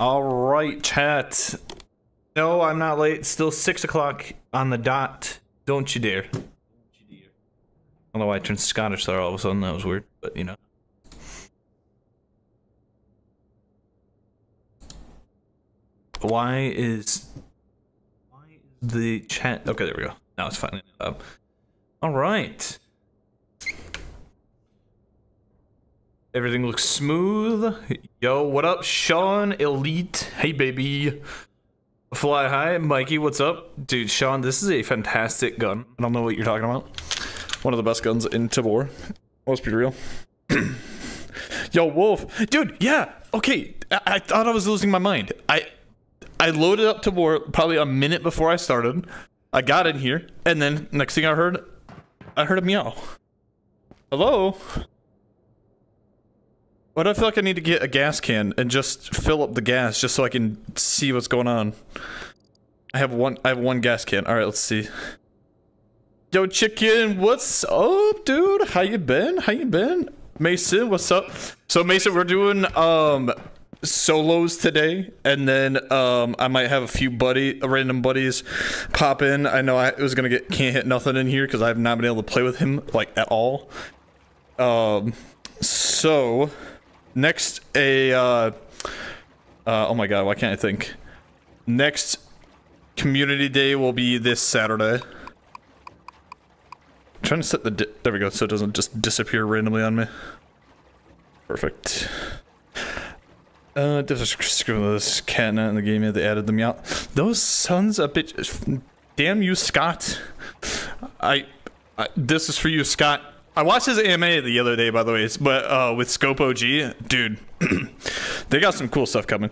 All right, chat. No, I'm not late. It's still 6 o'clock on the dot. Don't you dare. Don't you dare. I don't know why I turned Scottish there all of a sudden. That was weird, but you know. Why is the chat? Okay, there we go. Now it's finally up. All right. Everything looks smooth. Yo, what up, Sean? Elite. Hey, baby. Fly high. Mikey, what's up? Dude, Sean, this is a fantastic gun. I don't know what you're talking about. One of the best guns in Tabor. Let's be real. Yo, Wolf. Dude, yeah. Okay. I thought I was losing my mind. I loaded up Tabor probably a minute before I started. I got in here. And then next thing I heard a meow. Hello? But I feel like I need to get a gas can and just fill up the gas just so I can see what's going on. I have one gas can. Alright, let's see. Yo, Chicken, what's up, dude? How you been? How you been? Mason, what's up? So Mason, we're doing solos today, and then I might have a few random buddies pop in. I know I was gonna get Can't Hit Nothing in here because I have not been able to play with him like at all. So next oh my god, why can't I think? Next community day will be this Saturday. I'm trying to set the there we go, so it doesn't just disappear randomly on me. Perfect. Screw this catnip in the game. They added them out. Those sons of bitches. Damn you, Scott. This is for you, Scott. I watched his AMA the other day, by the way, but with Scope OG, dude, they got some cool stuff coming.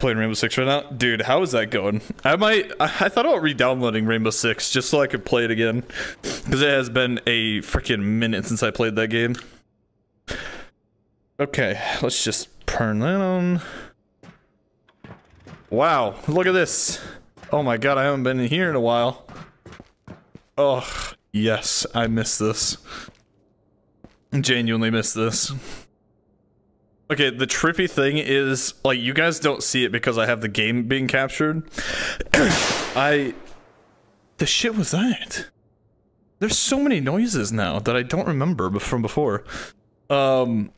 Playing Rainbow Six right now, dude. How is that going? I thought about re-downloading Rainbow Six just so I could play it again, because it has been a freaking minute since I played that game. Okay, let's just turn that on. Wow, look at this! Oh my god, I haven't been in here in a while. Oh. Yes, I miss this. Genuinely miss this. Okay, the trippy thing is, like, you guys don't see it because I have the game being captured. The shit was that? There's so many noises now that I don't remember from before. I'm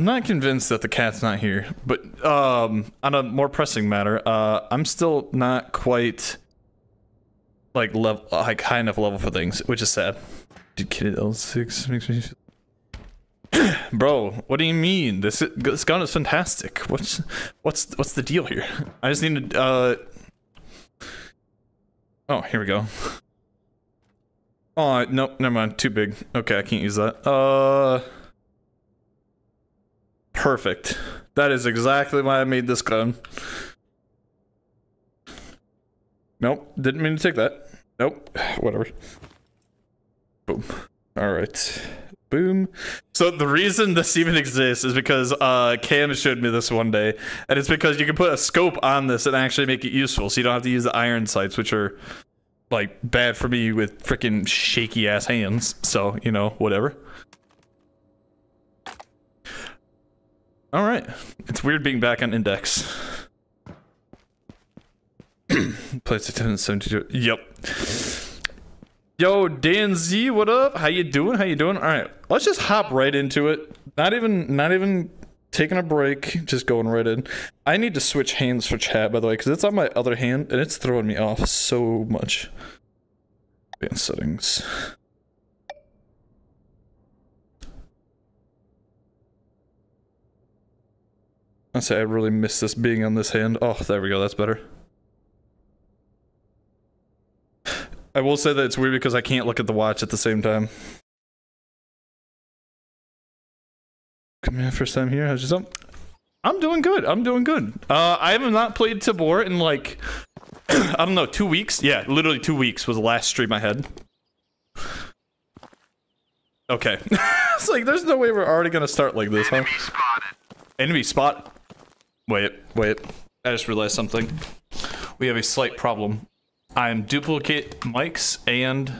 not convinced that the cat's not here, but, on a more pressing matter, I'm still not quite... like level, like high enough level for things, which is sad. Dude, Kid L6 makes me feel. Bro, what do you mean? This gun is fantastic. What's the deal here? I just need to. Oh, here we go. Oh no, never mind. Too big. Okay, I can't use that. Perfect. That is exactly why I made this gun. Nope, didn't mean to take that. Nope, whatever. Boom. Alright. Boom. So the reason this even exists is because Cam showed me this one day, and it's because you can put a scope on this and actually make it useful, so you don't have to use the iron sights, which are, like, bad for me with freaking shaky-ass hands, so, you know, whatever. Alright. It's weird being back on Index. Place 1072. Yep. Yo, Dan Z, what up? How you doing? How you doing? All right, let's just hop right into it. Not even taking a break. Just going right in. I need to switch hands for chat, by the way, because it's on my other hand and it's throwing me off so much. Advanced settings. I say I really miss this being on this hand. Oh, there we go. That's better. I will say that it's weird because I can't look at the watch at the same time. Come here, first time here. How's your sump? I'm doing good. I'm doing good. I have not played Tabor in like, I don't know, 2 weeks? Yeah, literally 2 weeks was the last stream I had. Okay. It's like, there's no way we're already going to start like this, huh? Enemy spotted. Enemy spot. Wait. I just realized something. We have a slight problem. I'm duplicate mics and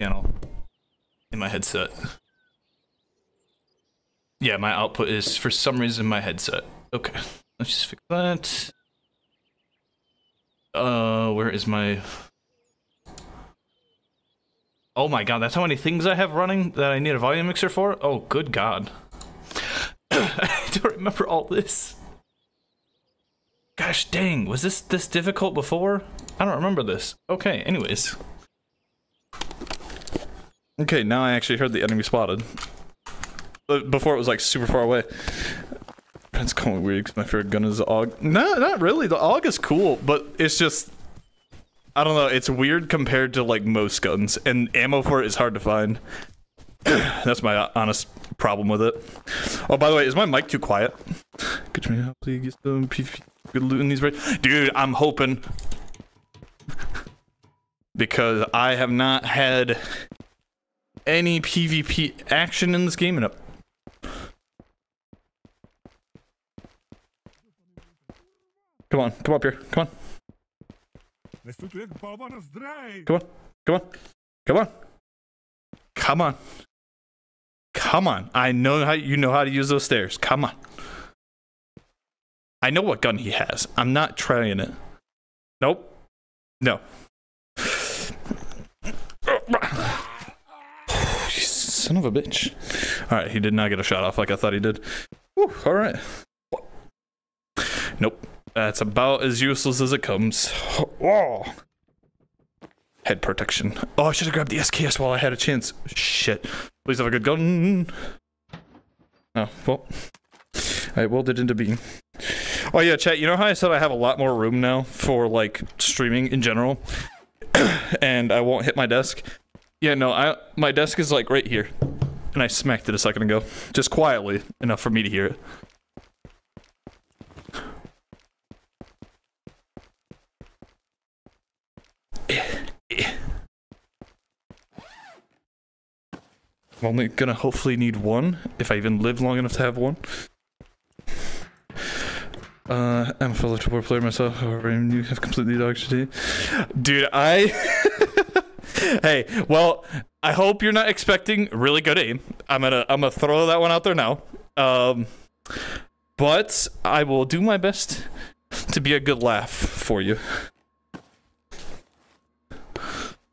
channel in my headset. Yeah, my output is, for some reason, my headset. Okay, let's just fix that. Where is my... Oh my god, that's how many things I have running that I need a volume mixer for? Oh, good god. I don't remember all this. Gosh dang, was this difficult before? I don't remember this. Okay, anyways. Okay, now I actually heard the enemy spotted. But before it was like super far away. That's kind of weird because my favorite gun is the AUG. No, not really. The AUG is cool, but it's just... I don't know, it's weird compared to like most guns, and ammo for it is hard to find. That's my honest problem with it. Oh, by the way, is my mic too quiet? Could you help me get some PvP? Good loot in these raids? Dude, I'm hoping. Because I have not had any PvP action in this game in a... Come on, come up here, come on. Come on, come on, come on. Come on. Come on. I know how you know how to use those stairs. Come on. I know what gun he has. I'm not trying it. Nope. No. Son of a bitch. Alright, he did not get a shot off like I thought he did. Whew, alright. Nope. That's about as useless as it comes. Whoa. Head protection. Oh, I should have grabbed the SKS while I had a chance. Shit. Please have a good gun. Oh, well. I willed it into being. Oh yeah, chat, you know how I said I have a lot more room now for, like, streaming in general? And I won't hit my desk? Yeah, no, my desk is, like, right here. And I smacked it a second ago. Just quietly, enough for me to hear it. I'm only gonna hopefully need one, if I even live long enough to have one. I'm a fellow Tabor player myself, however, you have completely dogs today. Dude, Hey, well, I hope you're not expecting really good aim. I'm gonna throw that one out there now. But I will do my best to be a good laugh for you.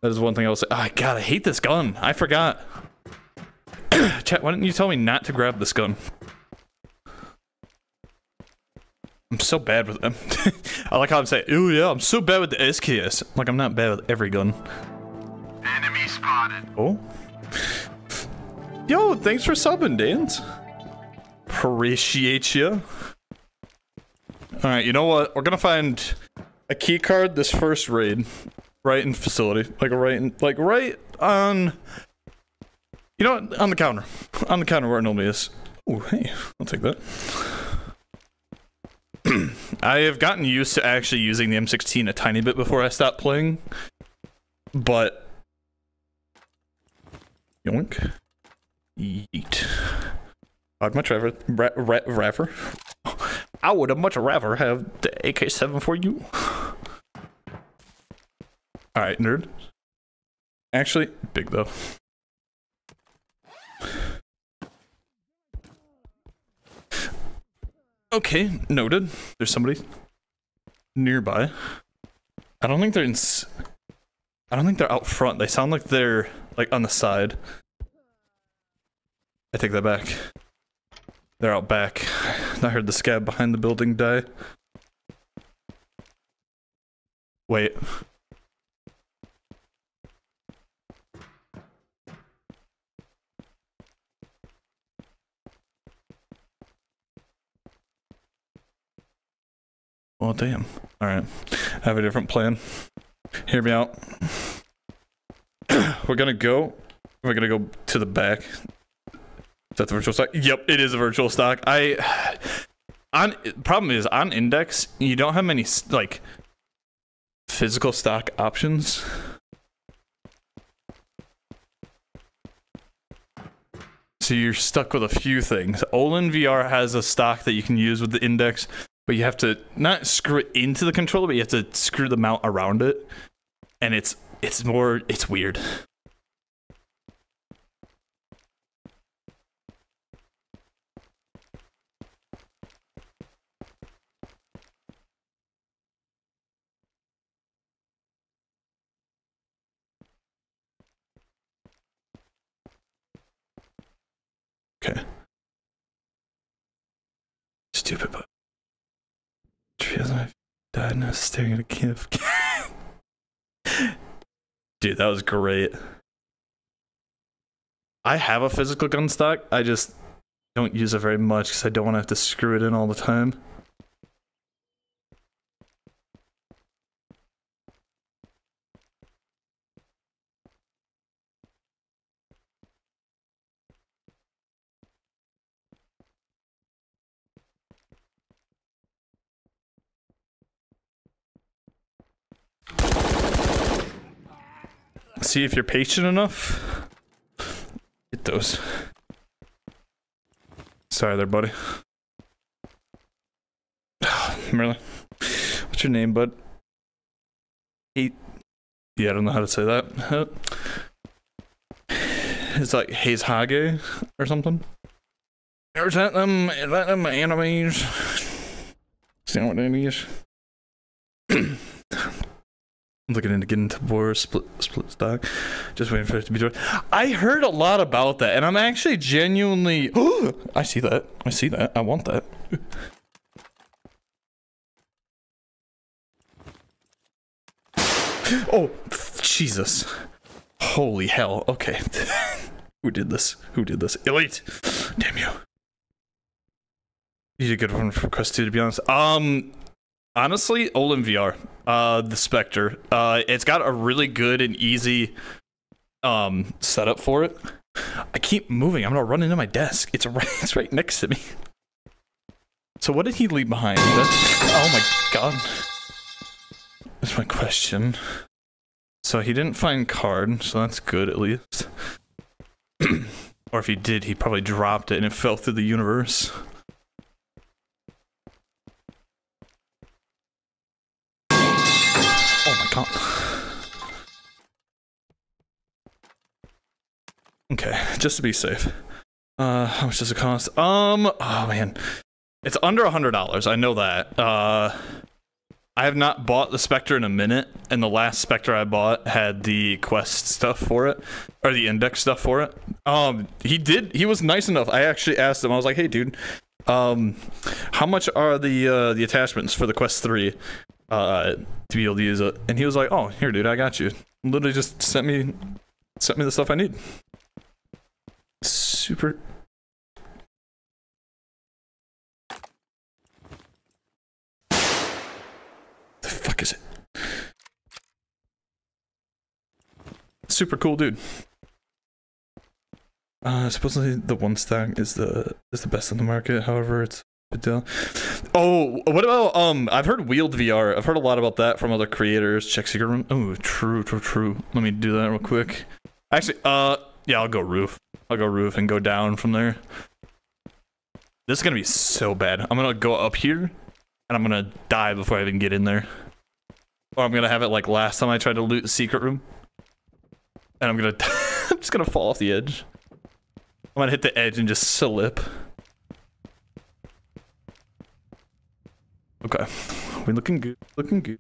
That is one thing I will say. Oh god, I hate this gun. I forgot. Chat, why didn't you tell me not to grab this gun? I'm so bad with them. I like how I'm saying, ooh yeah, I'm so bad with the SKS. Like, I'm not bad with every gun. Enemy spotted. Oh. Yo, thanks for subbing, Dans. Appreciate you. Alright, you know what? We're gonna find a key card this first raid. Right in facility. Like right on... You know what? On the counter. On the counter where it normally is. Ooh, hey. I'll take that. I have gotten used to actually using the M16 a tiny bit before I stopped playing, but... Yoink. Yeet. I'd much rather... I would have much rather have the AK-7 for you. Alright, nerd. Actually, big though. Okay, noted. There's somebody nearby. I don't think they're out front. They sound like they're like on the side. I take that back. They're out back. I heard the scab behind the building die. Wait. Oh damn. Alright. I have a different plan. Hear me out. We're gonna go to the back. Is that the virtual stock? Yep, it is a virtual stock. Problem is, on Index, you don't have many, like, physical stock options. So you're stuck with a few things. Olin VR has a stock that you can use with the Index. But you have to not screw it into the controller, but you have to screw the mount around it. And it's weird. died and I was staring at a GIF. Dude, that was great. I have a physical gun stock, I just don't use it very much because I don't want to have to screw it in all the time. See if you're patient enough. Get those. Sorry there, buddy. Really? What's your name, bud? Yeah, I don't know how to say that. Huh? It's like Haze Hage or something. Or is that them animes? See what that is? I'm looking into getting Tabor split stock. Just waiting for it to be done. I heard a lot about that, and I'm actually genuinely. I see that. I see that. I want that. Oh, Jesus! Holy hell! Okay, who did this? Who did this? Elite! Damn you! You did a good one for Quest 2, to be honest. Honestly, Olin VR, the Spectre, it's got a really good and easy setup for it. I keep moving. I'm gonna run into my desk. It's right next to me. So what did he leave behind? That's, oh my god. That's my question. So he didn't find card, so that's good at least. Or if he did, he probably dropped it and it fell through the universe. Okay, just to be safe. How much does it cost? Oh man. It's under $100, I know that. I have not bought the Spectre in a minute, and the last Spectre I bought had the quest stuff for it, or the index stuff for it. He was nice enough, I actually asked him, I was like, hey dude, how much are the attachments for the Quest 3? To be able to use it, and he was like, "Oh, here, dude, I got you." Literally, just sent me the stuff I need. Super. The fuck is it? Super cool, dude. Supposedly the one stack is the best in the market. However, it's. Oh, what about I've heard Wheeled VR. I've heard a lot about that from other creators. Check secret room. Oh, true. Let me do that real quick. Actually, yeah, I'll go roof. I'll go roof and go down from there. This is gonna be so bad. I'm gonna go up here, and I'm gonna die before I even get in there. Or I'm gonna have it like last time I tried to loot secret room, and I'm gonna I'm just gonna fall off the edge. I'm gonna hit the edge and just slip. Okay, we're looking good. Looking good.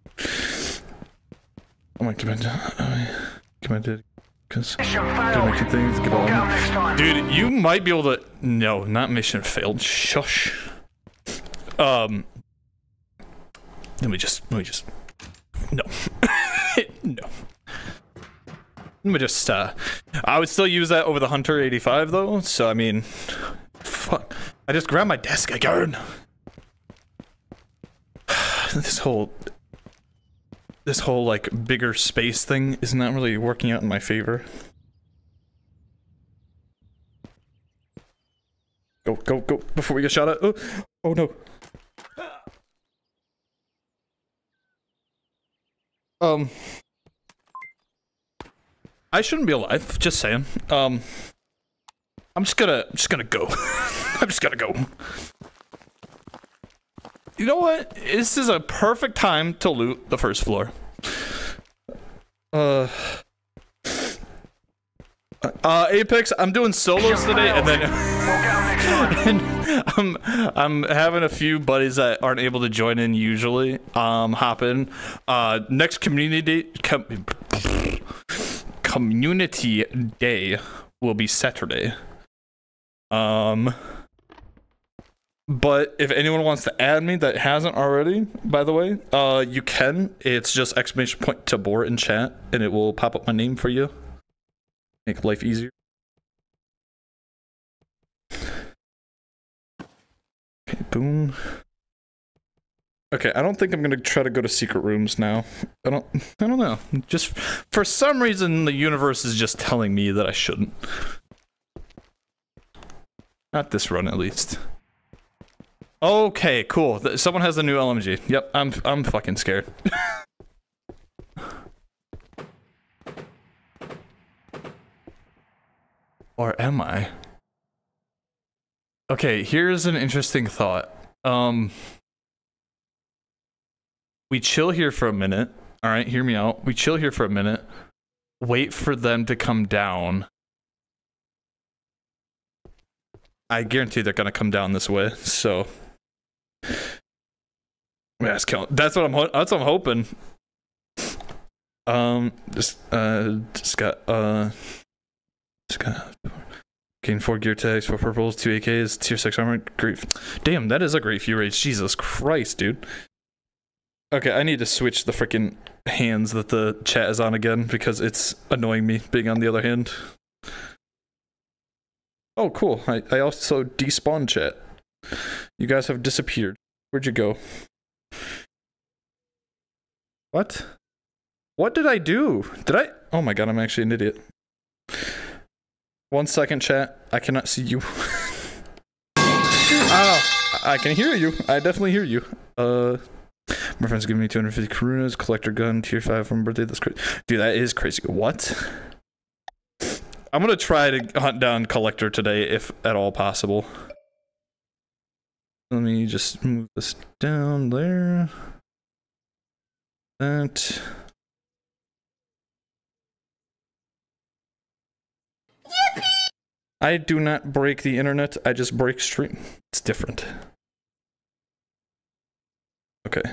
I might commit because making things get on. Dude, you might be able to. No, not mission failed. Shush. Let me just. No. No. Let me just. I would still use that over the Hunter 85 though. So I mean, fuck. I just grabbed my desk again. This whole like bigger space thing is not really working out in my favor. Go before we get shot at. Oh no. I shouldn't be alive, just saying. I'm just gonna go. I'm just gonna go. You know what? This is a perfect time to loot the first floor. Apex, I'm doing solos today, and then and I'm having a few buddies that aren't able to join in usually. Hop in. Next community day will be Saturday. But if anyone wants to add me that hasn't already, by the way, you can. It's just !Tabor in chat, and it will pop up my name for you. Make life easier. Okay, boom. Okay, I don't think I'm gonna try to go to secret rooms now. I don't know. Just for some reason, the universe is just telling me that I shouldn't. Not this run, at least. Okay, cool. Someone has the new LMG. Yep, I'm fucking scared. Or am I? Okay, here's an interesting thought. We chill here for a minute. All right, hear me out. We chill here for a minute. Wait for them to come down. I guarantee they're gonna come down this way, so... That's what I'm hoping. Just got gain 4 gear tags, 4 purples, 2 AKs, tier 6 armor. Grief. Damn, that is a great few raids. Jesus Christ, dude. Okay, I need to switch the freaking hands that the chat is on again because it's annoying me being on the other hand. Oh, cool. I also despawned chat. You guys have disappeared. Where'd you go? What? What did I do? Did I? Oh my god, I'm actually an idiot. 1 second, chat. I cannot see you. Oh, I can hear you. I definitely hear you. My friend's giving me 250 Karunas, collector gun, tier 5 from birthday. That's crazy. Dude, that is crazy. What? I'm gonna try to hunt down collector today, if at all possible. Let me just move this down there. That. Yippee! I do not break the internet. I just break stream. It's different. Okay.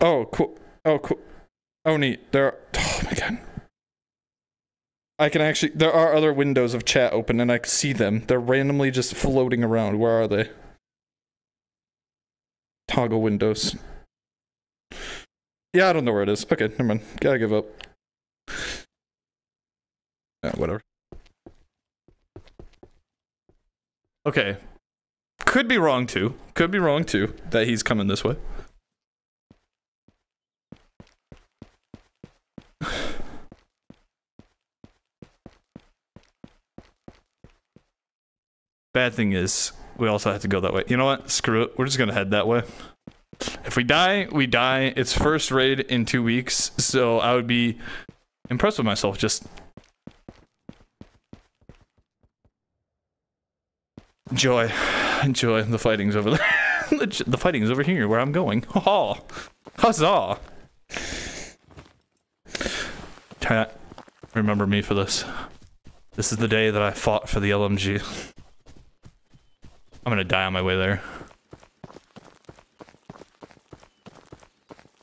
Oh, cool. Oh, cool. Oh, neat. There are... Oh, my God. I can actually... There are other windows of chat open, and I can see them. They're randomly just floating around. Where are they? Toggle windows. Yeah, I don't know where it is. Okay, never mind. Gotta give up. Yeah, whatever. Okay. Could be wrong, too. Could be wrong, too, that he's coming this way. Bad thing is, we also have to go that way. You know what? Screw it. We're just gonna head that way. If we die, we die. It's first raid in 2 weeks, so I would be impressed with myself just... Enjoy. Enjoy. The fighting's over there. The fighting's over here, where I'm going. Ha-ha! Huzzah! Tat, remember me for this. This is the day that I fought for the LMG. I'm gonna die on my way there.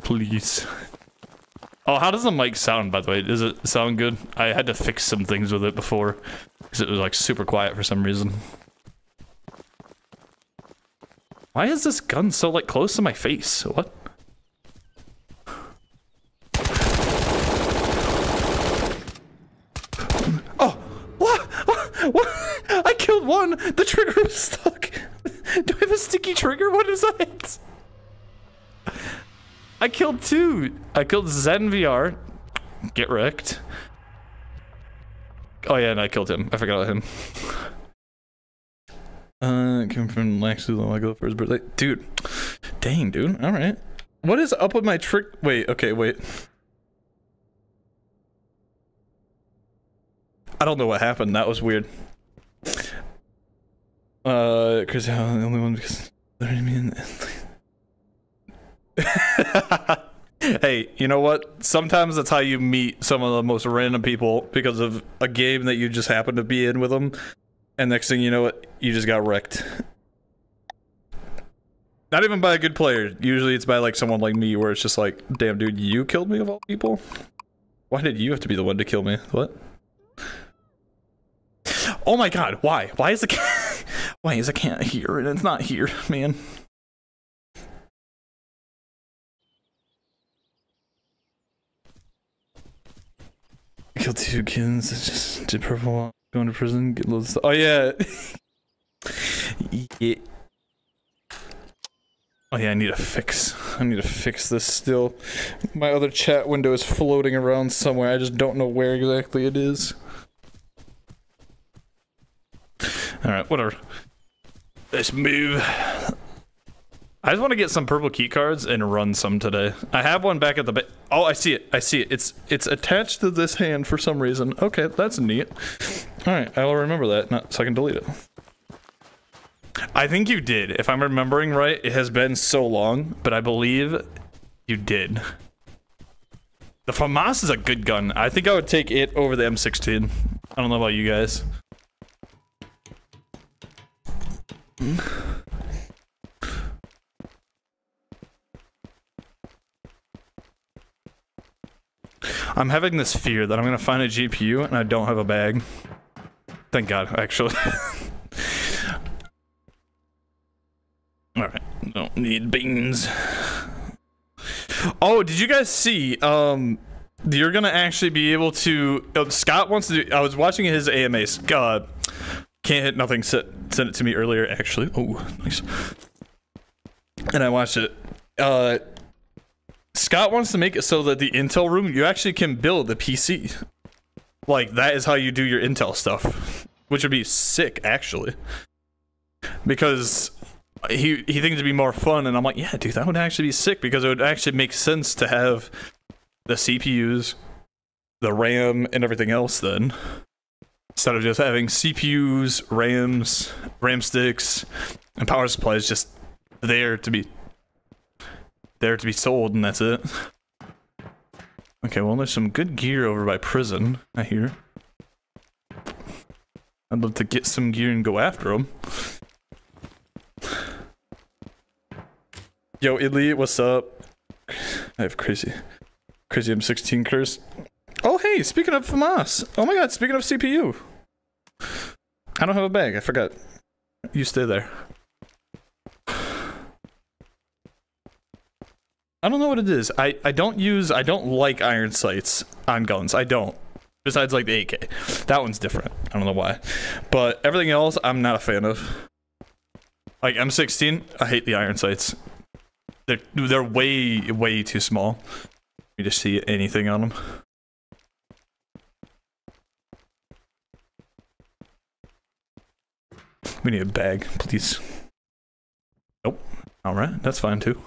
Please. Oh, how does the mic sound, by the way? Does it sound good? I had to fix some things with it before, because it was like super quiet for some reason. Why is this gun so like close to my face? What? Oh! What? What? What? I killed one! The trigger was stuck! Do I have a sticky trigger? What is that? I killed two! I killed ZenVR. Get wrecked. Oh yeah, and I killed him. I forgot about him. Came from Laxu like the first birthday. Dude. Dang, dude. Alright. What is up with my trick? Wait, okay, wait. I don't know what happened. That was weird. Chris, I'm the only one because Hey, you know what? Sometimes that's how you meet some of the most random people because of a game that you just happen to be in with them, and next thing you know, you just got wrecked. Not even by a good player. Usually, it's by like someone like me, where it's just like, "Damn, dude, you killed me of all people. Why did you have to be the one to kill me? What?" Oh my god, why? Why is the ways. I can't hear it. It's not here, man. Kill two kittens. Just did purple. Going to prison. Get loads of stuff. Oh yeah. Yeah. Oh yeah, I need a fix. I need to fix this still. My other chat window is floating around somewhere. I just don't know where exactly it is. Alright, whatever. Let's move. I just want to get some purple key cards and run some today. I have one back at the ba— oh, I see it. I see it. It's attached to this hand for some reason. Okay, that's neat. Alright, I will remember that, so I can delete it. I think you did. If I'm remembering right, it has been so long, but I believe you did. The FAMAS is a good gun. I think I would take it over the M16. I don't know about you guys. I'm having this fear that I'm gonna find a GPU and I don't have a bag. Thank God, actually. Alright, don't need beans. Oh, did you guys see, you're gonna actually be able to, Scott wants to do, I was watching his AMAs, God, Can't Hit Nothing sent it to me earlier, actually. Oh, nice. And I watched it. Scott wants to make it so that the Intel room, you actually can build a PC. Like, that is how you do your Intel stuff, which would be sick, actually. Because he thinks it'd be more fun, and I'm like, yeah, dude, that would actually be sick, because it would actually make sense to have the CPUs, the RAM, and everything else then, instead of just having CPUs, RAMs, RAM sticks, and power supplies just there to be sold, and that's it. Okay, well, there's some good gear over by Prison, I hear. I'd love to get some gear and go after them. Yo, Idli, what's up? I have crazy M16 curse. Oh, hey, speaking of FAMAS. Oh my God, speaking of CPU. I don't have a bag, I forgot. You stay there. I don't know what it is. I don't like iron sights on guns. I don't. Besides, like, the AK. That one's different. I don't know why. But everything else, I'm not a fan of. Like, M16, I hate the iron sights. They're way too small. Let me just see anything on them. We need a bag, please. Nope. Alright, that's fine too.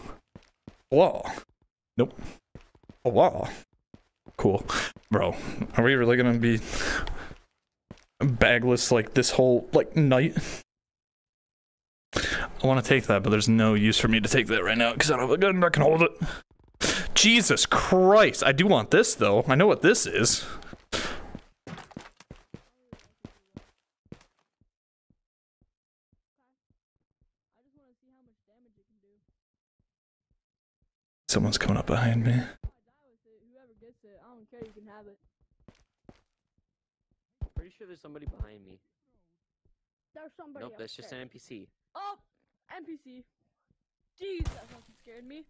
Whoa. Nope. Oh, wow. Cool. Bro, are we really gonna be bagless like this whole, like, night? I want to take that, but there's no use for me to take that right now, because I don't have a gun that can hold it. Jesus Christ! I do want this, though. I know what this is. Someone's coming up behind me. Whoever gets it, I don't care, you can have it. Pretty sure there's somebody behind me. There's somebody. Nope, that's just an NPC. Oh! NPC. Jeez, that fucking scared me.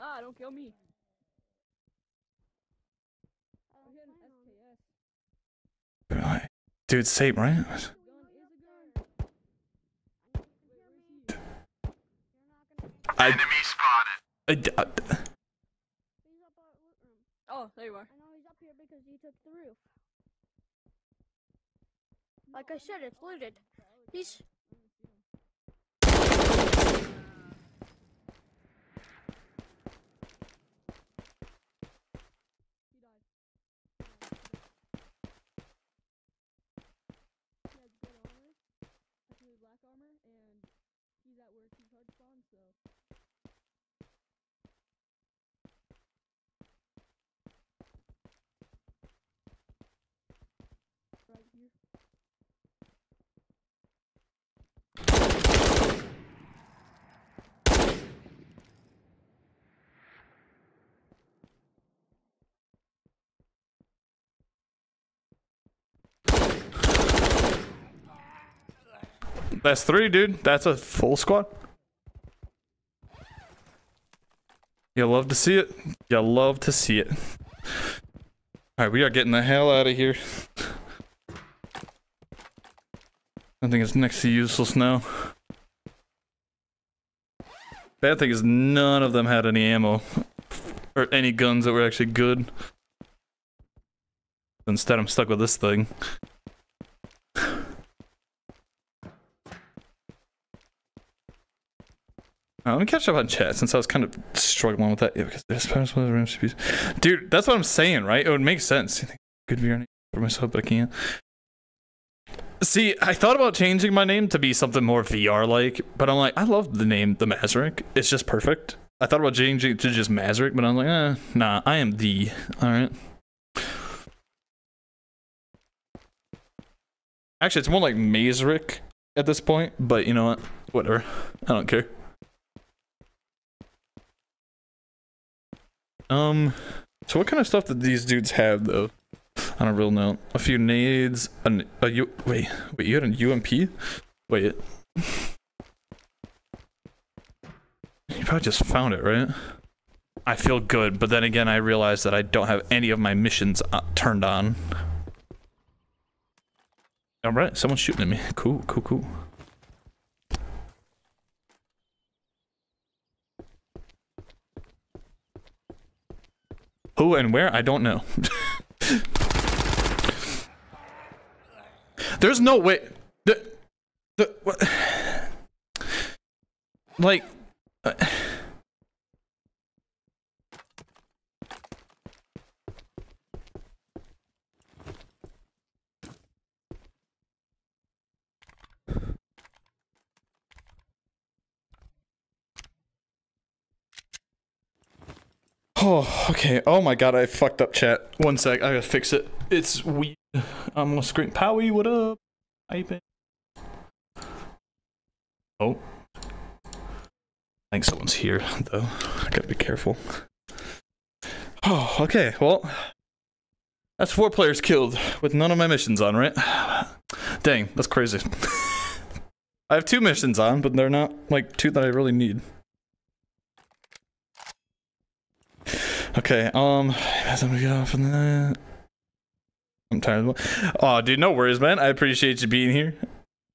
Ah, don't kill me. Right. Dude, same, right? Enemy spotted. Oh, there you are. I know he's up here because he took the roof. Like I said, it's looted. He's... That's three, dude. That's a full squad. You'll love to see it. You'll love to see it. Alright, we are getting the hell out of here. I think it's next to useless now. Bad thing is none of them had any ammo. Or any guns that were actually good. Instead I'm stuck with this thing. Let me catch up on chat since I was kind of struggling with that. Yeah, because this is one of the rooms should be. Dude, that's what I'm saying, right? It would make sense. Good VR for myself, but I can't. See, I thought about changing my name to be something more VR-like, but I'm like, I love the name The Mazerick. It's just perfect. I thought about changing it to just Mazerick, but I'm like, nah, I am D. All right. Actually, it's more like Mazerick at this point, but you know what? Whatever. I don't care. So what kind of stuff did these dudes have, though? On a real note, a few nades, wait, you had an UMP? Wait. You probably just found it, right? I feel good, but then again, I realize that I don't have any of my missions turned on. Alright, someone's shooting at me. Cool, cool, cool. Who and where? I don't know. There's no way. What? Like. Oh, okay. Oh my god, I fucked up chat. One sec, I gotta fix it. It's weird. I'm gonna scream. Powie, what up? How you been? Oh. I think someone's here, though. I gotta be careful. Oh, okay, well. That's 4 players killed with none of my missions on, right? Dang, that's crazy. I have 2 missions on, but they're not, like, 2 that I really need. Okay, I'm tired of it. Aw, dude, no worries, man. I appreciate you being here.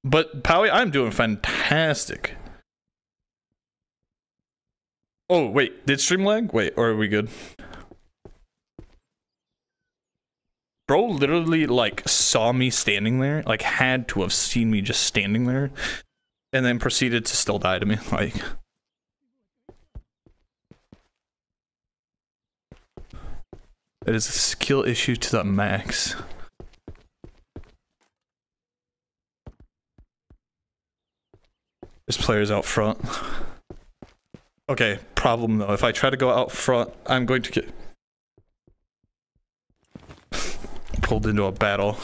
But, Powie, I'm doing fantastic. Oh, wait, did stream lag? Wait, or are we good? Bro literally, like, saw me standing there. Like, had to have seen me just standing there. And then proceeded to still die to me. Like... It is a skill issue to the max. There's players out front. Okay, problem though. If I try to go out front, I'm going to get... pulled into a battle.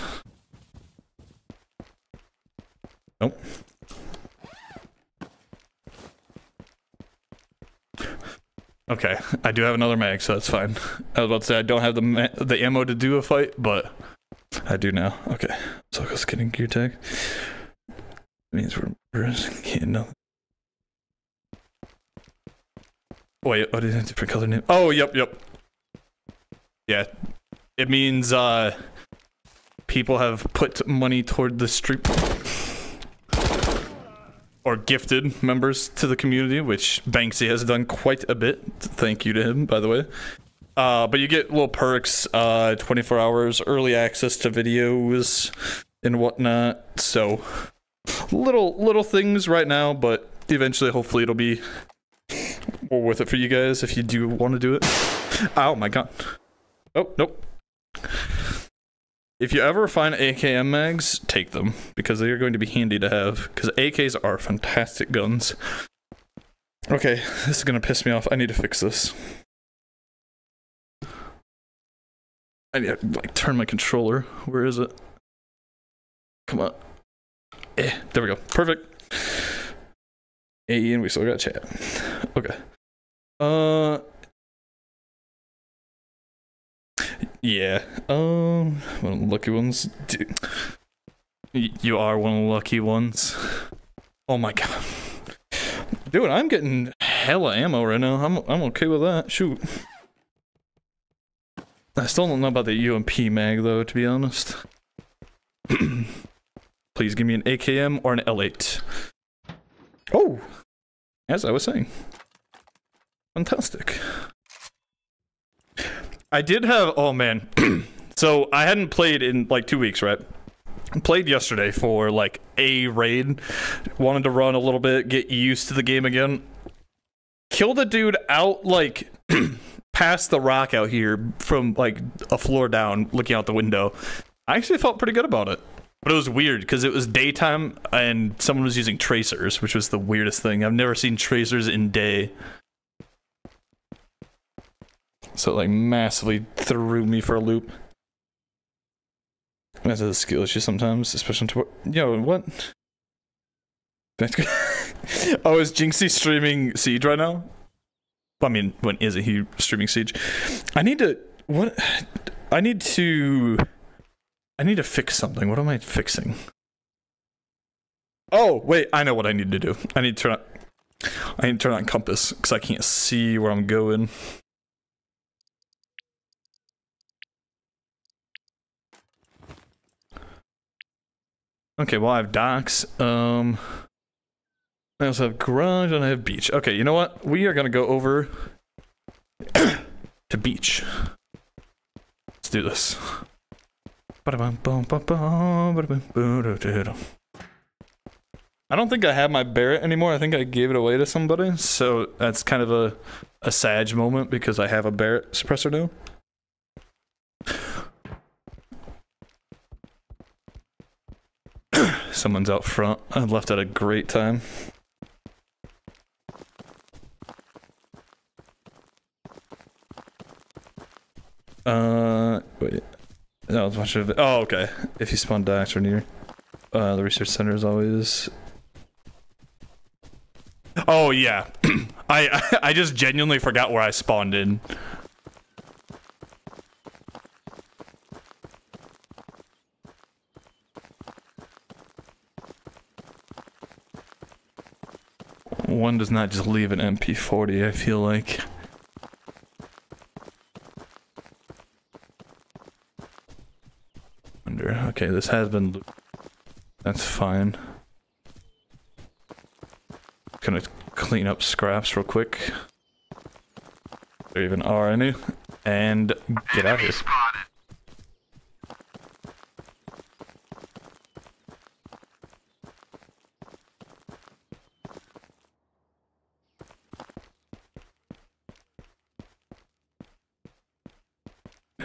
Nope. Okay, I do have another mag, so that's fine. I was about to say I don't have the ammo to do a fight, but I do now. Okay, so let's get in gear tag. It means we're getting nothing. Wait, oh, did it have a different color name? Oh, yep, yep. Yeah, it means people have put money toward the stream. Or gifted members to the community, which Banksy has done quite a bit. Thank you to him, by the way. But you get little perks, 24 hours, early access to videos and whatnot. So, little things right now, but eventually, hopefully, it'll be more worth it for you guys if you do want to do it. Oh my god. Oh, nope. If you ever find AKM mags, take them, because they are going to be handy to have, because AKs are fantastic guns. Okay, this is going to piss me off. I need to fix this. I need to, like, turn my controller. Where is it? Come on. There we go. Perfect. And we still got chat. Okay. Yeah, one of the lucky ones. Dude. You are one of the lucky ones. Oh my god. Dude, I'm getting hella ammo right now. I'm okay with that. Shoot. I still don't know about the UMP mag though, to be honest. Please give me an AKM or an L8. Oh! As I was saying. Fantastic. I did have, oh man. So I hadn't played in like 2 weeks, right? Played yesterday for like a raid. Wanted to run a little bit, get used to the game again. Killed a dude out like past the rock out here from like a floor down, looking out the window. I actually felt pretty good about it. But it was weird because it was daytime and someone was using tracers, which was the weirdest thing. I've never seen tracers in day. So it like massively threw me for a loop. That's a skill issue sometimes, especially to yo, what? Oh, is Jinxie streaming Siege right now? I mean, when isn't he streaming Siege? I need to fix something. What am I fixing? Oh, wait, I know what I need to do. I need to turn on compass, because I can't see where I'm going. Okay, well I have docks, I also have garage and I have beach. Okay, you know what? We are gonna go over to beach. Let's do this. I don't think I have my Barrett anymore. I think I gave it away to somebody, so that's kind of a sag moment because I have a Barrett suppressor now. Someone's out front. I left at a great time. Wait. No, I was watching a video. Oh, okay. If you spawn docks or near. The research center is always... Oh, yeah. I just genuinely forgot where I spawned in. One does not just leave an MP40, I feel like. Under. Okay, this has been looped. That's fine. Gonna clean up scraps real quick. There even are any. And get out of here.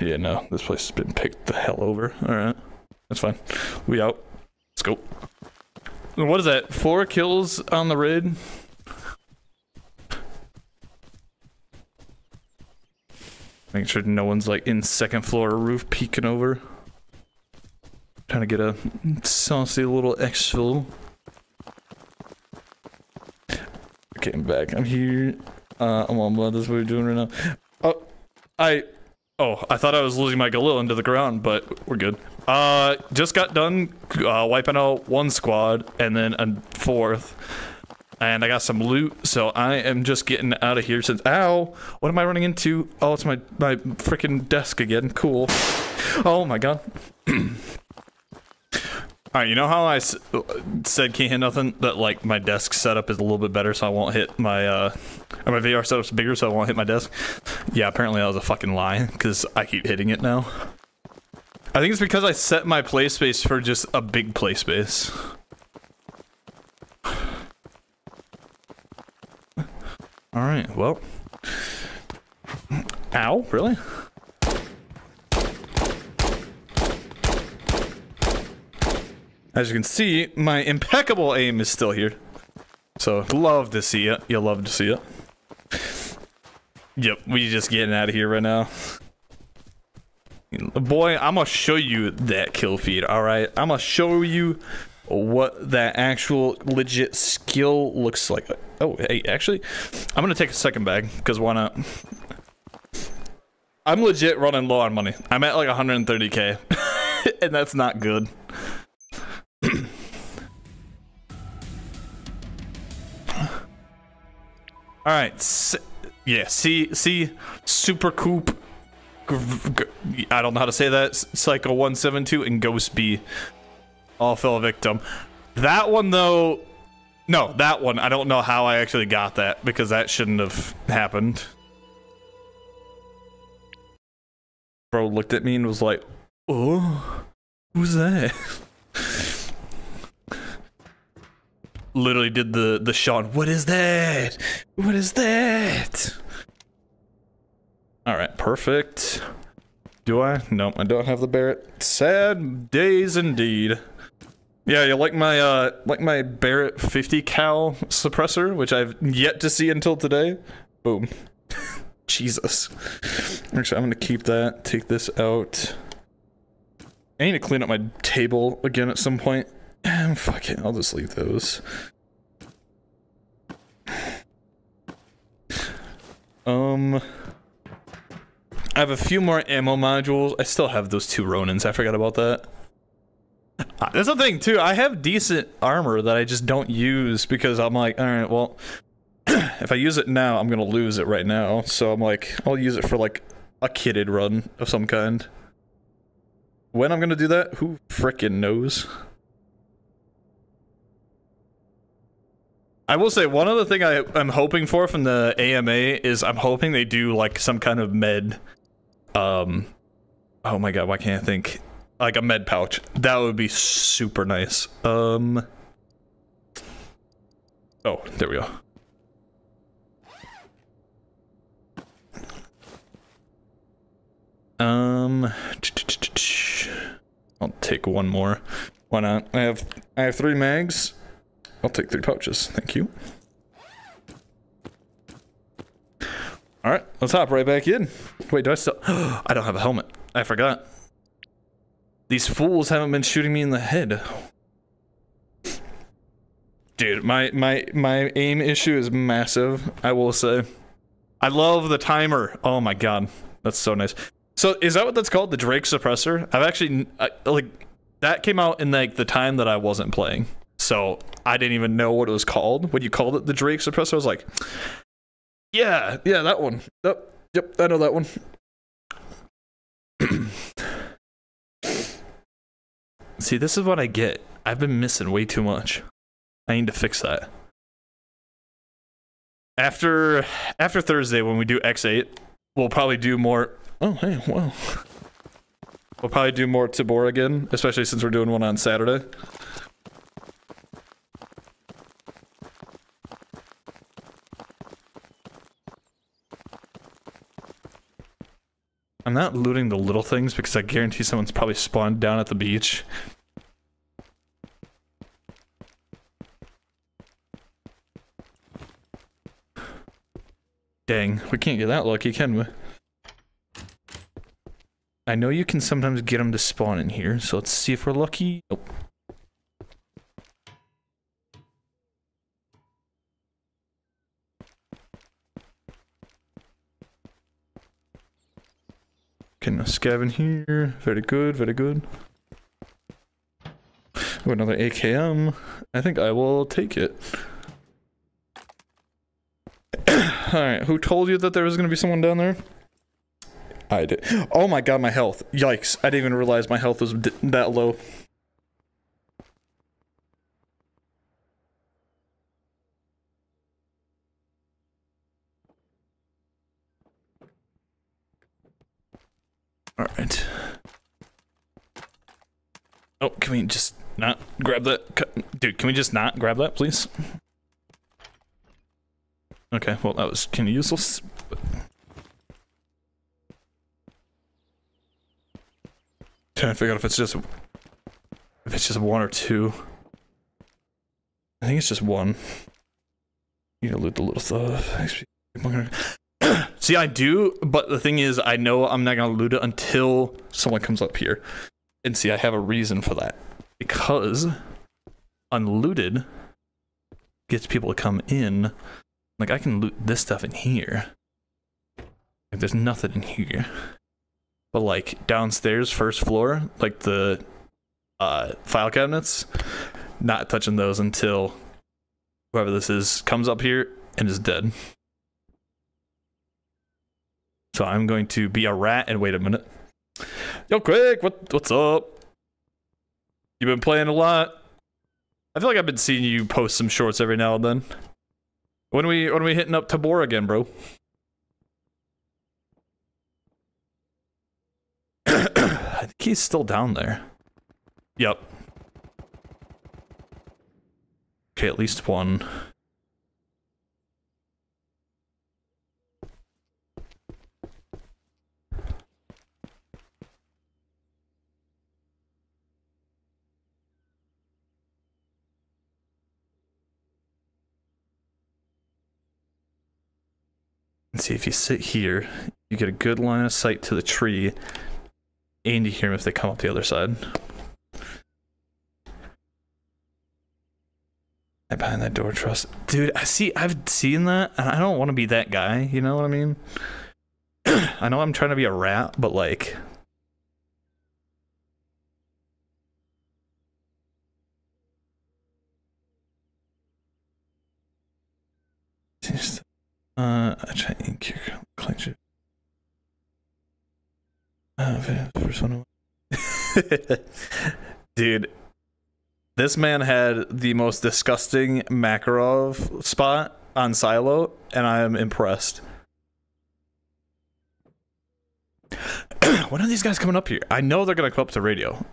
Yeah, no, this place has been picked the hell over. Alright, that's fine. We out. Let's go. What is that? 4 kills on the raid? Making sure no one's like in second floor roof peeking over. Trying to get a saucy little exfil. Okay, I'm back. I'm here. I'm on blood. That's what we're doing right now. Oh, I thought I was losing my Galil into the ground, but we're good. Just got done wiping out one squad and then a fourth. And I got some loot, so I am just getting out of here since... Ow! What am I running into? Oh, it's my freaking desk again. Cool. Oh my god. Alright, you know how I said can't hit nothing? That, like, my desk setup is a little bit better so I won't hit my, or my VR setup's bigger so I won't hit my desk? Yeah, apparently that was a fucking lie, because I keep hitting it now. I think it's because I set my play space for just a big play space. Alright, well. Ow, really? As you can see, my impeccable aim is still here. So, love to see it. You'll love to see it. Yep, we just getting out of here right now. Boy, I'm gonna show you that kill feed, alright? I'm gonna show you what that actual legit skill looks like. Oh, hey, actually, I'm gonna take a second bag, because why not? I'm legit running low on money. I'm at like 130k, and that's not good. All right. Yeah. See, Super Coop. I don't know how to say that. Psycho 172 and Ghost B all fell victim. That one though. No, that one. I don't know how I actually got that because that shouldn't have happened. Bro looked at me and was like, "Oh, who's that?" Literally did the Sean. What is that? What is that? All right, perfect. Do I? No, I don't have the Barrett. Sad days indeed. Yeah, you like my Barrett 50 cal suppressor, which I've yet to see until today. Boom. Jesus. Actually, I'm gonna keep that. Take this out. I need to clean up my table again at some point. Fuck it, I'll just leave those. I have a few more ammo modules. I still have those two Ronins. I forgot about that. That's the thing, too. I have decent armor that I just don't use because I'm like, all right, well, if I use it now, I'm going to lose it right now. So I'm like, I'll use it for like a kitted run of some kind. When I'm going to do that, who frickin' knows? I will say one other thing I'm hoping for from the AMA is I'm hoping they do like some kind of med. Oh my god, why can't I think? Like a med pouch. That would be super nice. Oh, there we go. I'll take one more. Why not? I have three mags. I'll take three pouches, thank you. Alright, let's hop right back in. Wait, do I still- I don't have a helmet. I forgot. These fools haven't been shooting me in the head. Dude, my aim issue is massive, I will say. I love the timer. Oh my god, that's so nice. So, is that what that's called? The Drake Suppressor? I've actually- like, that came out in like the time that I wasn't playing. So I didn't even know what it was called. When you called it the Drake Suppressor, I was like, yeah, that one. Yep, I know that one. See, this is what I get. I've been missing way too much. I need to fix that. After Thursday, when we do X8, we'll probably do more... Oh, hey, wow. We'll probably do more Tabor again, especially since we're doing one on Saturday. I'm not looting the little things because I guarantee someone's probably spawned down at the beach. Dang, we can't get that lucky, can we? I know you can sometimes get them to spawn in here, so let's see if we're lucky. Nope. Can I scav in here? Very good, very good. Oh, another AKM. I think I will take it. Alright, who told you that there was gonna be someone down there? I did. Oh my god, my health. Yikes, I didn't even realize my health was that low. Alright. Oh, can we just not grab that? Dude, can we just not grab that, please? Okay, well, that was kind of useless. Trying to figure out if it's just one or two. I think it's just one. You know, loot the little stuff. See, I do, but the thing is, I know I'm not gonna loot it until someone comes up here. And see, I have a reason for that. Because unlooted gets people to come in. Like, I can loot this stuff in here. Like, there's nothing in here. But, like, downstairs, first floor, like the file cabinets, not touching those until whoever this is comes up here and is dead. So I'm going to be a rat and wait a minute. Yo, Quick, what's up? You've been playing a lot. I feel like I've been seeing you post some shorts every now and then. When are we hitting up Tabor again, bro? I think he's still down there. Yep. Okay, at least one. Let's see, if you sit here, you get a good line of sight to the tree, and you hear them if they come up the other side. Right behind that door, trust. Dude, I've seen that, and I don't want to be that guy, you know what I mean? I know I'm trying to be a rat, but like... Just... I try to ink your collection. First one. Dude, this man had the most disgusting Makarov spot on Silo, and I am impressed. When are these guys coming up here? I know they're gonna come up to Radio.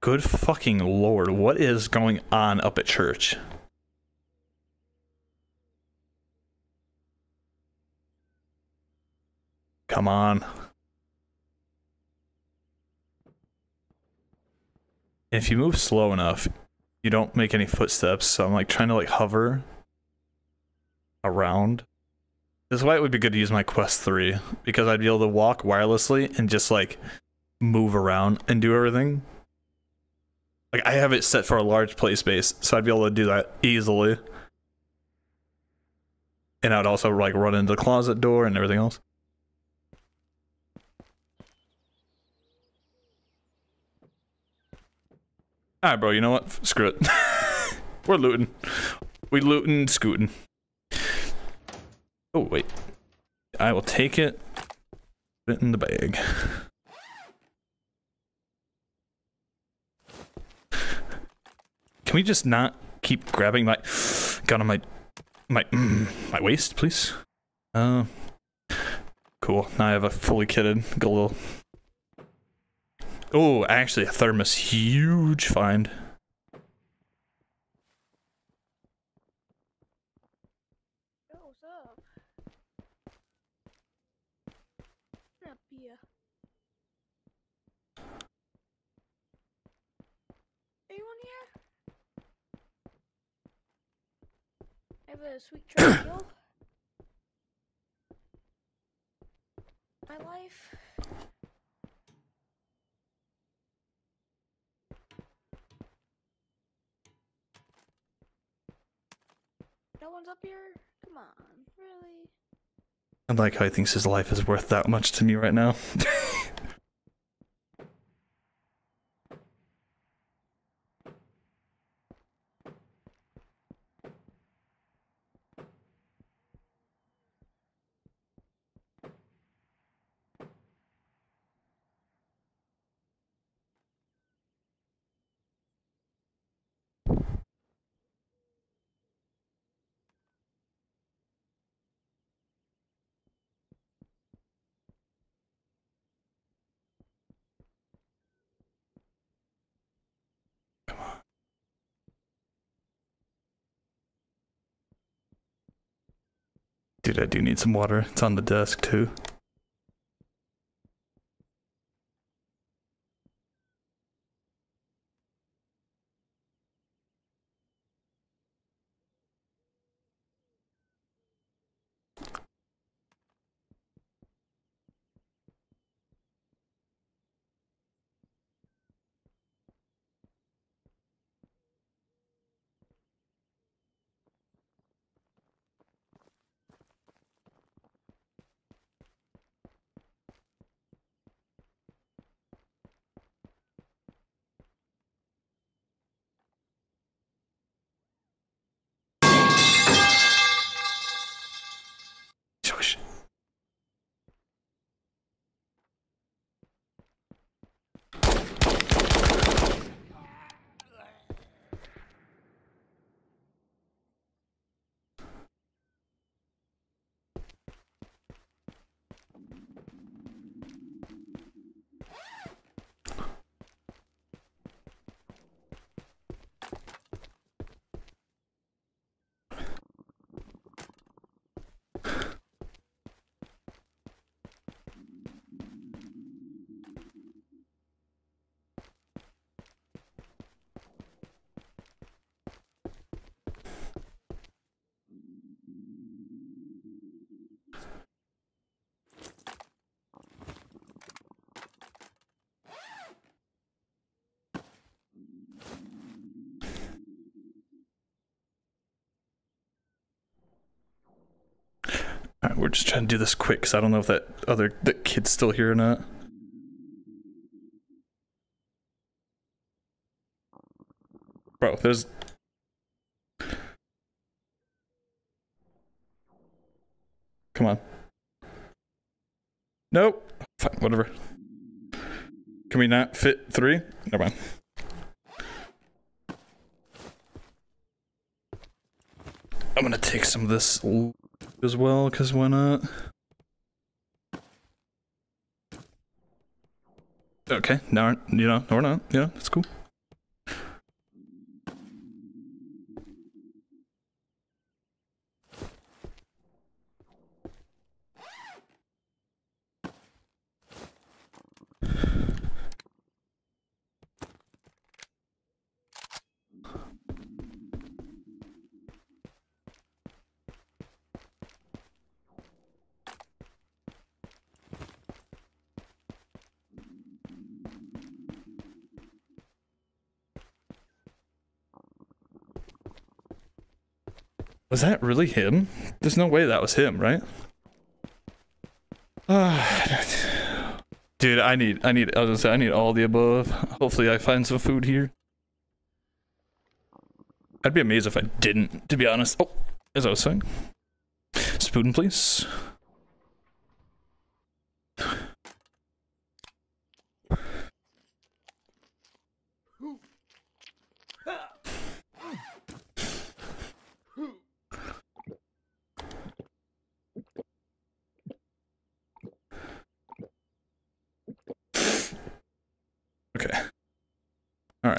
Good fucking lord, what is going on up at Church? Come on. If you move slow enough, you don't make any footsteps, so I'm like trying to like hover around. This is why it would be good to use my Quest 3, because I'd be able to walk wirelessly and just like move around and do everything. Like I have it set for a large play space, so I'd be able to do that easily. And I'd also like run into the closet door and everything else. Alright, bro, you know what? Screw it. We're looting. We looting, scooting. Oh, wait. I will take it. Put it in the bag. Can we just not keep grabbing my gun on my waist, please? Cool. Now I have a fully kitted Galil. Oh, actually, a thermos. Huge find. Yo, what's up? That beer. Anyone here? I have a sweet treat deal. My life. No one's up here? Come on, really? I like how he thinks his life is worth that much to me right now. Dude, I do need some water. It's on the desk, too. Alright, we're just trying to do this quick because I don't know if that kid's still here or not. Bro, there's... Come on. Nope. Fine, whatever. Can we not fit three? Never mind. I'm gonna take some of this as well, because why not? Okay, now, you know, or not. Yeah, that's cool. Was that really him? There's no way that was him, right? Dude, I need all the above. Hopefully I find some food here. I'd be amazed if I didn't, to be honest. Oh, as I was saying. Spoon, please.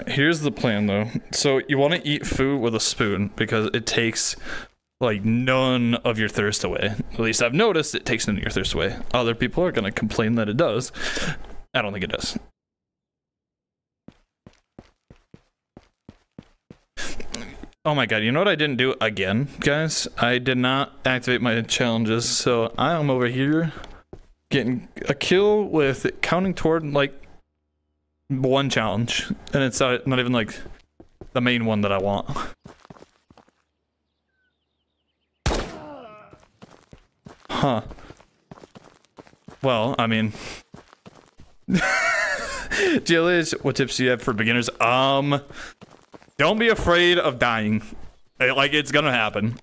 Here's the plan, though. So you want to eat food with a spoon because it takes, like, none of your thirst away. At least I've noticed it takes none of your thirst away. Other people are going to complain that it does. I don't think it does. Oh my god, you know what I didn't do again, guys? I did not activate my challenges, so I'm over here getting a kill with counting toward, like, one challenge, and it's not even like the main one that I want. Huh. Well, I mean... GLH, what tips do you have for beginners? Don't be afraid of dying. Like, it's gonna happen.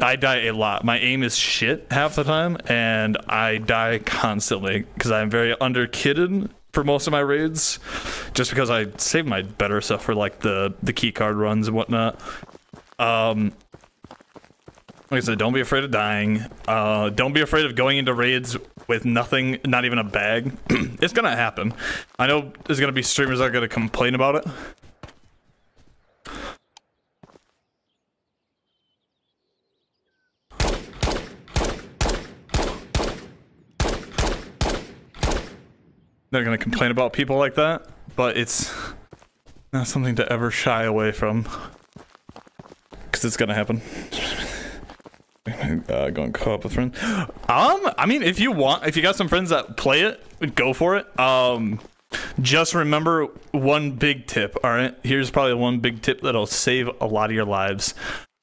I die a lot. My aim is shit half the time, and I die constantly, because I'm very under-kitted for most of my raids, just because I save my better stuff for, like, the key card runs and whatnot. Like I said, don't be afraid of dying. Don't be afraid of going into raids with nothing, not even a bag. It's gonna happen. I know there's gonna be streamers that are gonna complain about it. They're gonna complain about people like that, but it's not something to ever shy away from, because it's gonna happen. Going co-op with friends. I mean, if you want, if you got some friends that play it, go for it. Just remember one big tip. All right, here's probably one big tip that'll save a lot of your lives.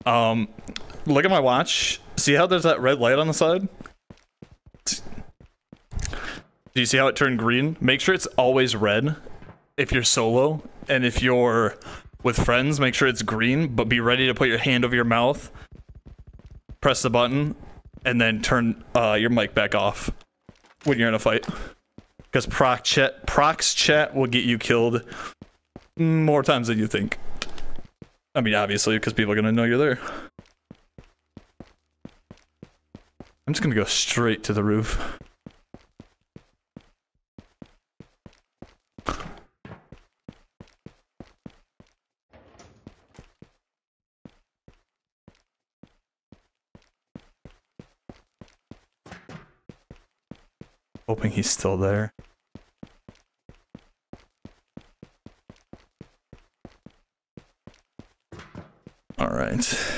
Look at my watch. See how there's that red light on the side? Do you see how it turned green? Make sure it's always red if you're solo, and if you're with friends, make sure it's green, but be ready to put your hand over your mouth, press the button, and then turn your mic back off when you're in a fight. Because prox chat will get you killed more times than you think. I mean, obviously, because people are gonna know you're there. I'm just gonna go straight to the roof. Hoping he's still there. All right.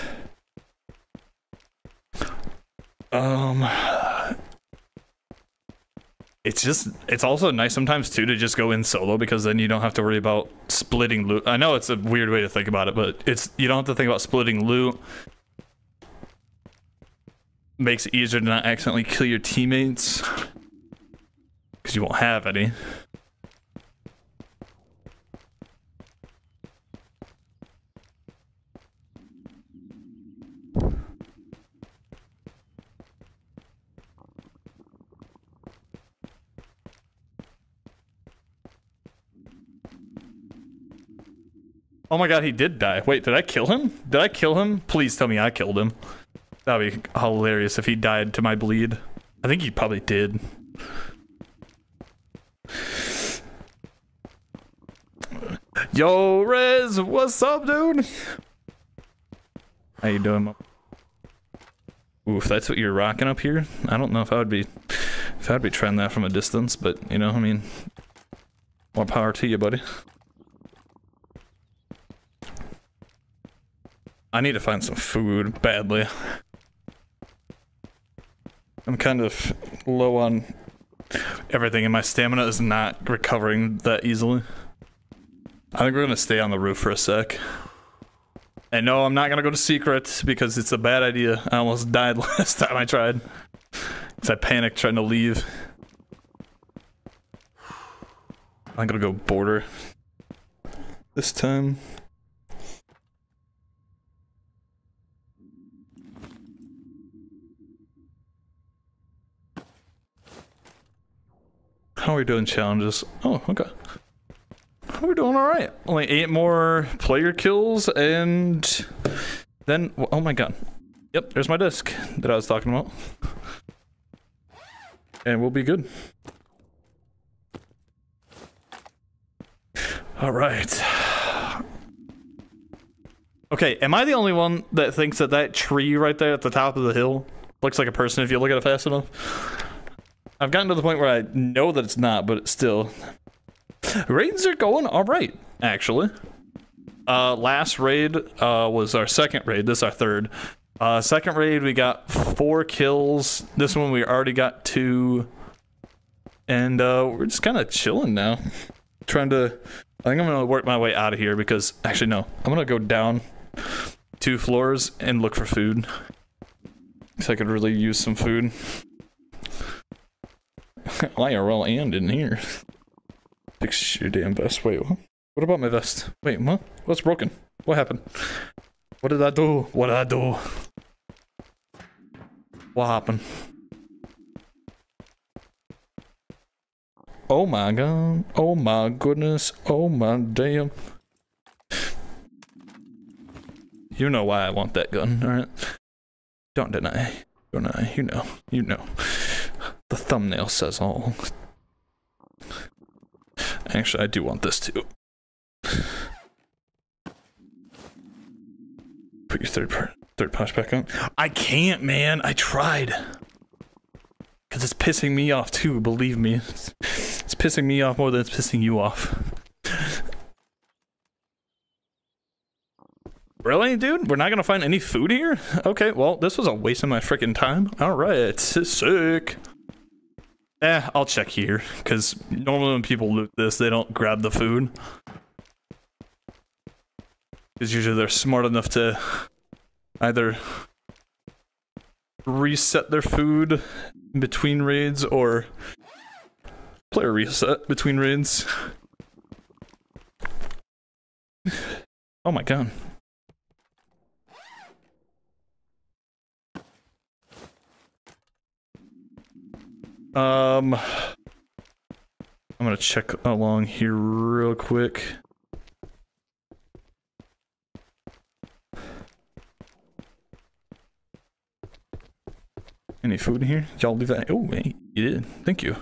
It's also nice sometimes too to just go in solo, because then you don't have to worry about splitting loot. I know it's a weird way to think about it, but you don't have to think about splitting loot. Makes it easier to not accidentally kill your teammates. Because you won't have any. Oh my god, he did die. Wait, did I kill him? Did I kill him? Please tell me I killed him. That'd be hilarious if he died to my bleed. I think he probably did. Yo, Rez, what's up, dude? How you doing? Oof, that's what you're rocking up here? I don't know if I would be... if I'd be trying that from a distance, but, you know, I mean... more power to you, buddy. I need to find some food badly. I'm kind of low on everything and my stamina is not recovering that easily. I think we're gonna stay on the roof for a sec. And no, I'm not gonna go to secret because it's a bad idea. I almost died last time I tried. Because I panicked trying to leave. I'm gonna go border this time. How are we doing challenges? Oh, okay. We're doing alright. Only 8 more player kills and then, oh my god. Yep, there's my disc that I was talking about. And we'll be good. Alright. Okay, am I the only one that thinks that that tree right there at the top of the hill looks like a person if you look at it fast enough? I've gotten to the point where I know that it's not, but it's still. Raids are going alright, actually. Last raid was our second raid. This is our third. Second raid, we got 4 kills. This one, we already got 2. And we're just kind of chilling now. Trying to. I think I'm going to work my way out of here because. Actually, no. I'm going to go down 2 floors and look for food. Because I could really use some food. IRL and in here. Fix your damn vest. Wait, what? What about my vest? Wait, what? What's broken? What happened? What did I do? What did I do? What happened? Oh my god. Oh my goodness. Oh my damn. You know why I want that gun, alright? Don't deny. Don't deny. You know. You know. The thumbnail says all. Actually, I do want this too. Put your third pouch back on. I can't, man. I tried. Because it's pissing me off too, believe me. It's pissing me off more than it's pissing you off. Really, dude? We're not gonna find any food here? Okay, well, this was a waste of my freaking time. Alright, sick. Eh, I'll check here, because normally when people loot this, they don't grab the food. Because usually they're smart enough to either reset their food between raids, or player reset between raids. Oh my god. I'm gonna check along here real quick. Any food in here? Y'all do that? Oh, hey, you did. Thank you.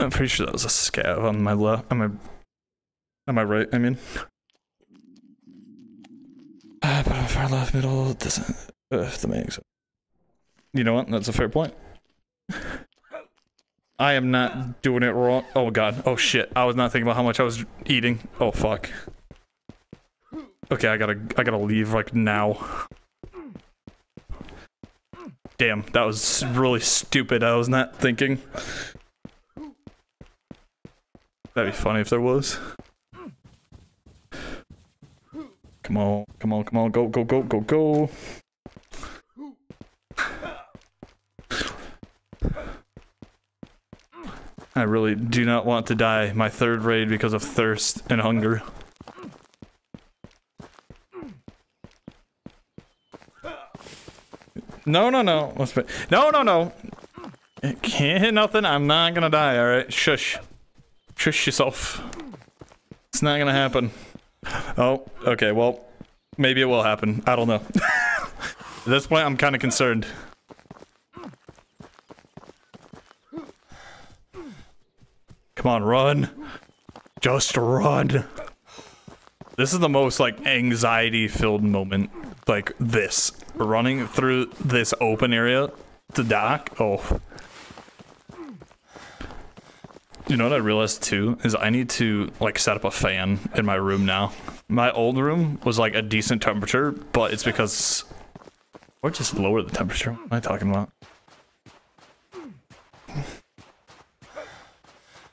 I'm pretty sure that was a scav on my left. On my right. I mean, but on far left, middle, doesn't. If that makes sense. You know what? That's a fair point. I am not doing it wrong. Oh god. Oh shit. I was not thinking about how much I was eating. Oh fuck. Okay, I gotta leave like now. Damn, that was really stupid. I was not thinking. That'd be funny if there was. Come on, come on, come on. Go, go, go, go, go. I really do not want to die my third raid because of thirst and hunger. No, no, no. No, no, no. It can't hit nothing. I'm not gonna die, alright? Shush. Shush yourself. It's not gonna happen. Oh, okay, well, maybe it will happen. I don't know. At this point, I'm kind of concerned. Come on, run. Just run. This is the most, like, anxiety-filled moment. Like, this. Running through this open area to dock. Oh. You know what I realized, too, is I need to, like, set up a fan in my room now. My old room was, like, a decent temperature, but it's because... Or just lower the temperature. What am I talking about?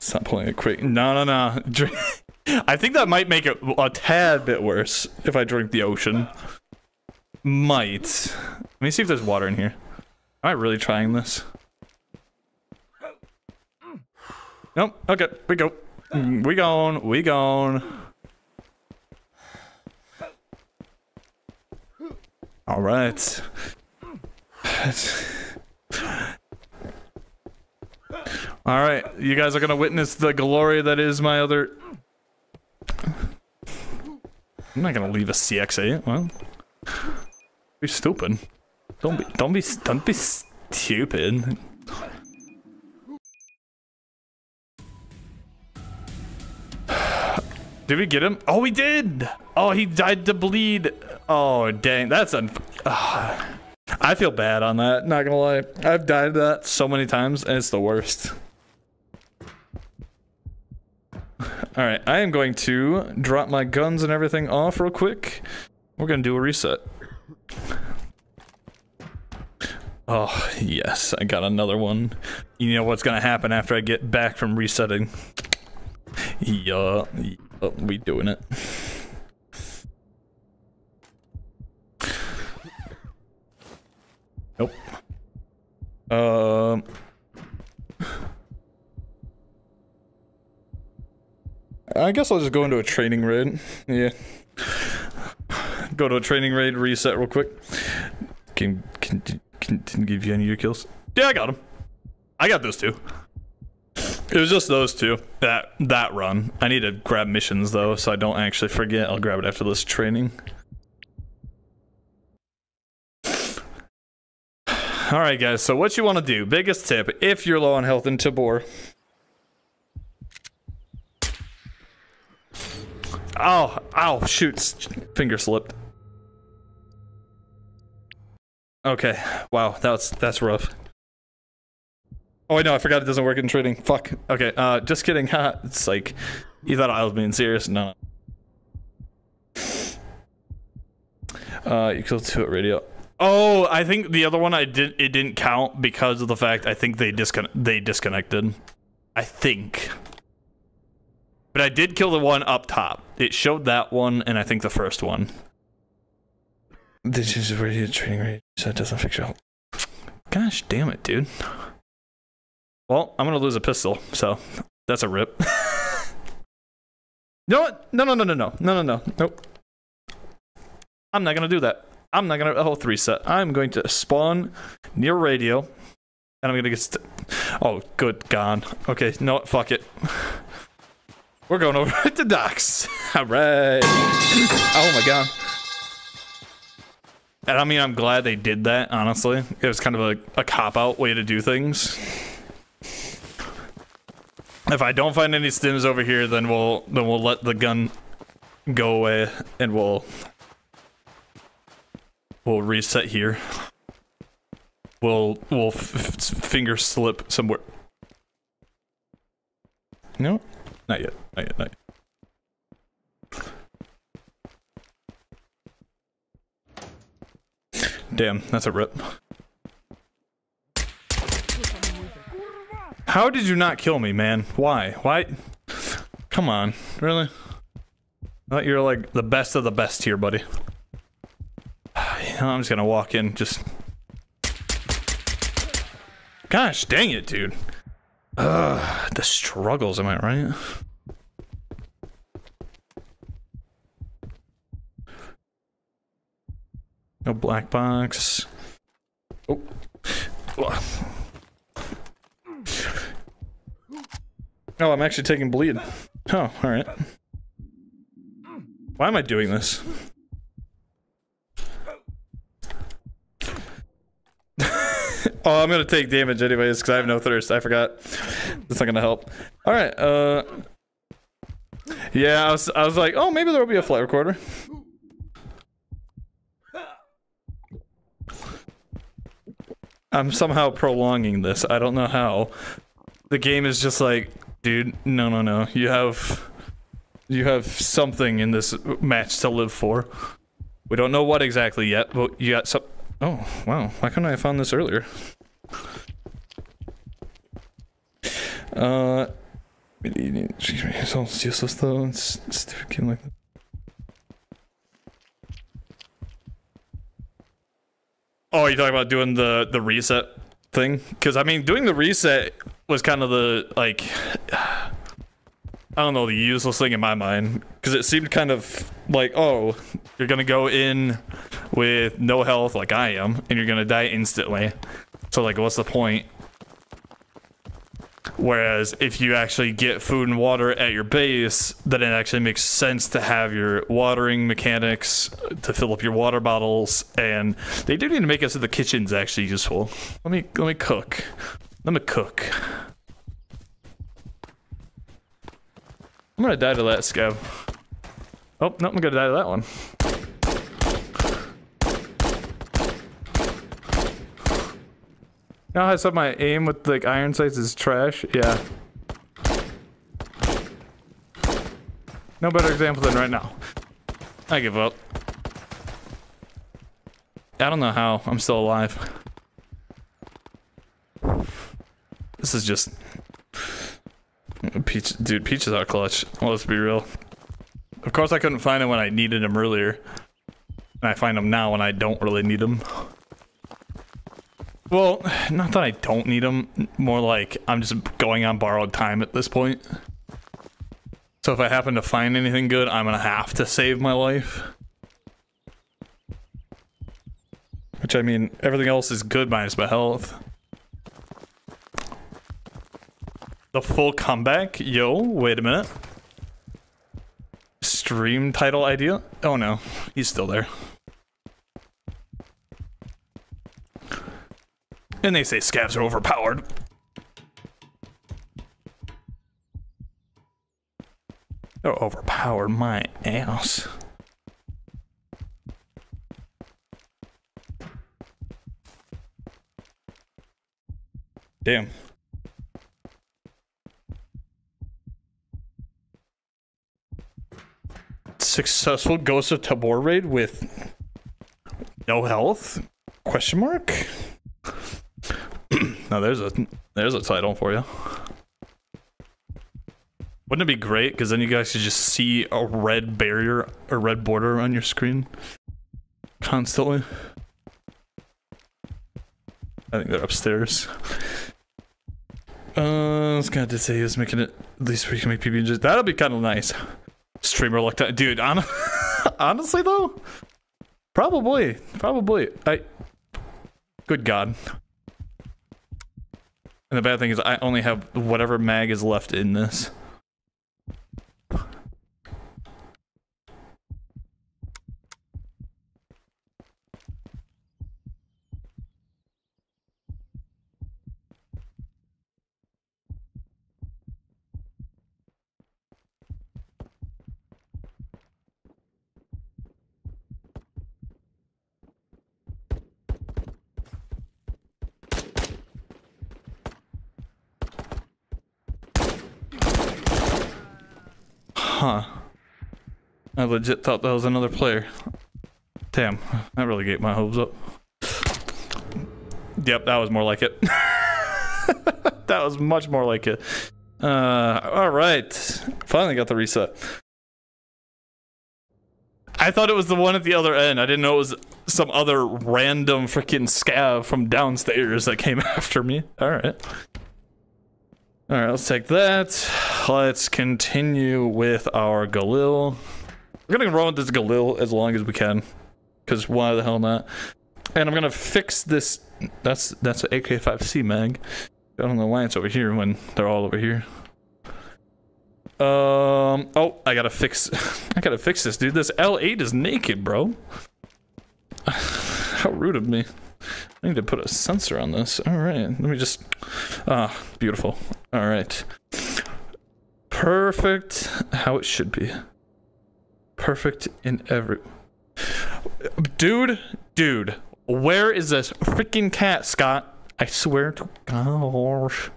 Stop playing it quick. No, no, no. Drink. I think that might make it a tad bit worse if I drink the ocean. Might. Let me see if there's water in here. Am I really trying this? Nope. Okay, we go. We gone. We gone. All right. All right. You guys are gonna witness the glory that is my other. I'm not gonna leave a CX8. Well, you're stupid. Don't be stupid. Did we get him? Oh, we did! Oh, he died to bleed. Oh, dang. That's I feel bad on that, not gonna lie. I've died to that so many times, and it's the worst. Alright, I am going to drop my guns and everything off real quick. We're gonna do a reset. Oh, yes. I got another one. You know what's gonna happen after I get back from resetting. Yeah. Oh, we doing it. Nope. I guess I'll just go into a training raid. Yeah. Go to a training raid, reset real quick. Didn't give you any of your kills. Yeah, I got him. I got those two. It was just those two that run. I need to grab missions though, so I don't actually forget. I'll grab it after this training. All right, guys. So what you want to do? Biggest tip if you're low on health in Tabor. Oh, ow! Shoots, finger slipped. Okay. Wow, that's rough. Oh, wait, no, I forgot it doesn't work in trading. Fuck. Okay, just kidding. Ha, it's like, you thought I was being serious? No. You killed two at radio. Oh, I think the other one it didn't count because of the fact I think they disconnected. I think. But I did kill the one up top. It showed that one and I think the first one. This is radio trading rate, so it doesn't fix your health. Gosh damn it, dude. Well, I'm gonna lose a pistol, so that's a rip. You know what? No. Nope. I'm not gonna do that. I'm not gonna health reset. I'm going to spawn near radio, and I'm gonna get. Oh, good God. Okay, no, what? Fuck it. We're going over to Docks. All right. Oh my God. And I mean, I'm glad they did that. Honestly, it was kind of a cop-out way to do things. If I don't find any stims over here, then we'll let the gun go away and we'll reset here. We'll finger slip somewhere. No, not yet. Not yet. Damn, that's a rip. How did you not kill me, man? Why? Why? Come on. Really? I thought you were like the best of the best here, buddy. I'm just gonna walk in, just... Gosh dang it, dude. The struggles, am I right? No black box. Oh. Oh, I'm actually taking bleed. Oh, alright. Why am I doing this? Oh, I'm gonna take damage anyways, because I have no thirst. I forgot. That's not gonna help. Alright, yeah, I was like, oh, maybe there'll be a flight recorder. I'm somehow prolonging this. I don't know how. The game is just like, dude, no, no, no. You have something in this match to live for. We don't know what exactly yet, but you got some... Oh, wow. Why couldn't I have found this earlier? It's all useless though. It's a stupid game like that. Oh, you're talking about doing the reset thing? Because, I mean, doing the reset was kind of the, like... I don't know, the useless thing in my mind. Because it seemed kind of like, oh, you're gonna go in with no health like I am, and you're gonna die instantly. So, like, what's the point? Whereas, if you actually get food and water at your base, then it actually makes sense to have your watering mechanics to fill up your water bottles, and they do need to make us in the kitchens actually useful. Let me cook. Let me cook. I'm gonna die to that scab. Oh, no, I'm gonna die to that one. You know how I said my aim with, like, iron sights is trash? Yeah. No better example than right now. I give up. I don't know how I'm still alive. This is just... Peach, dude, peaches are clutch. Well, let's be real. Of course I couldn't find them when I needed them earlier. And I find them now when I don't really need them. Well, not that I don't need them. More like I'm just going on borrowed time at this point. So if I happen to find anything good, I'm gonna have to save my life. Which, I mean, everything else is good minus my health. The full comeback? Yo, wait a minute. Stream title idea? Oh no, he's still there. And they say scavs are overpowered. They're overpowered, my ass. Damn. Successful Ghost of Tabor raid with no health? Question mark? Now there's a title for you. Wouldn't it be great? Because then you guys could just see a red barrier or red border on your screen constantly. I think they're upstairs. This guy did say he was making it. At least we can make PB&Js. That'll be kind of nice. Streamer looked at, dude. Honestly though, probably. Good God. And the bad thing is I only have whatever mag is left in this. Huh. I legit thought that was another player. Damn, that really gave my hopes up. Yep, that was more like it. That was much more like it. Alright. Finally got the reset. I thought it was the one at the other end. I didn't know it was some other random freaking scav from downstairs that came after me. Alright. Alright, let's take that. Let's continue with our Galil. We're gonna run with this Galil as long as we can. Because why the hell not? And I'm gonna fix this. That's an AK5C mag. I don't know why it's over here when they're all over here. Oh, I gotta fix. I gotta fix this, dude. This L8 is naked, bro. How rude of me. I need to put a sensor on this. Alright, let me just... Ah, beautiful. Alright. Perfect how it should be. Perfect in every... Dude. Where is this freaking cat, Scott? I swear to gosh.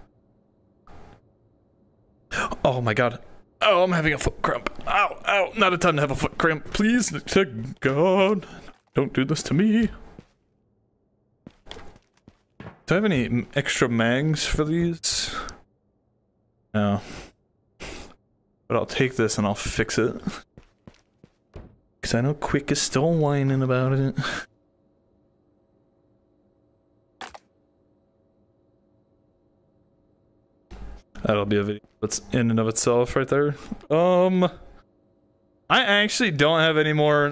Oh my god. Oh, I'm having a foot cramp. Ow, ow. Not a time to have a foot cramp. Please, to God. Don't do this to me. Do I have any extra mags for these? No. But I'll take this and I'll fix it. Because I know Quick is still whining about it. That'll be a video that's in and of itself right there. I actually don't have any more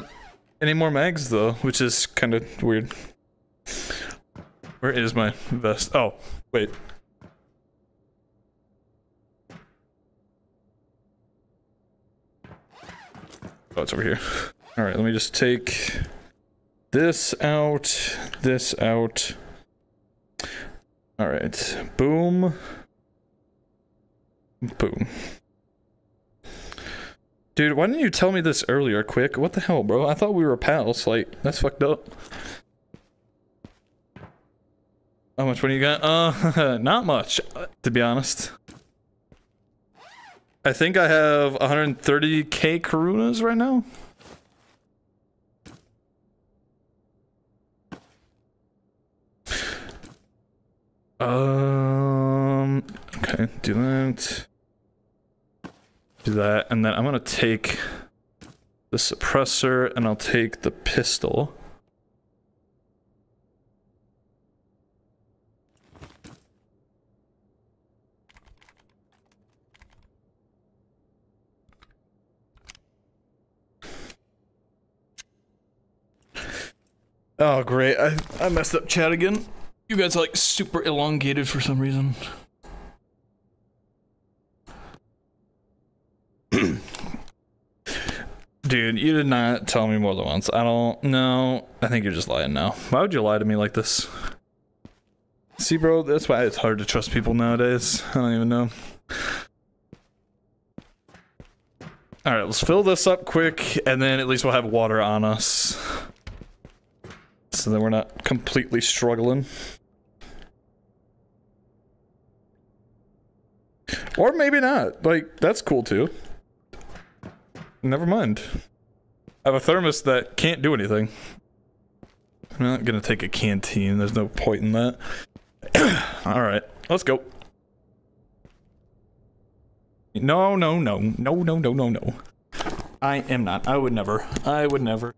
mags though, which is kind of weird. Where is my vest? Oh, wait. Oh, it's over here. Alright, let me just take this out, this out. Alright, boom. Boom. Dude, why didn't you tell me this earlier, Quick? What the hell, bro? I thought we were pals. Like, that's fucked up. How much money you got? Not much, to be honest. I think I have 130k Karunas right now. Okay, do that, and then I'm gonna take the suppressor, and I'll take the pistol. Oh great, I messed up chat again. You guys are like super elongated for some reason. Dude, you did not tell me more than once. I don't know. I think you're just lying now. Why would you lie to me like this? See, bro, that's why it's hard to trust people nowadays. I don't even know. Alright, let's fill this up quick, and then at least we'll have water on us. So that we're not completely struggling. Or maybe not. Like, that's cool too. Never mind. I have a thermos that can't do anything. I'm not gonna take a canteen. There's no point in that. Alright, let's go. No. I am not. I would never. I would never.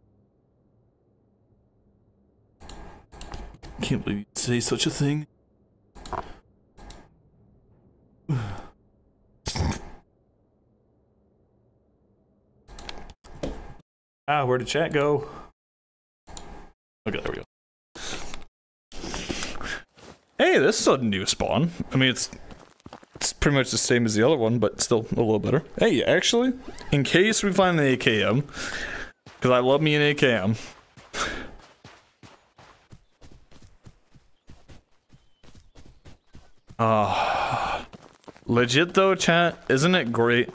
Can't believe you'd say such a thing. Ah, where did chat go? Okay, there we go. Hey, this is a new spawn. I mean, it's pretty much the same as the other one, but still a little better. Hey, actually, in case we find an AKM, because I love me an AKM. Legit though, chat, isn't it great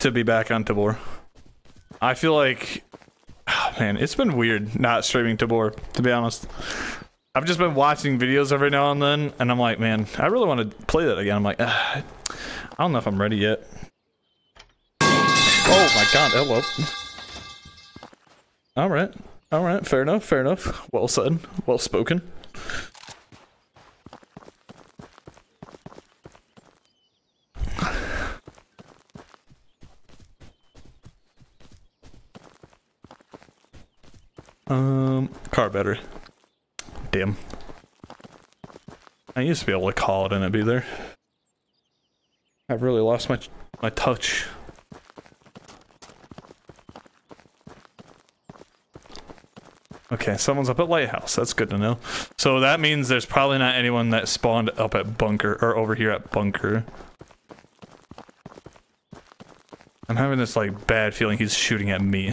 to be back on Tabor? I feel like, oh man, it's been weird not streaming Tabor, to be honest. I've just been watching videos every now and then, and I'm like, man, I really want to play that again. I'm like, I don't know if I'm ready yet. Oh my god, hello. Alright, fair enough. Well said, well spoken. Car battery. Damn. I used to be able to call it and it'd be there. I've really lost my touch. Okay, someone's up at Lighthouse. That's good to know. So that means there's probably not anyone that spawned up at Bunker, or over here at Bunker. I'm having this, like, bad feeling he's shooting at me.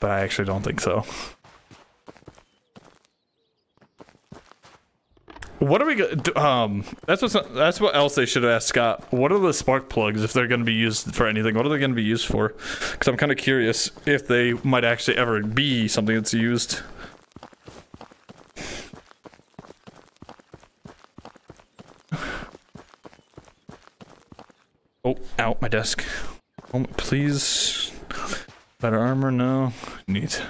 But I actually don't think so. What are we gonna that's what else they should have asked Scott. What are the spark plugs, if they're gonna be used for anything? What are they gonna be used for? Because I'm kind of curious if they might actually ever be something that's used. Oh, ow, my desk. Oh, please. Better armor? No. Neat.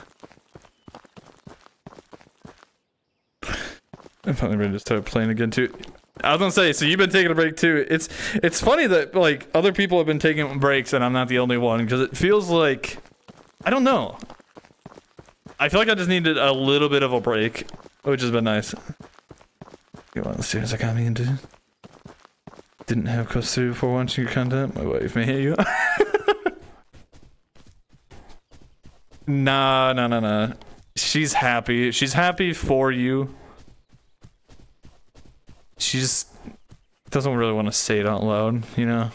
I'm finally ready to start playing again too. I was gonna say, so you've been taking a break too. It's funny that like other people have been taking breaks and I'm not the only one, because it feels like, I don't know. I feel like I just needed a little bit of a break, which has been nice. Come on, the stairs I got me into. Didn't have Quest 3 before watching your content. My wife may hear you. Nah, nah, nah, nah. She's happy. She's happy for you. She just doesn't really want to say it out loud, you know?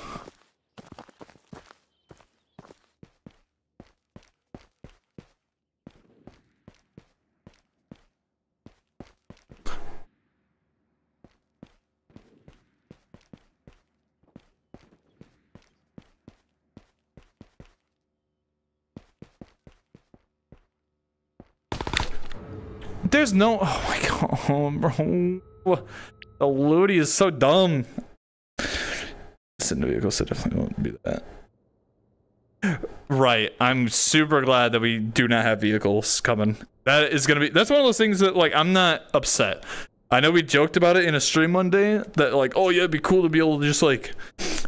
There's no- oh my god, bro. The looty is so dumb. Sit in the vehicle, so definitely won't be that. Right, I'm super glad that we do not have vehicles coming. That is gonna be- that's one of those things that, like, I'm not upset. I know we joked about it in a stream one day, that like, oh yeah, it'd be cool to be able to just like,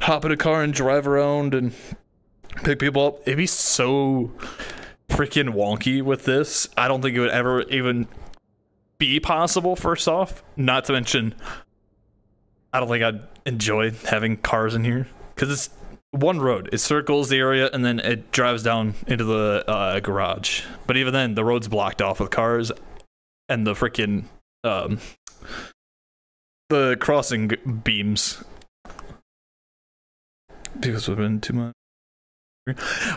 hop in a car and drive around and pick people up. It'd be so freaking wonky with this. I don't think it would ever even be possible, first off. Not to mention, I don't think I'd enjoy having cars in here, because it's one road. It circles the area and then it drives down into the garage. But even then, the road's blocked off with cars, and the freaking the crossing beams. Because we've been too much.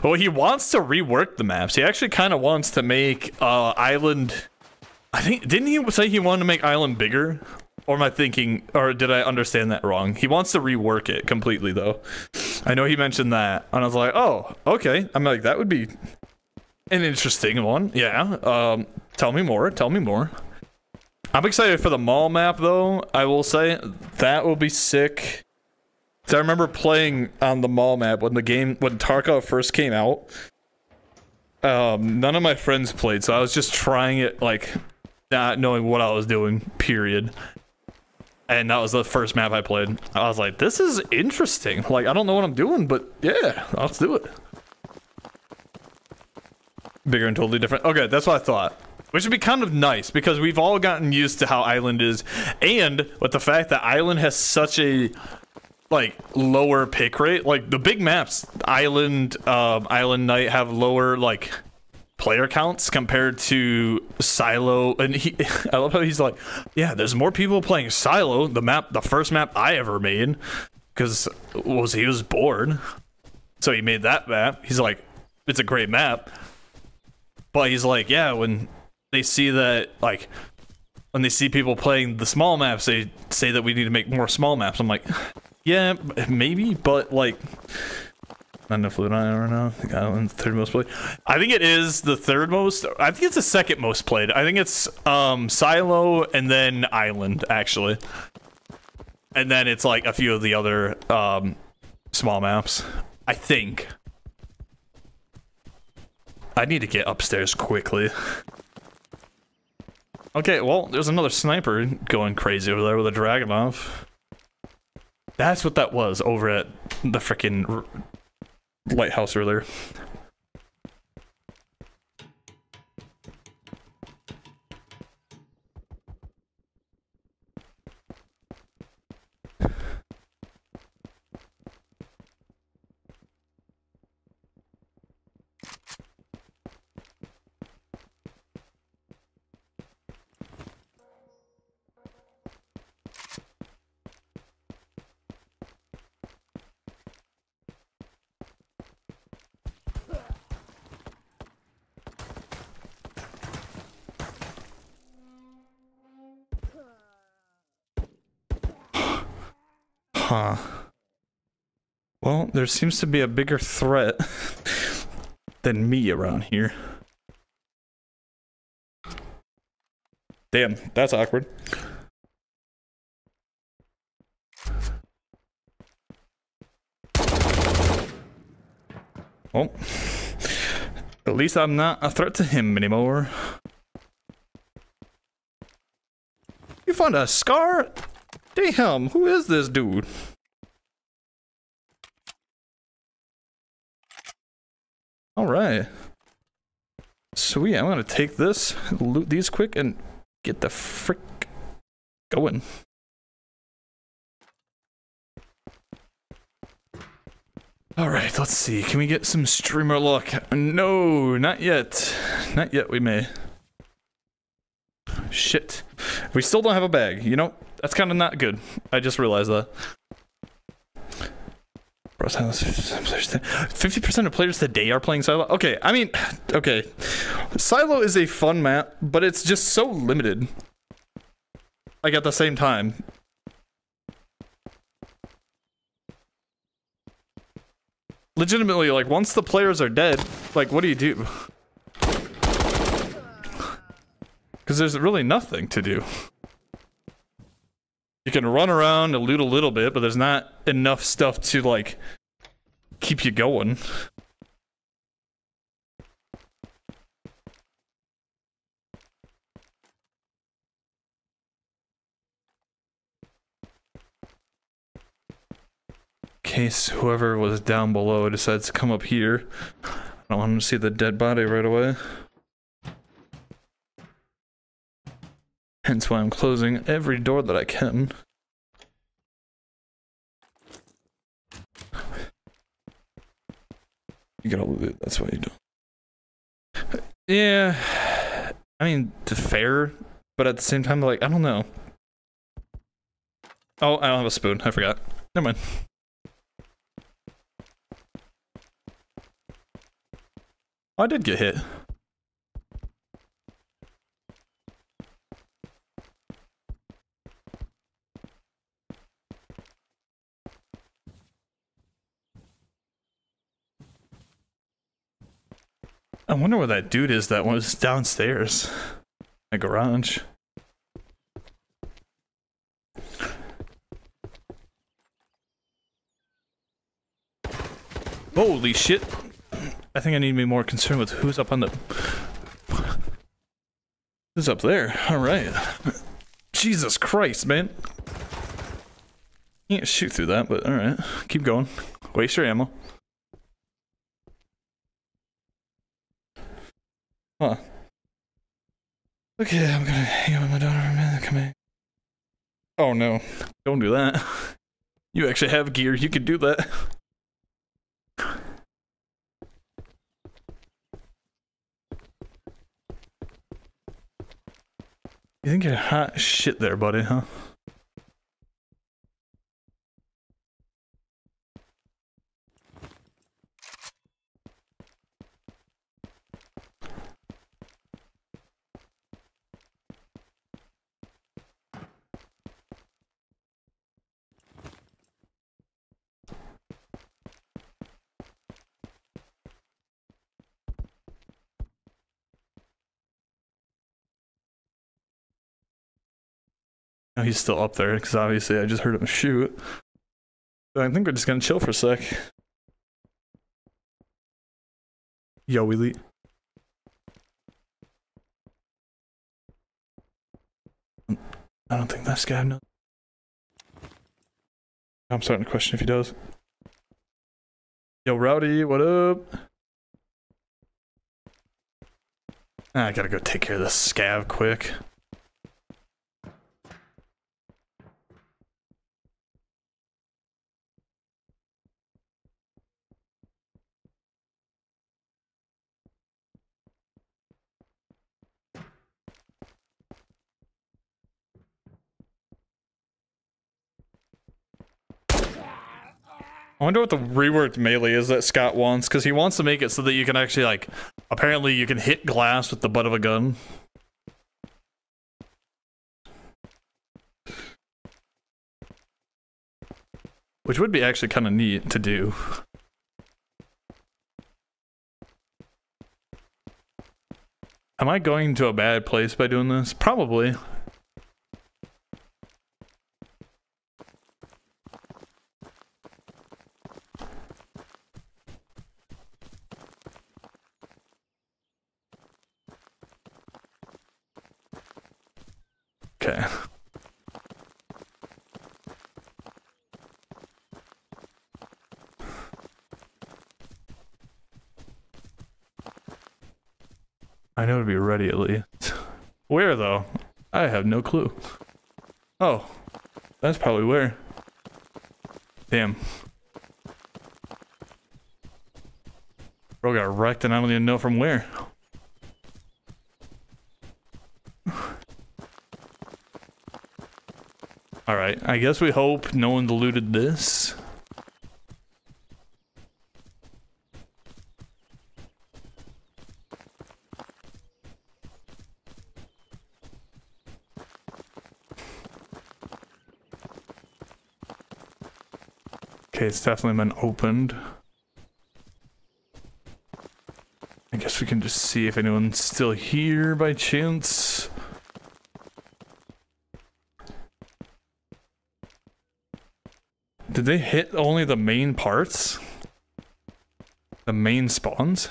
Well, he wants to rework the maps. He actually kind of wants to make Island. I think, didn't he say he wanted to make Island bigger? Or am I thinking, or did I understand that wrong? He wants to rework it completely, though. I know he mentioned that, and I was like, oh, okay. I'm like, that would be an interesting one. Yeah, tell me more, tell me more. I'm excited for the mall map, though, I will say. That will be sick. So I remember playing on the mall map when the game, when Tarkov first came out. None of my friends played, so I was just trying it, like, not knowing what I was doing, period. And that was the first map I played. I was like, this is interesting. Like, I don't know what I'm doing, but yeah, let's do it. Bigger and totally different. Okay, that's what I thought. Which would be kind of nice, because we've all gotten used to how Island is. And with the fact that Island has such a, like, lower pick rate. Like, the big maps, Island, Island Night, have lower, like, player counts compared to Silo, and he, I love how he's like, yeah, there's more people playing Silo, the map, the first map I ever made, because he was bored, so he made that map. He's like, it's a great map, but he's like, yeah, when they see that, like, when they see people playing the small maps, they say that we need to make more small maps. I'm like, yeah, maybe, but like, not enough loot on it right now. I think Island's the third most played. I think it is the third most. I think it's the second most played. I think it's Silo and then Island, actually. And then it's like a few of the other small maps, I think. I need to get upstairs quickly. Okay, well, there's another sniper going crazy over there with a Dragunov. That's what that was over at the freaking Lighthouse earlier. Huh. Well, there seems to be a bigger threat than me around here. Damn, that's awkward. Oh, at least I'm not a threat to him anymore. You found a scar? Damn, who is this dude? Alright. Sweet, I'm gonna take this, loot these quick, and get the frick going. Alright, let's see. Can we get some streamer luck? No, not yet. Not yet, we may. Shit. We still don't have a bag. You know, that's kind of not good. I just realized that. 50% of players today are playing Silo. Okay, I mean, okay. Silo is a fun map, but it's just so limited. Like, at the same time. Legitimately, like, once the players are dead, like, what do you do? Because there's really nothing to do. You can run around and loot a little bit, but there's not enough stuff to, like, keep you going. Case whoever was down below decides to come up here. I don't want to see the dead body right away. Hence why I'm closing every door that I can. You gotta loot, that's what you do. Yeah, I mean, fair, but at the same time, like, I don't know. Oh, I don't have a spoon, I forgot. Never mind. I did get hit. I wonder where that dude is that was downstairs. My garage. Holy shit. I think I need to be more concerned with who's up on the... Who's up there? Alright. Jesus Christ, man. Can't shoot through that, but alright. Keep going. Waste your ammo. Huh. Okay, I'm gonna hang out with my daughter for a minute. Come in. Oh no. Don't do that. You actually have gear. You can do that. You think you're hot shit there, buddy, huh? He's still up there because obviously I just heard him shoot. So I think we're just gonna chill for a sec. Yo, Elite. I don't think this guy knows. I'm starting to question if he does. Yo, Rowdy, what up? Ah, I gotta go take care of this scav quick. I wonder what the reworked melee is that Scott wants, because he wants to make it so that you can actually, like, apparently you can hit glass with the butt of a gun. Which would be actually kind of neat to do. Am I going to a bad place by doing this? Probably. Okay. I know to be ready at least. Where though? I have no clue. Oh, that's probably where. Damn. Bro got wrecked and I don't even know from where. Alright, I guess we hope no one looted this. Okay, it's definitely been opened. I guess we can just see if anyone's still here by chance. Did they hit only the main parts? The main spawns?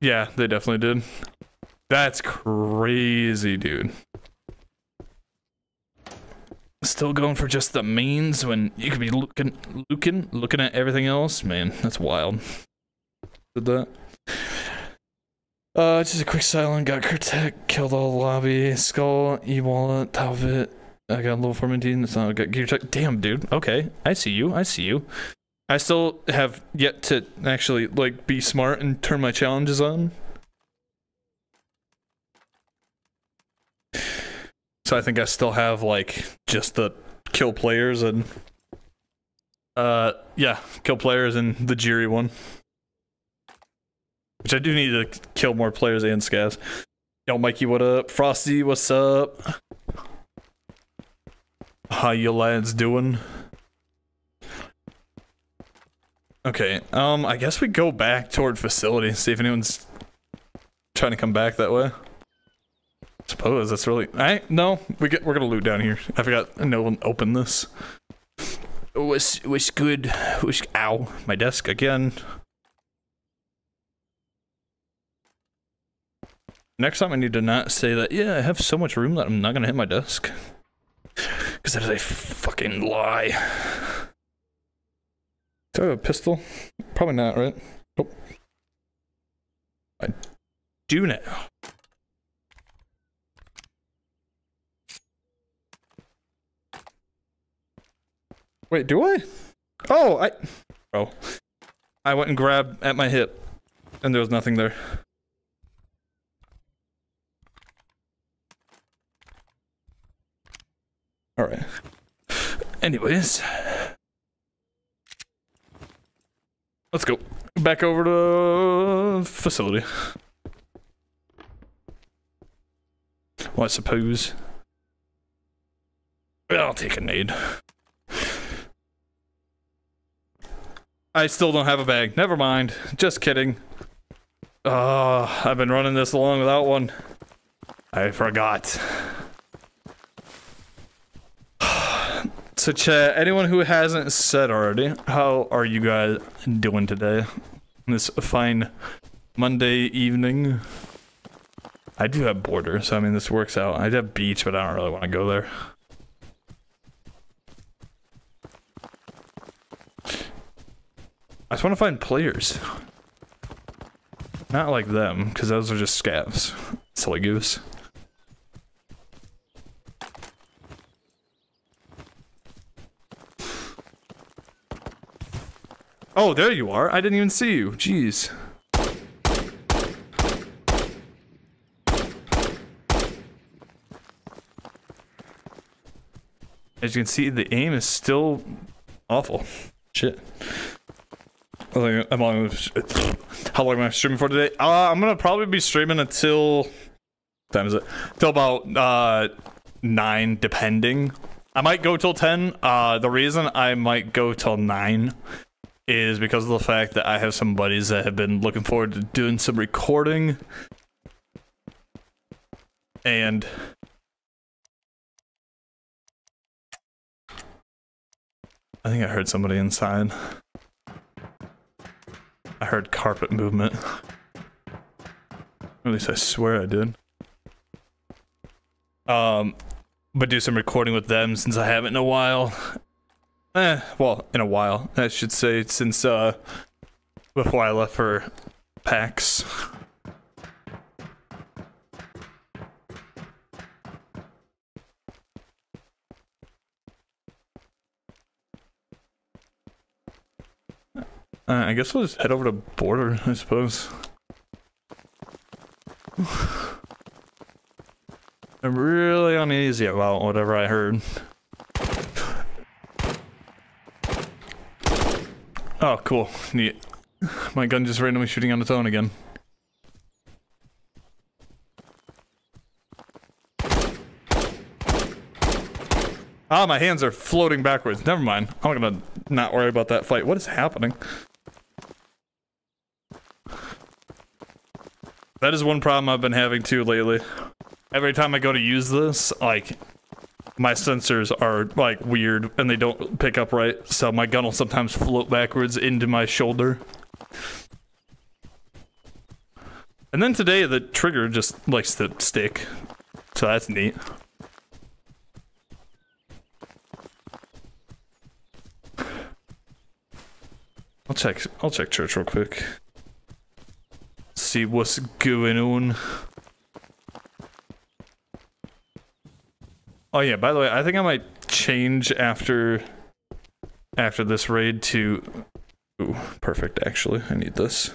Yeah, they definitely did. That's crazy, dude. Still going for just the mains when you could be looking at everything else, man. That's wild. Did that? Just a quick silent. Got Kurtek, killed all the lobby, skull, e-wallet, top of it. I got level 419. That's not good. Gear check. Damn, dude. Okay, I see you. I see you. I still have yet to actually like be smart and turn my challenges on. So I think I still have like just the kill players and yeah, kill players and the Jiri one, which I do need to kill more players and scavs. Yo, Mikey, what up? Frosty, what's up? How you lads doing? Okay, I guess we go back toward facility and see if anyone's trying to come back that way. Suppose that's really no. We're gonna loot down here. I forgot no one opened this. What's good? What's ow? My desk again. Next time I need to not say that. Yeah, I have so much room that I'm not gonna hit my desk. Cause that is a fucking lie. Do I have a pistol? Probably not, right? Nope. I do now. Wait, do I? Oh, bro. I went and grabbed at my hip, and there was nothing there. Alright. Anyways. Let's go. Back over to facility. Well, I suppose. I'll take a nade. I still don't have a bag. Never mind. Just kidding. I've been running this along without one. I forgot. So chat, anyone who hasn't said already, how are you guys doing today? This fine Monday evening. I do have Border, so I mean this works out. I do have Beach, but I don't really want to go there. I just want to find players. Not like them, because those are just scavs. Silly goose. Oh, there you are. I didn't even see you. Jeez. As you can see, the aim is still awful. Shit. How long am I streaming for today? I'm gonna probably be streaming until... What time is it? Till about 9 depending. I might go till 10. The reason I might go till 9 is because of the fact that I have some buddies that have been looking forward to doing some recording. And I think I heard somebody inside. I heard carpet movement. At least I swear I did. But do some recording with them since I haven't in a while. Well, in a while, I should say, since, before I left for PAX. I guess we'll just head over to Border, I suppose. I'm really uneasy about whatever I heard. Oh, cool. Neat. My gun just randomly shooting on its own again. Ah, my hands are floating backwards. Never mind. I'm gonna not worry about that fight. What is happening? That is one problem I've been having too lately. Every time I go to use this, like, my sensors are, like, weird, and they don't pick up right, so my gun will sometimes float backwards into my shoulder. And then today, the trigger just likes to stick, so that's neat. I'll check church real quick. See what's going on. Oh yeah, by the way, I think I might change after this raid to... Ooh, perfect, actually. I need this.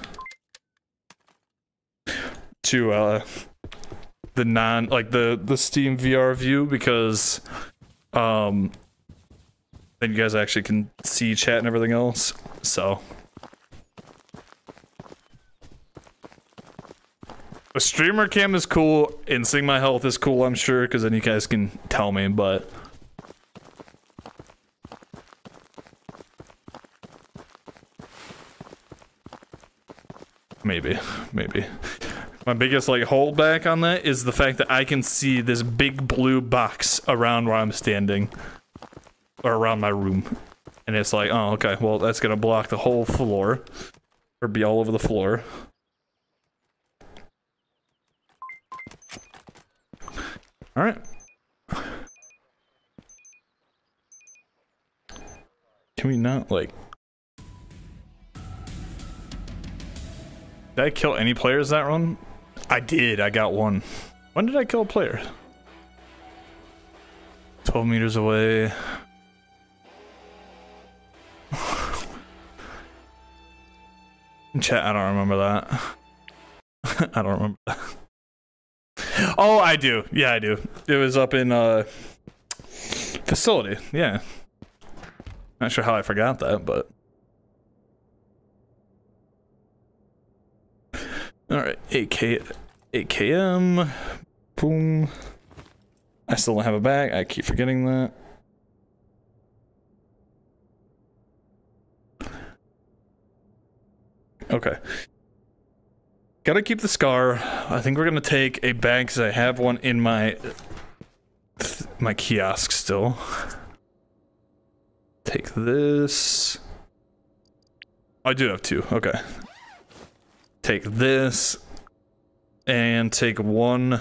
To, the non... like, the Steam VR view, because, then you guys actually can see chat and everything else, so... A streamer cam is cool, and seeing my health is cool, I'm sure, because then you guys can tell me, but... Maybe. My biggest, like, holdback on that is the fact that I can see this big blue box around where I'm standing. Or around my room. And it's like, oh, okay, well, that's gonna block the whole floor. Or be all over the floor. All right. Can we not, like... Did I kill any players that run? I did, I got one. When did I kill a player? 12 meters away. Chat, I don't remember that. I don't remember that. Oh, I do. Yeah, I do. It was up in, Facility. Yeah. Not sure how I forgot that, but... Alright, 8km. Boom. I still don't have a bag. I keep forgetting that. Okay. Gotta keep the scar. I think we're gonna take a bag because I have one in my kiosk still. Take this. I do have two, okay. Take this. And take one.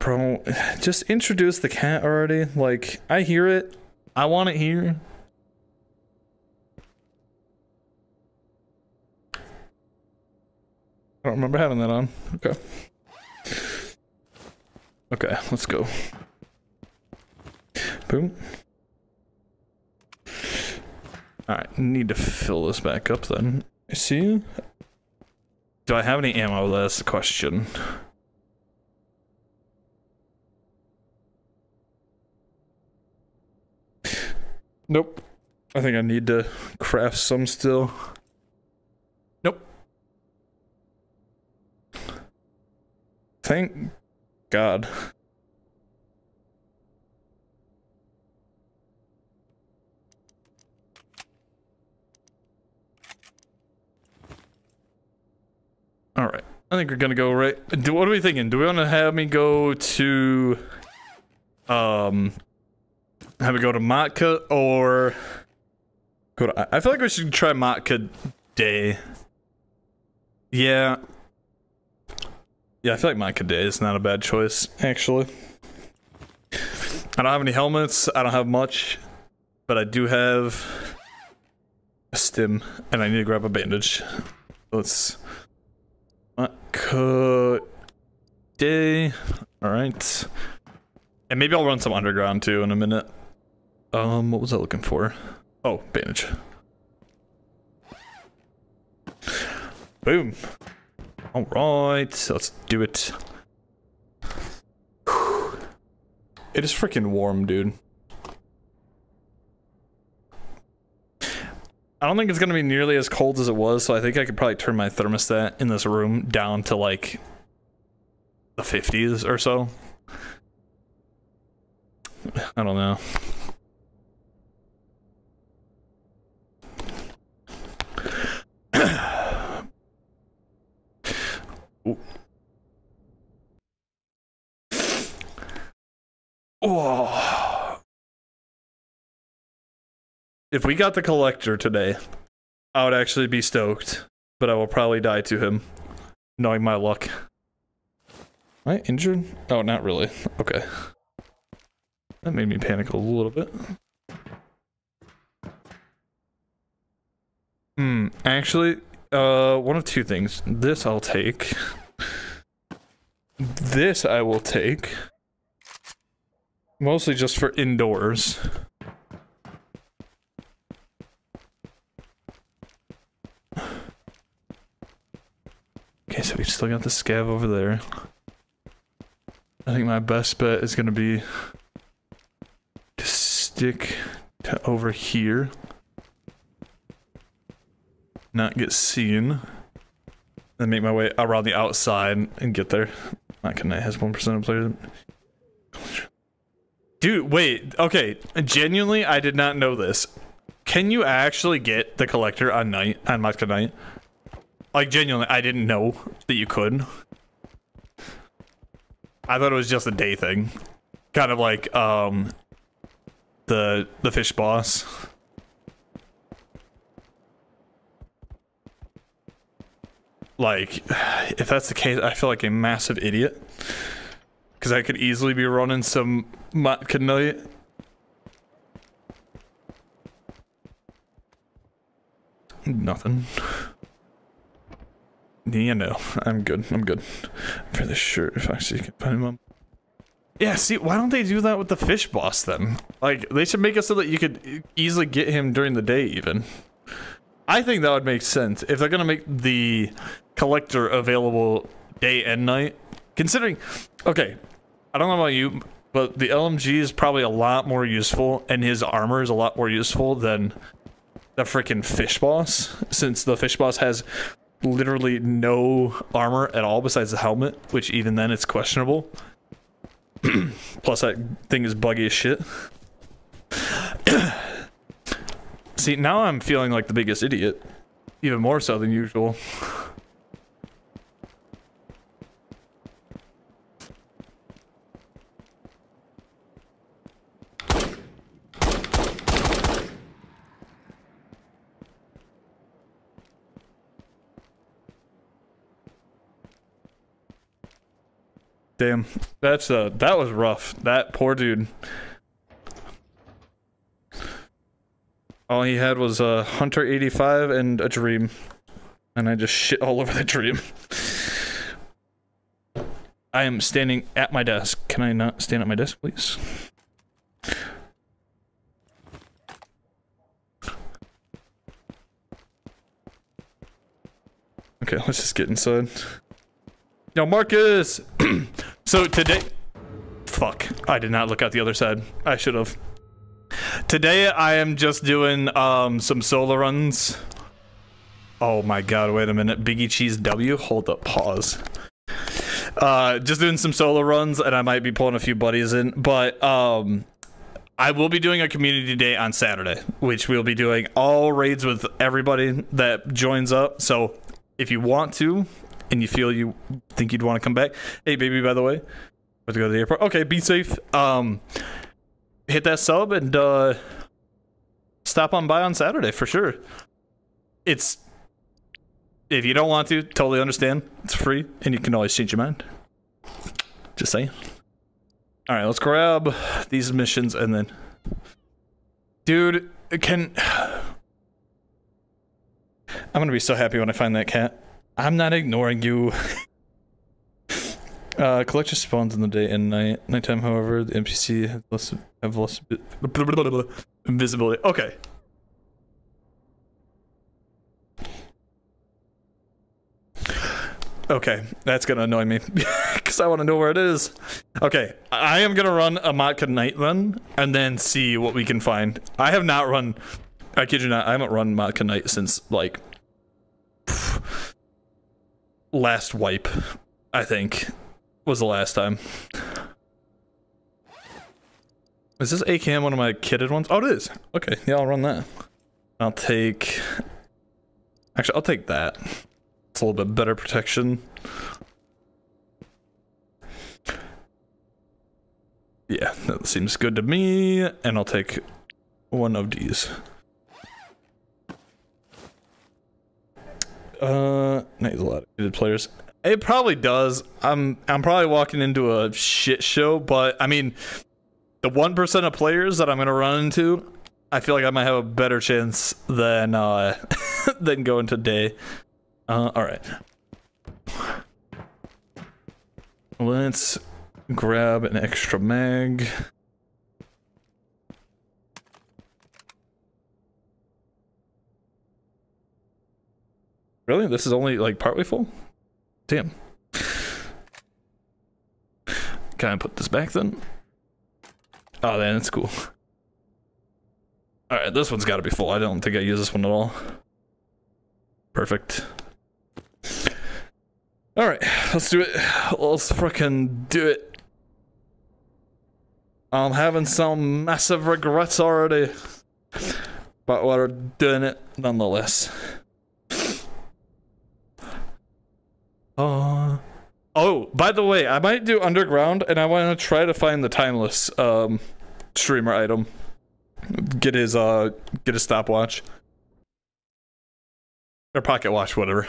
Pro. Just introduce the cat already. Like, I hear it. I want it here. I don't remember having that on. Okay. Okay, let's go. Boom. Alright, need to fill this back up then. See? Do I have any ammo? That's the question. Nope. I think I need to craft some still. Thank God. All right, I think we're gonna go right. What are we thinking? Do we want to have me go to, have we go to Matka or go to? I feel like we should try Matka Day. Yeah. Yeah, I feel like Matka Day is not a bad choice, actually. I don't have any helmets, I don't have much, but I do have a stim, and I need to grab a bandage. Let's... Matka Day... Alright. And maybe I'll run some underground, too, in a minute. What was I looking for? Oh, bandage. Boom! All right, so let's do it. It is freaking warm, dude. I don't think it's gonna be nearly as cold as it was, so I think I could probably turn my thermostat in this room down to like the 50s or so. I don't know. Ooh. Oh. If we got the collector today, I would actually be stoked, but I will probably die to him, knowing my luck. Am I injured? Oh, not really. Okay. That made me panic a little bit. Actually... one of two things. This I'll take. This I will take. Mostly just for indoors. Okay, so we still got the scav over there. I think my best bet is gonna be to stick to over here. Not get seen, then make my way around the outside and get there. Matka Night has 1% of players. Dude, wait, okay, genuinely, I did not know this. Can you actually get the collector on night, on Matka Night? Like, genuinely, I didn't know that you could. I thought it was just a day thing. Kind of like, the fish boss. Like, if that's the case, I feel like a massive idiot. Because I could easily be running some Matka Night. Nothing. Yeah, no. I'm good. I'm good. I'm pretty sure if I actually can find him on. Yeah, see, why don't they do that with the fish boss then? Like, they should make it so that you could easily get him during the day, even. I think that would make sense if they're gonna make the collector available day and night. Considering, okay, I don't know about you, but the LMG is probably a lot more useful, and his armor is a lot more useful than the freaking fish boss, since the fish boss has literally no armor at all besides the helmet, which even then it's questionable. Plus that thing is buggy as shit. See, now I'm feeling like the biggest idiot, even more so than usual. Damn, that's that was rough. That poor dude. All he had was a Hunter 85 and a dream. And I just shit all over the dream. I am standing at my desk. Can I not stand at my desk, please? Okay, let's just get inside. Yo, Marcus! So today... Fuck. I did not look out the other side. I should have. Today I am just doing some solo runs. Oh my god, wait a minute. Biggie Cheese W? Hold up, pause. Just doing some solo runs, and I might be pulling a few buddies in, but I will be doing a community day on Saturday, which we'll be doing all raids with everybody that joins up. So if you want to, and you feel you think you'd want to come back. Hey, baby, by the way, about to go to the airport. Okay, be safe. Hit that sub and stop on by on Saturday for sure. It's, if you don't want to, totally understand. It's free, and you can always change your mind. Just saying. All right, let's grab these missions and then, dude, I'm gonna be so happy when I find that cat. I'm not ignoring you. Collect your spawns in the day and nighttime, however, the NPC have less invisibility. Okay. Okay, that's gonna annoy me because I want to know where it is. Okay, I am gonna run a Matka night run and then see what we can find. I have not run, I kid you not, I haven't run Matka night since like last wipe, I think, was the last time. Is this AKM one of my kitted ones? Oh, it is. Okay, yeah, I'll run that. I'll take, actually, I'll take that. It's a little bit better protection. Yeah, that seems good to me. And I'll take one of these. That is a lot of good players. It probably does. I'm probably walking into a shit show, but I mean, the 1% of players that I'm gonna run into, I feel like I might have a better chance than than going today. All right. Let's grab an extra mag. Really? This is only like partway full? Damn. Can I put this back then? Oh, man, it's cool. All right, this one's got to be full. I don't think I use this one at all. Perfect. All right, let's do it. Let's frickin' do it. I'm having some massive regrets already, but we're doing it nonetheless. Oh, by the way, I might do underground, and I want to try to find the Timeless streamer item. Get his stopwatch or pocket watch, whatever.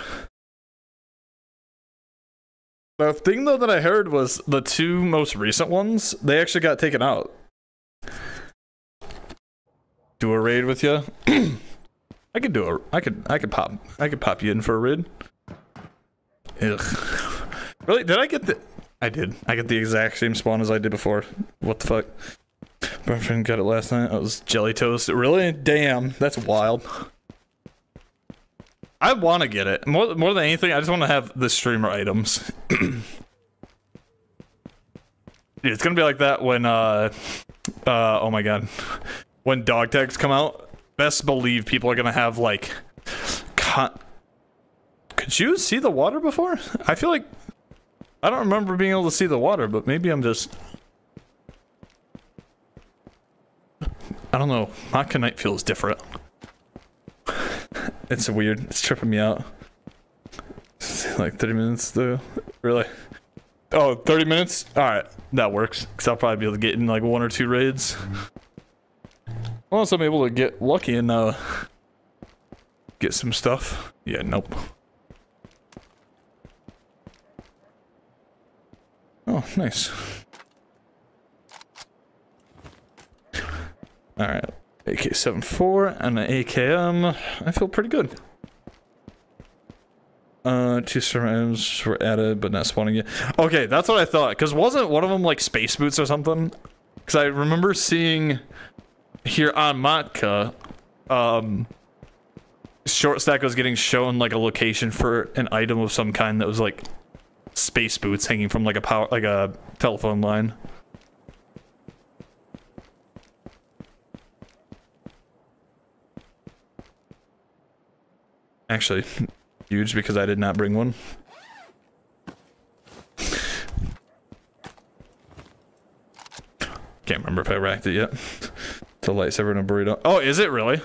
The thing though that I heard was the two most recent ones, they actually got taken out. Do a raid with you? I could do a, I could pop you in for a raid. Ugh. Really? Did I get the, I did. I got the exact same spawn as I did before. What the fuck? My friend got it last night. I was jelly toast. Really? Damn, that's wild. I want to get it. More than anything, I just want to have the streamer items. Dude, it's going to be like that when, oh my god. When dog tags come out, best believe people are going to have, like, could you see the water before? I feel like, I don't remember being able to see the water, but maybe I'm just, I don't know. Matka night feels different. It's weird. It's tripping me out. Like 30 minutes though. Really? Oh, 30 minutes? Alright. That works. Because I'll probably be able to get in like 1 or 2 raids. Unless I'm able to get lucky and get some stuff. Yeah, nope. Oh, nice. Alright. AK-74 and an AKM. I feel pretty good. 2 surrounds were added, but not spawning yet. Okay, that's what I thought. Because wasn't one of them like space boots or something? Because I remember seeing here on Matka, Shortstack was getting shown like a location for an item of some kind that was like space boots hanging from like a power, like a telephone line. Actually, huge because I did not bring one. Can't remember if I racked it yet. It's a lightsaber and a burrito. Oh, is it really?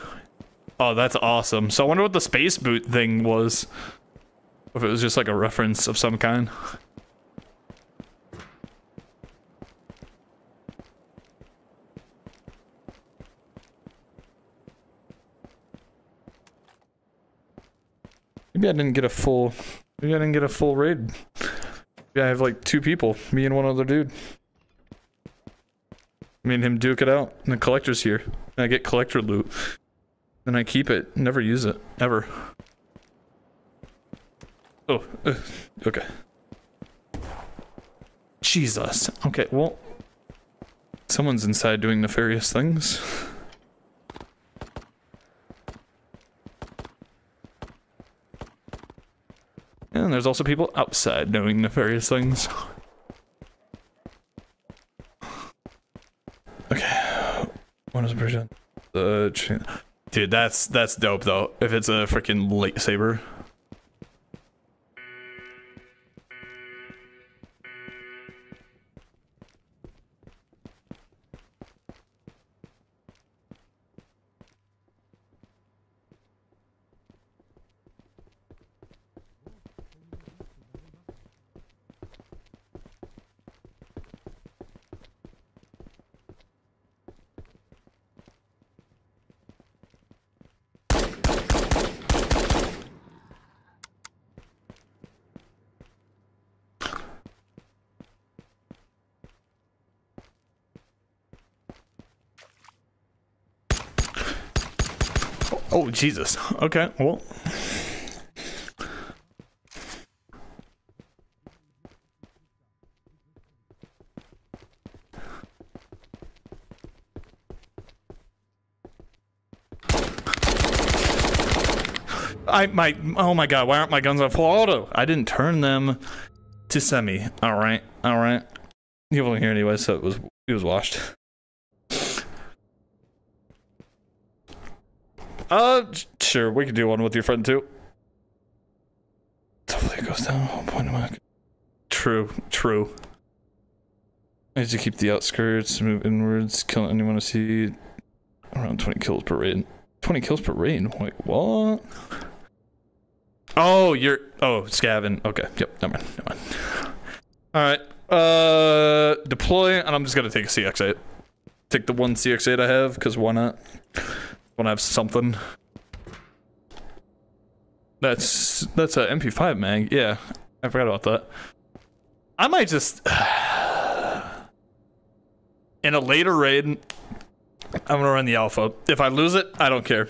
Oh, that's awesome. So I wonder what the space boot thing was. Or if it was just like a reference of some kind. Maybe I didn't get a full... Maybe I didn't get a full raid. Maybe I have like two people. Me and one other dude. Me and him duke it out. And the collector's here. And I get collector loot. And I keep it. Never use it. Ever. Oh. Okay. Jesus. Okay, well... Someone's inside doing nefarious things. And there's also people outside doing nefarious things. Okay. What is Prison? Dude, that's dope though. If it's a freaking lightsaber. Oh, Jesus. Okay, well. Oh my god, why aren't my guns on full auto? I didn't turn them to semi. Alright, alright. He wasn't here anyway, so it was washed. Sure, we could do one with your friend too. Hopefully it goes down. Oh, point of true, true. I need to keep the outskirts, move inwards, kill anyone I see. Around 20 kills per raid. 20 kills per raid? Wait, what? Oh, you're... Oh, scavenging. Okay, yep, never mind, never mind. Alright, deploy, and I'm just gonna take a CX-8. Take the one CX-8 I have, because why not? Wanna have something. That's a MP5 mag. Yeah, I forgot about that. I might just in a later raid. I'm gonna run the alpha. If I lose it, I don't care.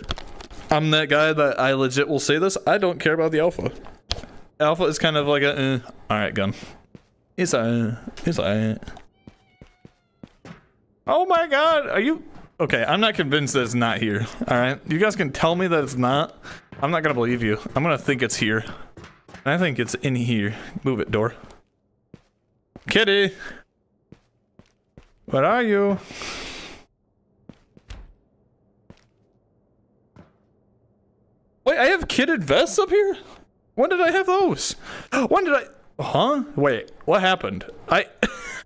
I'm that guy that I legit will say this. I don't care about the alpha. Alpha is kind of like a all right gun. It's a it's alright. Oh my god, are you? Okay, I'm not convinced that it's not here, alright? You guys can tell me that it's not. I'm not gonna believe you. I'm gonna think it's here. And I think it's in here. Move it, door. Kitty! Where are you? Wait, I have kitted vests up here? When did I have those? When did I... Huh? Wait, what happened? I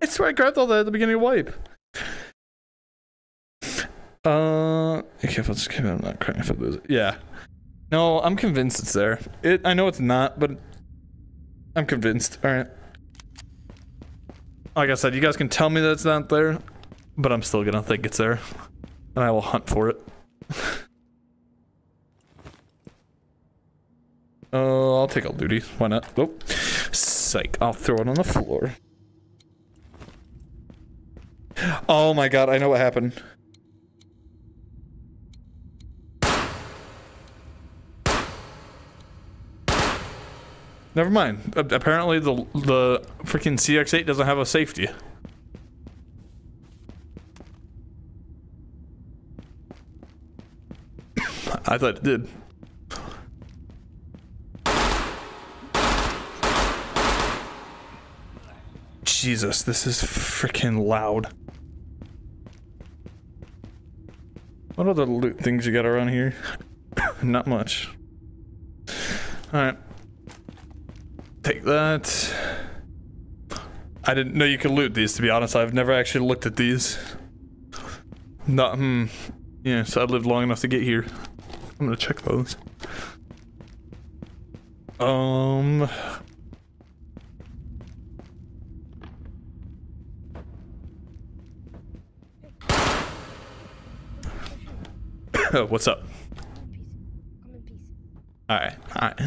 swear I grabbed all that at the beginning of wipe. Okay, if I just kidding, I'm not crying if I lose it. Yeah. No, I'm convinced it's there. I know it's not, but I'm convinced. Alright. Like I said, you guys can tell me that it's not there, but I'm still gonna think it's there. And I will hunt for it. Oh, I'll take all duty. Why not? Oh. Psych. I'll throw it on the floor. Oh my god, I know what happened. Never mind. Apparently the freaking CX-8 doesn't have a safety. I thought it did. Jesus, this is freaking loud. What other loot things you got around here? Not much. Alright. Take that. I didn't know you could loot these, to be honest. I've never actually looked at these. Not, yeah, so I've lived long enough to get here. I'm gonna check those. What's up? Alright, alright.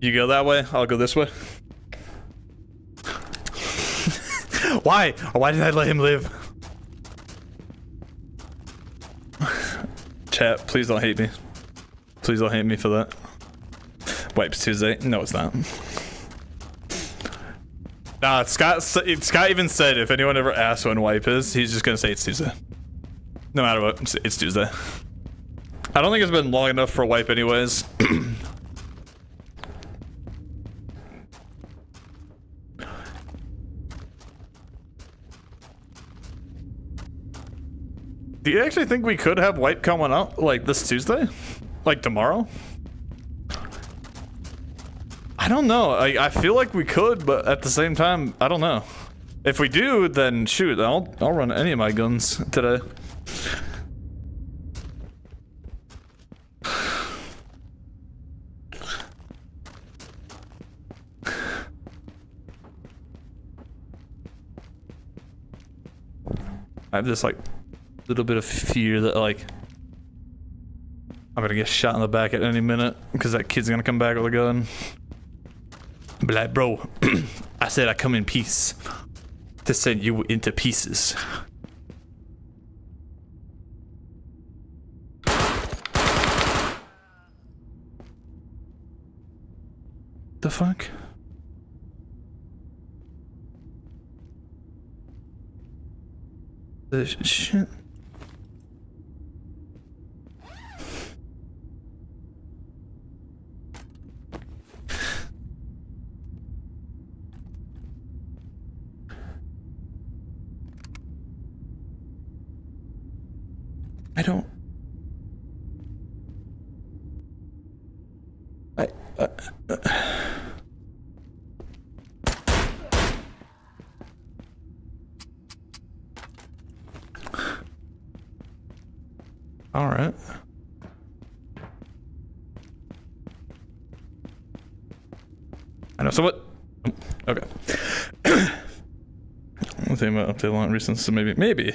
You go that way, I'll go this way. Why? Why did I let him live? Chat, please don't hate me. Please don't hate me for that. Wipes Tuesday. No, it's not. Nah, Scott even said if anyone ever asks when wipe is, he's just gonna say it's Tuesday. No matter what, it's Tuesday. I don't think it's been long enough for a wipe anyways. Do you actually think we could have wipe coming up, like, this Tuesday? Like, tomorrow? I don't know. I feel like we could, but at the same time, I don't know. If we do, then shoot, I'll run any of my guns today. I have this like little bit of fear that like I'm gonna get shot in the back at any minute because that kid's gonna come back with a gun. Be like, bro, I said I come in peace. They said you were into pieces. The fuck? This shit. I don't. All right. I know. So what? Okay. I'm thinking about update launch recent, so maybe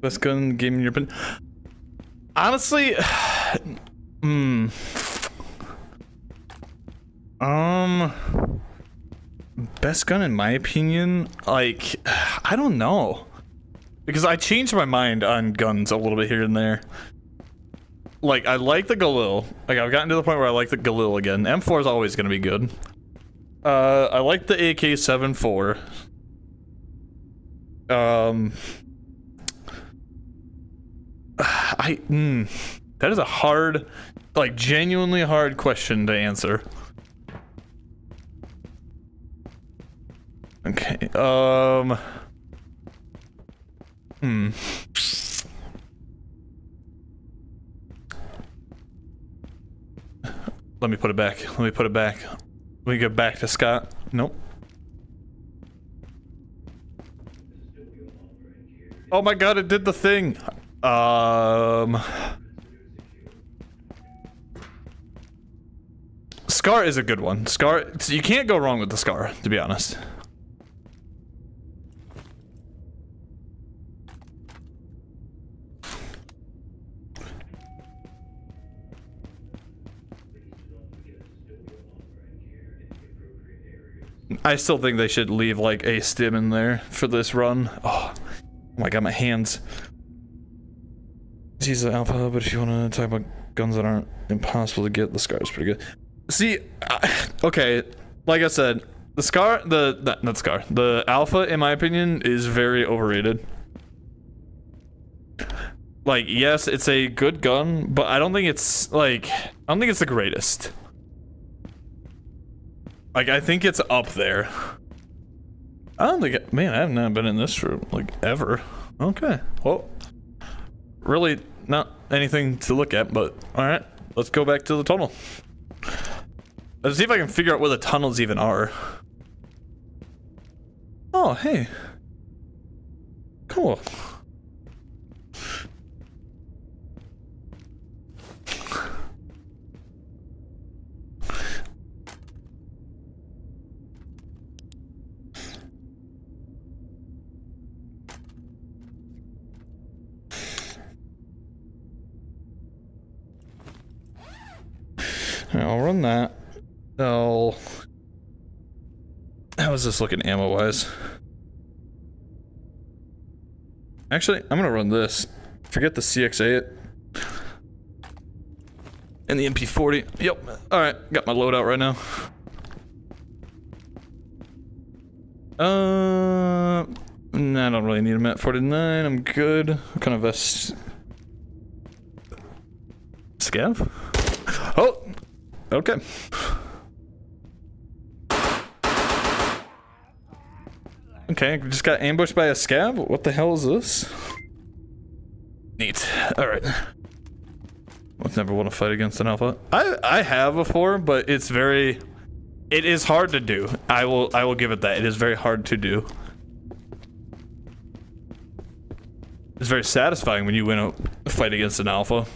best gun game in your opinion. Honestly, best gun in my opinion, like, I don't know, because I changed my mind on guns a little bit here and there. Like, I like the Galil. Like, I've gotten to the point where I like the Galil again. M4 is always gonna be good. I like the AK-74. That is a hard, like, genuinely hard question to answer. Okay, Let me put it back. Let me put it back. Let me go back to Scott. Nope. Oh my god, it did the thing! Scar is a good one. Scar, you can't go wrong with the Scar, to be honest. I still think they should leave like a stim in there for this run. Oh, my god, my hands. He's an alpha, but if you want to talk about guns that aren't impossible to get, the Scar is pretty good. See, okay, like I said, the Scar, the Alpha, in my opinion, is very overrated. Like, yes, it's a good gun, but I don't think it's like, I don't think it's the greatest. Like, I think it's up there. I don't think, man, I have not been in this room like ever. Okay, well, really not anything to look at, but alright, let's go back to the tunnel. Let's see if I can figure out where the tunnels even are. Oh, hey. Cool. Alright, I'll run that. I'll... How is this looking ammo-wise? Actually, I'm gonna run this. Forget the CX-8. And the MP40. Yep. Alright, got my loadout right now. No, I don't really need a Mat-49. I'm good. What kind of vest? Scav? Oh! Okay. Okay, just got ambushed by a scav? What the hell is this? Neat. Alright. I'd never want to fight against an alpha. I have before, but it's very... It is hard to do. I will give it that. It is very hard to do. It's very satisfying when you win a fight against an alpha.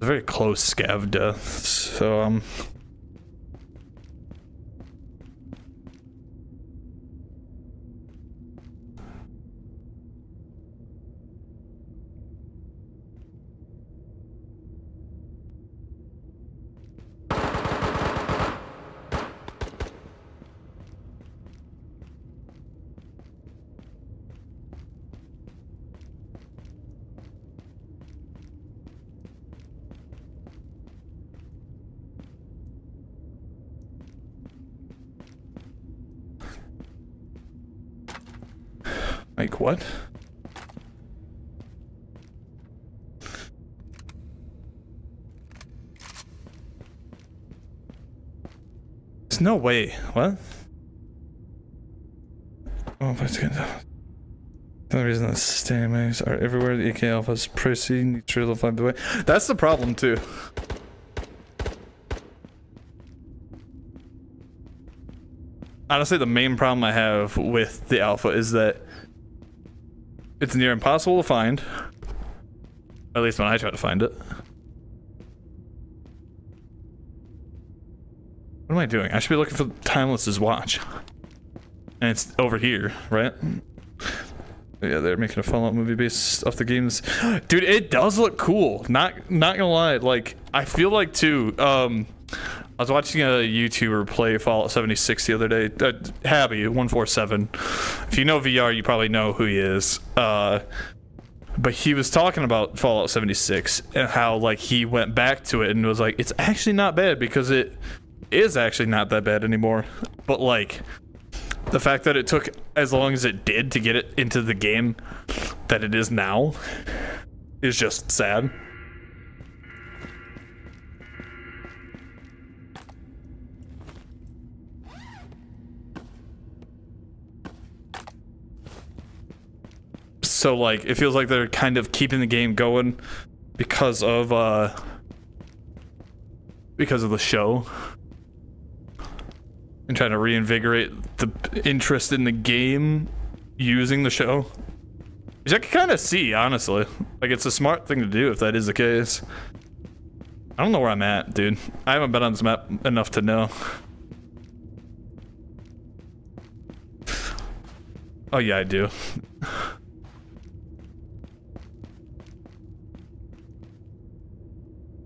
Very close scav death, so like what? There's no way. What? Oh, but it's good. The reason that stamina are everywhere. The AK alphas proceeding to the find the way. That's the problem too. Honestly, the main problem I have with the alpha is that it's near impossible to find. At least when I try to find it. What am I doing? I should be looking for Timeless's watch. And it's over here, right? But yeah, they're making a Fallout movie based off the games. Dude, it does look cool. Not gonna lie. Like, I feel like too, I was watching a YouTuber play Fallout 76 the other day. Habby147. If you know VR, you probably know who he is. But he was talking about Fallout 76 and how like he went back to it and was like, it's actually not bad because it is actually not that bad anymore. But like the fact that it took as long as it did to get it into the game that it is now is just sad. So like it feels like they're kind of keeping the game going because of the show and trying to reinvigorate the interest in the game using the show, which I can kind of see honestly. Like it's a smart thing to do if that is the case. I don't know where I'm at, dude. I haven't been on this map enough to know. Oh yeah, I do.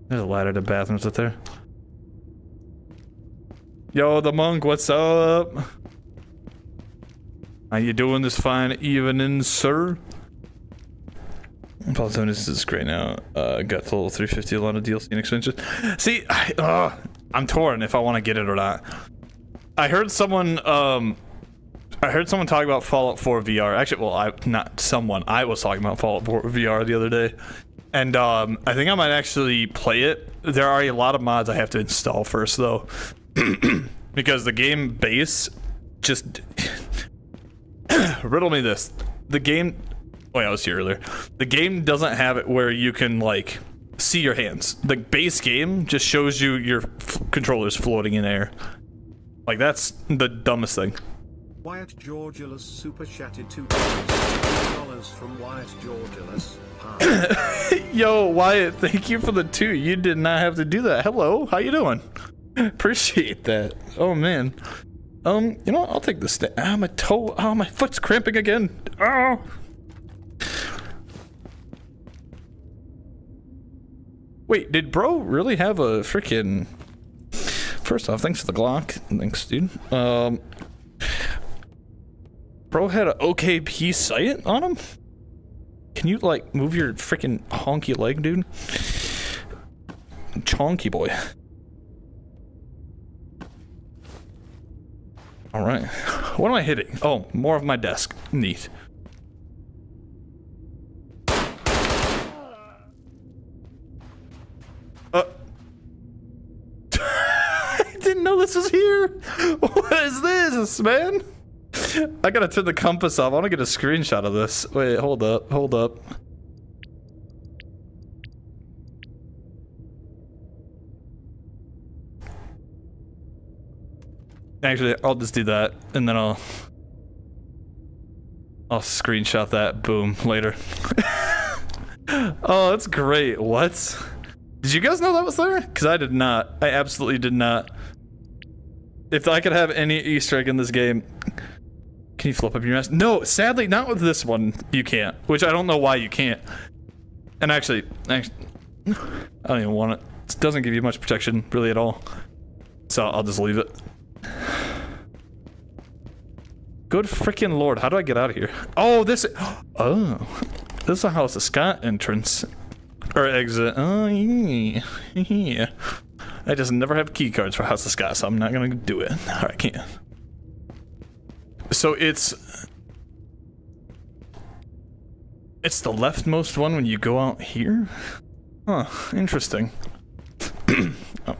There's a ladder to bathrooms up there. Yo, the monk, what's up? How you doing this fine evening, sir? Paul Tonis is great now. Got the little 350, a lot of DLC and expansion. See, I'm torn if I want to get it or not. I heard someone talk about Fallout 4 VR. Actually, well, I was talking about Fallout 4 VR the other day. And I think I might actually play it. There are a lot of mods I have to install first though. Because the game base just riddle me this. The game I was here earlier. The game doesn't have it where you can like see your hands. The base game just shows you your controllers floating in air. Like that's the dumbest thing. Wyatt Georgulus super chatted $2 from Wyatt Georgulus. Yo, Wyatt, thank you for the $2. You did not have to do that. Hello, how you doing? Appreciate that. Oh man. You know what? I'll take the step. Ah, my toe. Oh, my foot's cramping again. Oh. Wait, did bro really have a freaking? First off, thanks for the Glock. Thanks, dude. Bro had an OKP sight on him? Can you, like, move your freaking honky leg, dude? Chonky boy. Alright. What am I hitting? Oh, more of my desk. Neat. I didn't know this was here! What is this, man? I gotta turn the compass off. I wanna get a screenshot of this. Wait, hold up, hold up. Actually, I'll just do that, and then I'll screenshot that, boom, later. Oh, that's great. What? Did you guys know that was there? Because I did not. I absolutely did not. If I could have any Easter egg in this game... Can you flip up your mask? No, sadly, not with this one. You can't. Which I don't know why you can't. And actually, I don't even want it. It doesn't give you much protection, really, at all. So I'll just leave it. Good freaking lord! How do I get out of here? Oh, this is a House of Scott entrance or exit. Oh yeah, yeah. I just never have key cards for House of Scott, so I'm not gonna do it. All right, I can't. So it's the leftmost one when you go out here? Huh, interesting. Oh,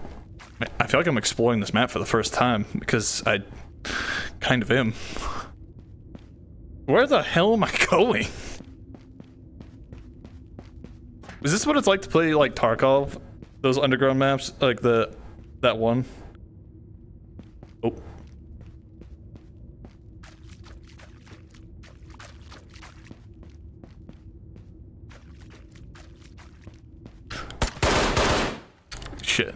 I feel like I'm exploring this map for the first time, because I kind of am. Where the hell am I going? Is this what it's like to play, like, Tarkov? Those underground maps? Like, that one? Oh. Shit.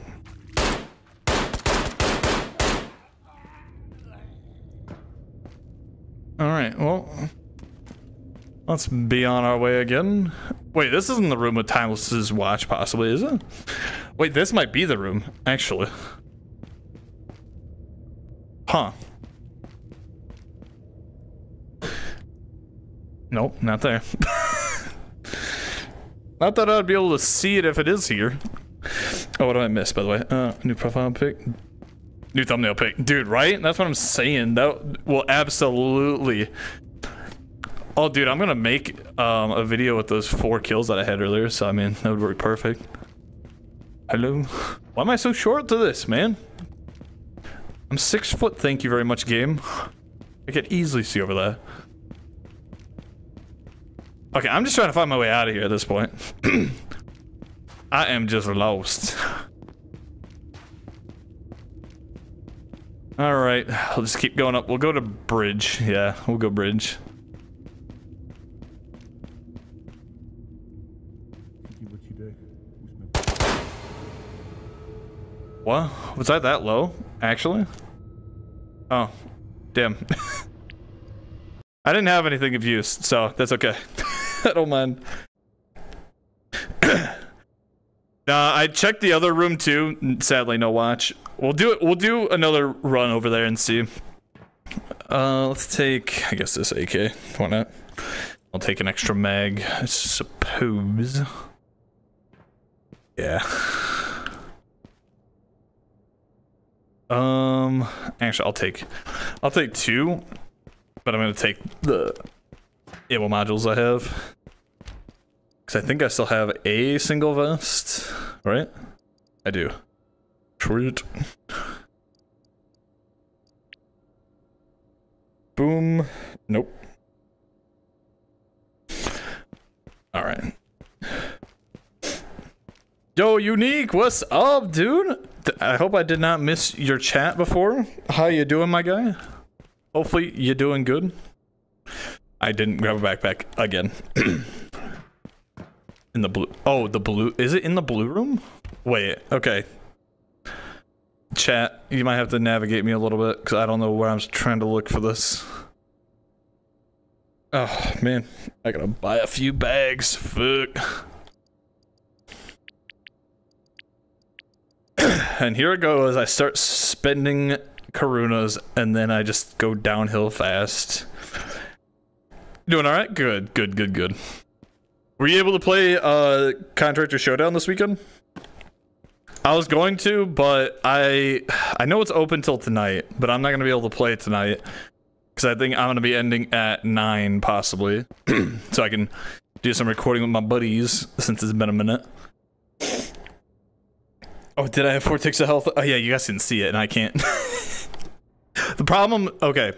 Alright, well... Let's be on our way again. Wait, this isn't the room with Timeless's watch, possibly, is it? Wait, this might be the room, actually. Huh. Nope, not there. Not that I'd be able to see it if it is here. Oh, what did I miss, by the way? New profile pic. New thumbnail pic. Dude, right? That's what I'm saying. That will absolutely... Oh, dude, I'm gonna make a video with those 4 kills that I had earlier, so, I mean, that would work perfect. Hello? Why am I so short to this, man? I'm 6 foot, thank you very much, game. I could easily see over that. Okay, I'm just trying to find my way out of here at this point. I am just lost. Alright, I'll just keep going up. We'll go to bridge. Yeah, we'll go bridge. What? Was I that low? Actually? Oh. Damn. I didn't have anything of use, so that's okay. I don't mind. I checked the other room too. Sadly, no watch. We'll do it. We'll do another run over there and see. Let's take, I guess, this AK. Why not? I'll take an extra mag, I suppose. Yeah. Actually, I'll take 2, but I'm gonna take the ammo modules I have. Because I think I still have a single vest, right? I do. Treat. Boom. Nope. Alright. Yo, Unique! What's up, dude? I hope I did not miss your chat before. How you doing, my guy? Hopefully you're doing good. I didn't grab a backpack again. In the blue. Oh, the blue. Is it in the blue room? Wait. Okay. Chat, you might have to navigate me a little bit, because I don't know where I'm trying to look for this. Oh, man. I gotta buy a few bags. Fuck. And here it goes. I start spending Karunas, and then I just go downhill fast. Doing alright? Good, good, good, good. Were you able to play Contractor Showdown this weekend? I was going to, but I know it's open till tonight, but I'm not going to be able to play tonight. Because I think I'm going to be ending at 9, possibly. So I can do some recording with my buddies, since it's been a minute. Oh, did I have 4 ticks of health? Oh yeah, you guys didn't see it, and I can't. The problem, okay.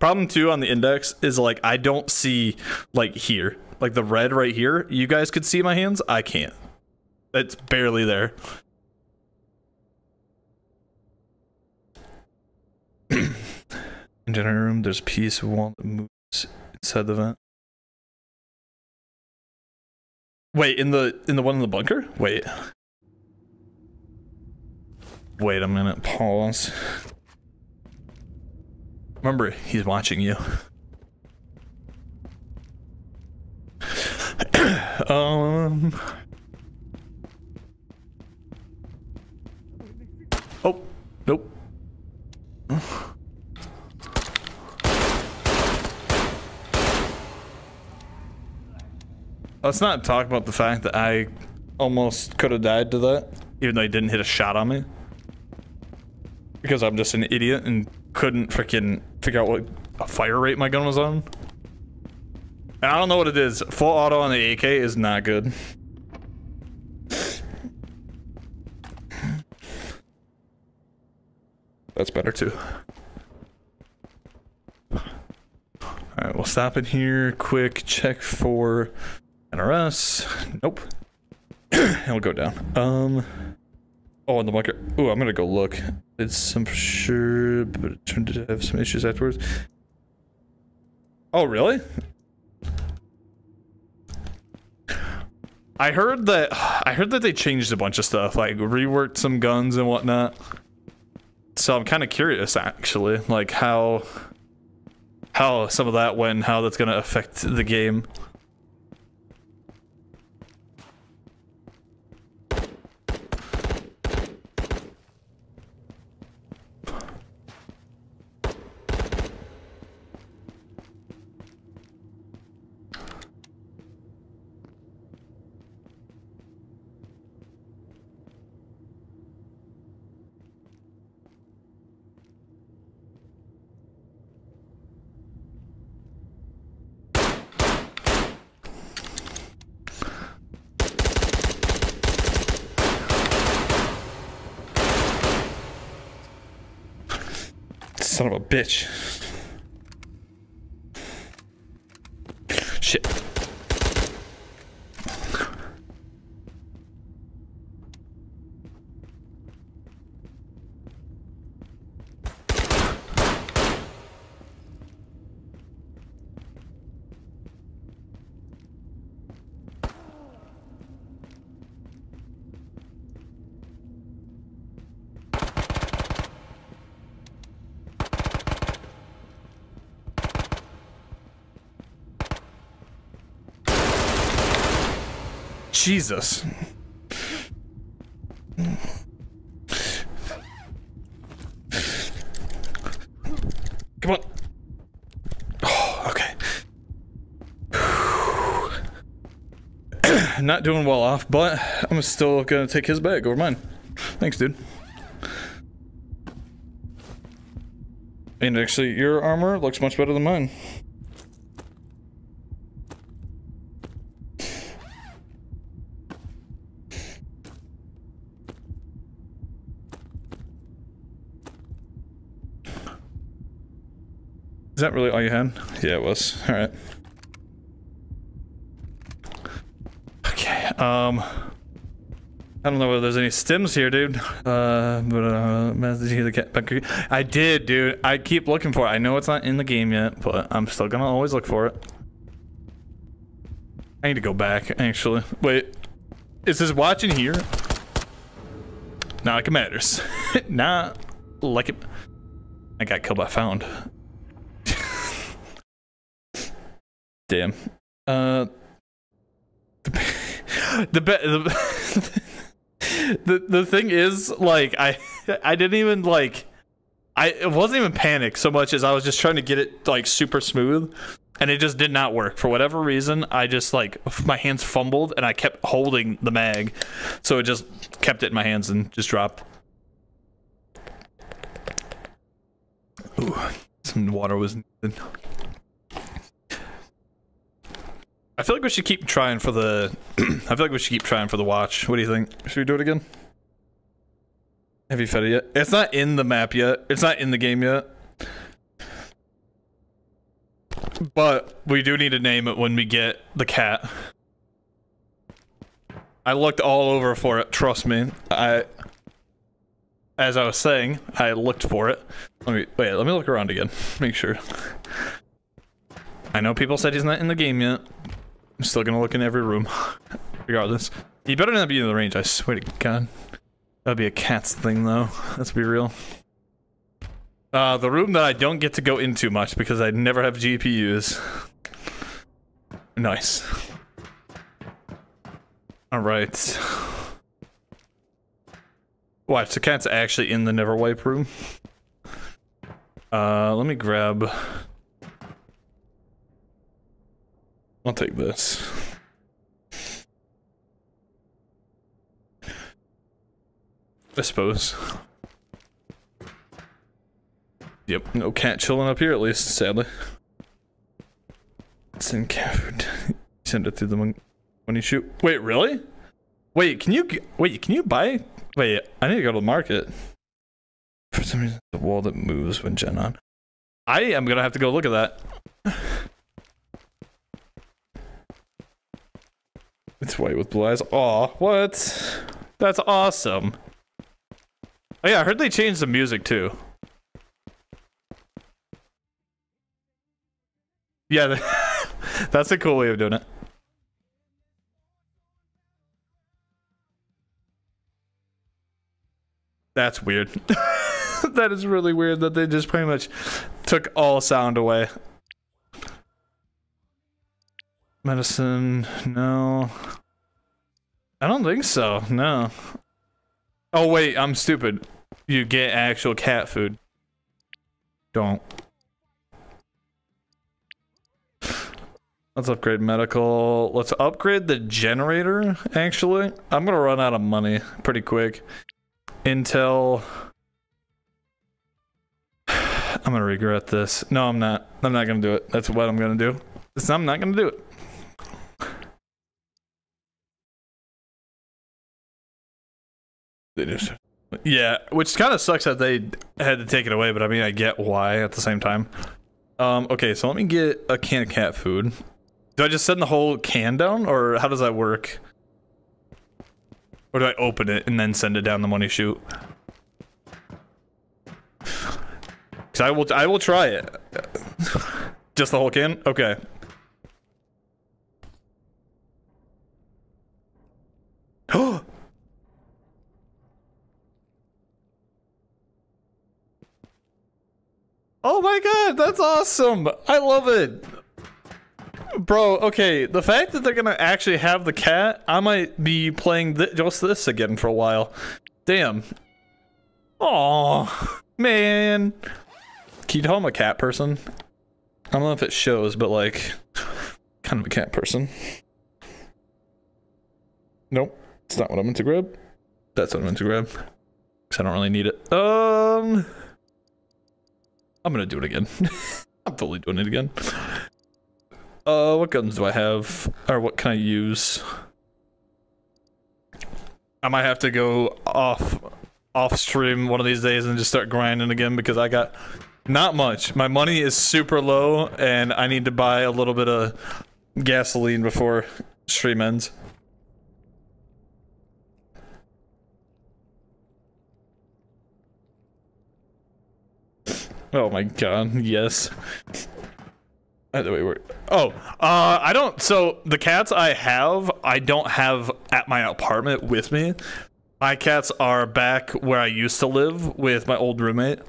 Problem 2 on the index is, like, I don't see, like, here. Like, the red right here, you guys could see my hands, I can't. It's barely there. In generator room, there's a piece of wall that moves inside the vent. Wait, in the one in the bunker? Wait. Wait a minute, pause. Remember, he's watching you. Oh, nope. Let's not talk about the fact that I almost could have died to that, even though he didn't hit a shot on me. Because I'm just an idiot and couldn't freaking figure out what a fire rate my gun was on. And I don't know what it is. Full auto on the AK is not good. That's better too. Alright, we'll stop in here. Quick check for NRS. Nope. And we'll go down. Oh, in the bunker. Ooh, I'm gonna go look. It's, I'm sure, but it turned to have some issues afterwards. Oh, really? I heard that they changed a bunch of stuff, like reworked some guns and whatnot. So I'm kind of curious, actually, like how some of that went, how that's gonna affect the game. Son of a bitch. Shit. Jesus. Come on. Oh, okay. Not doing well off, but I'm still gonna take his bag over mine. Thanks, dude. And actually, your armor looks much better than mine. Is that really all you had? Yeah, it was. All right. Okay. I don't know whether there's any stims here, dude. But I did, dude. I keep looking for it. I know it's not in the game yet, but I'm still gonna always look for it. I need to go back, actually. Wait, is this watching here? Not like it matters. Not like it. I got killed by Found. Damn. The thing is, like, I didn't even like. It wasn't even panic so much as I was just trying to get it like super smooth, and it just did not work for whatever reason. I just like my hands fumbled and I kept holding the mag, so it just kept it in my hands and just dropped. Ooh, some water was needed. I feel like we should keep trying for the. I feel like we should keep trying for the watch. What do you think? Should we do it again? Have you fed it yet? It's not in the map yet. It's not in the game yet. But we do need to name it when we get the cat. I looked all over for it. Trust me. As I was saying, I looked for it. Let me look around again. Make sure. I know people said he's not in the game yet. I'm still gonna look in every room. Regardless. He better not be in the range. I swear to God. That'd be a cat's thing, though. Let's be real. The room that I don't get to go into much because I never have GPUs. Nice. Alright. Watch, the cat's actually in the never wipe room. Let me grab... I'll take this. I suppose. Yep, no cat chilling up here at least, sadly. It's in cat food. Send it through the when you shoot. Wait, really? Wait, can you buy? Wait, I need to go to the market. For some reason, the wall that moves when gen on. I am gonna have to go look at that. It's white with blue eyes. Aw, what? That's awesome. Oh yeah, I heard they changed the music too. Yeah, that's a cool way of doing it. That's weird. That is really weird that they just pretty much took all sound away. Medicine, no. I don't think so, no. Oh wait, I'm stupid. You get actual cat food. Don't. Let's upgrade medical. Let's upgrade the generator, actually. I'm gonna run out of money pretty quick. Intel. I'm gonna regret this. No, I'm not. I'm not gonna do it. That's what I'm gonna do. I'm not gonna do it. They just, yeah, which kind of sucks that they had to take it away, but I mean, I get why at the same time. Okay, so let me get a can of cat food. Do I just send the whole can down, or how does that work? Or do I open it and then send it down the money chute? Because I will try it. Just the whole can? Okay. Oh! Oh my God, that's awesome! I love it! Bro, okay, the fact that they're gonna actually have the cat, I might be playing just this again for a while. Damn. Aw, man. Can you tell I'm a cat person? I don't know if it shows, but like, kind of a cat person. Nope, it's not what I meant to grab. That's what I meant to grab. Because I don't really need it. I'm gonna do it again. I'm totally doing it again. What guns do I have? Or what can I use? I might have to go off stream one of these days and just start grinding again because I got not much. My money is super low and I need to buy a little bit of gasoline before stream ends. Oh my God, yes. That's the way it works. Oh, I don't, so the cats I don't have at my apartment with me. My cats are back where I used to live with my old roommate,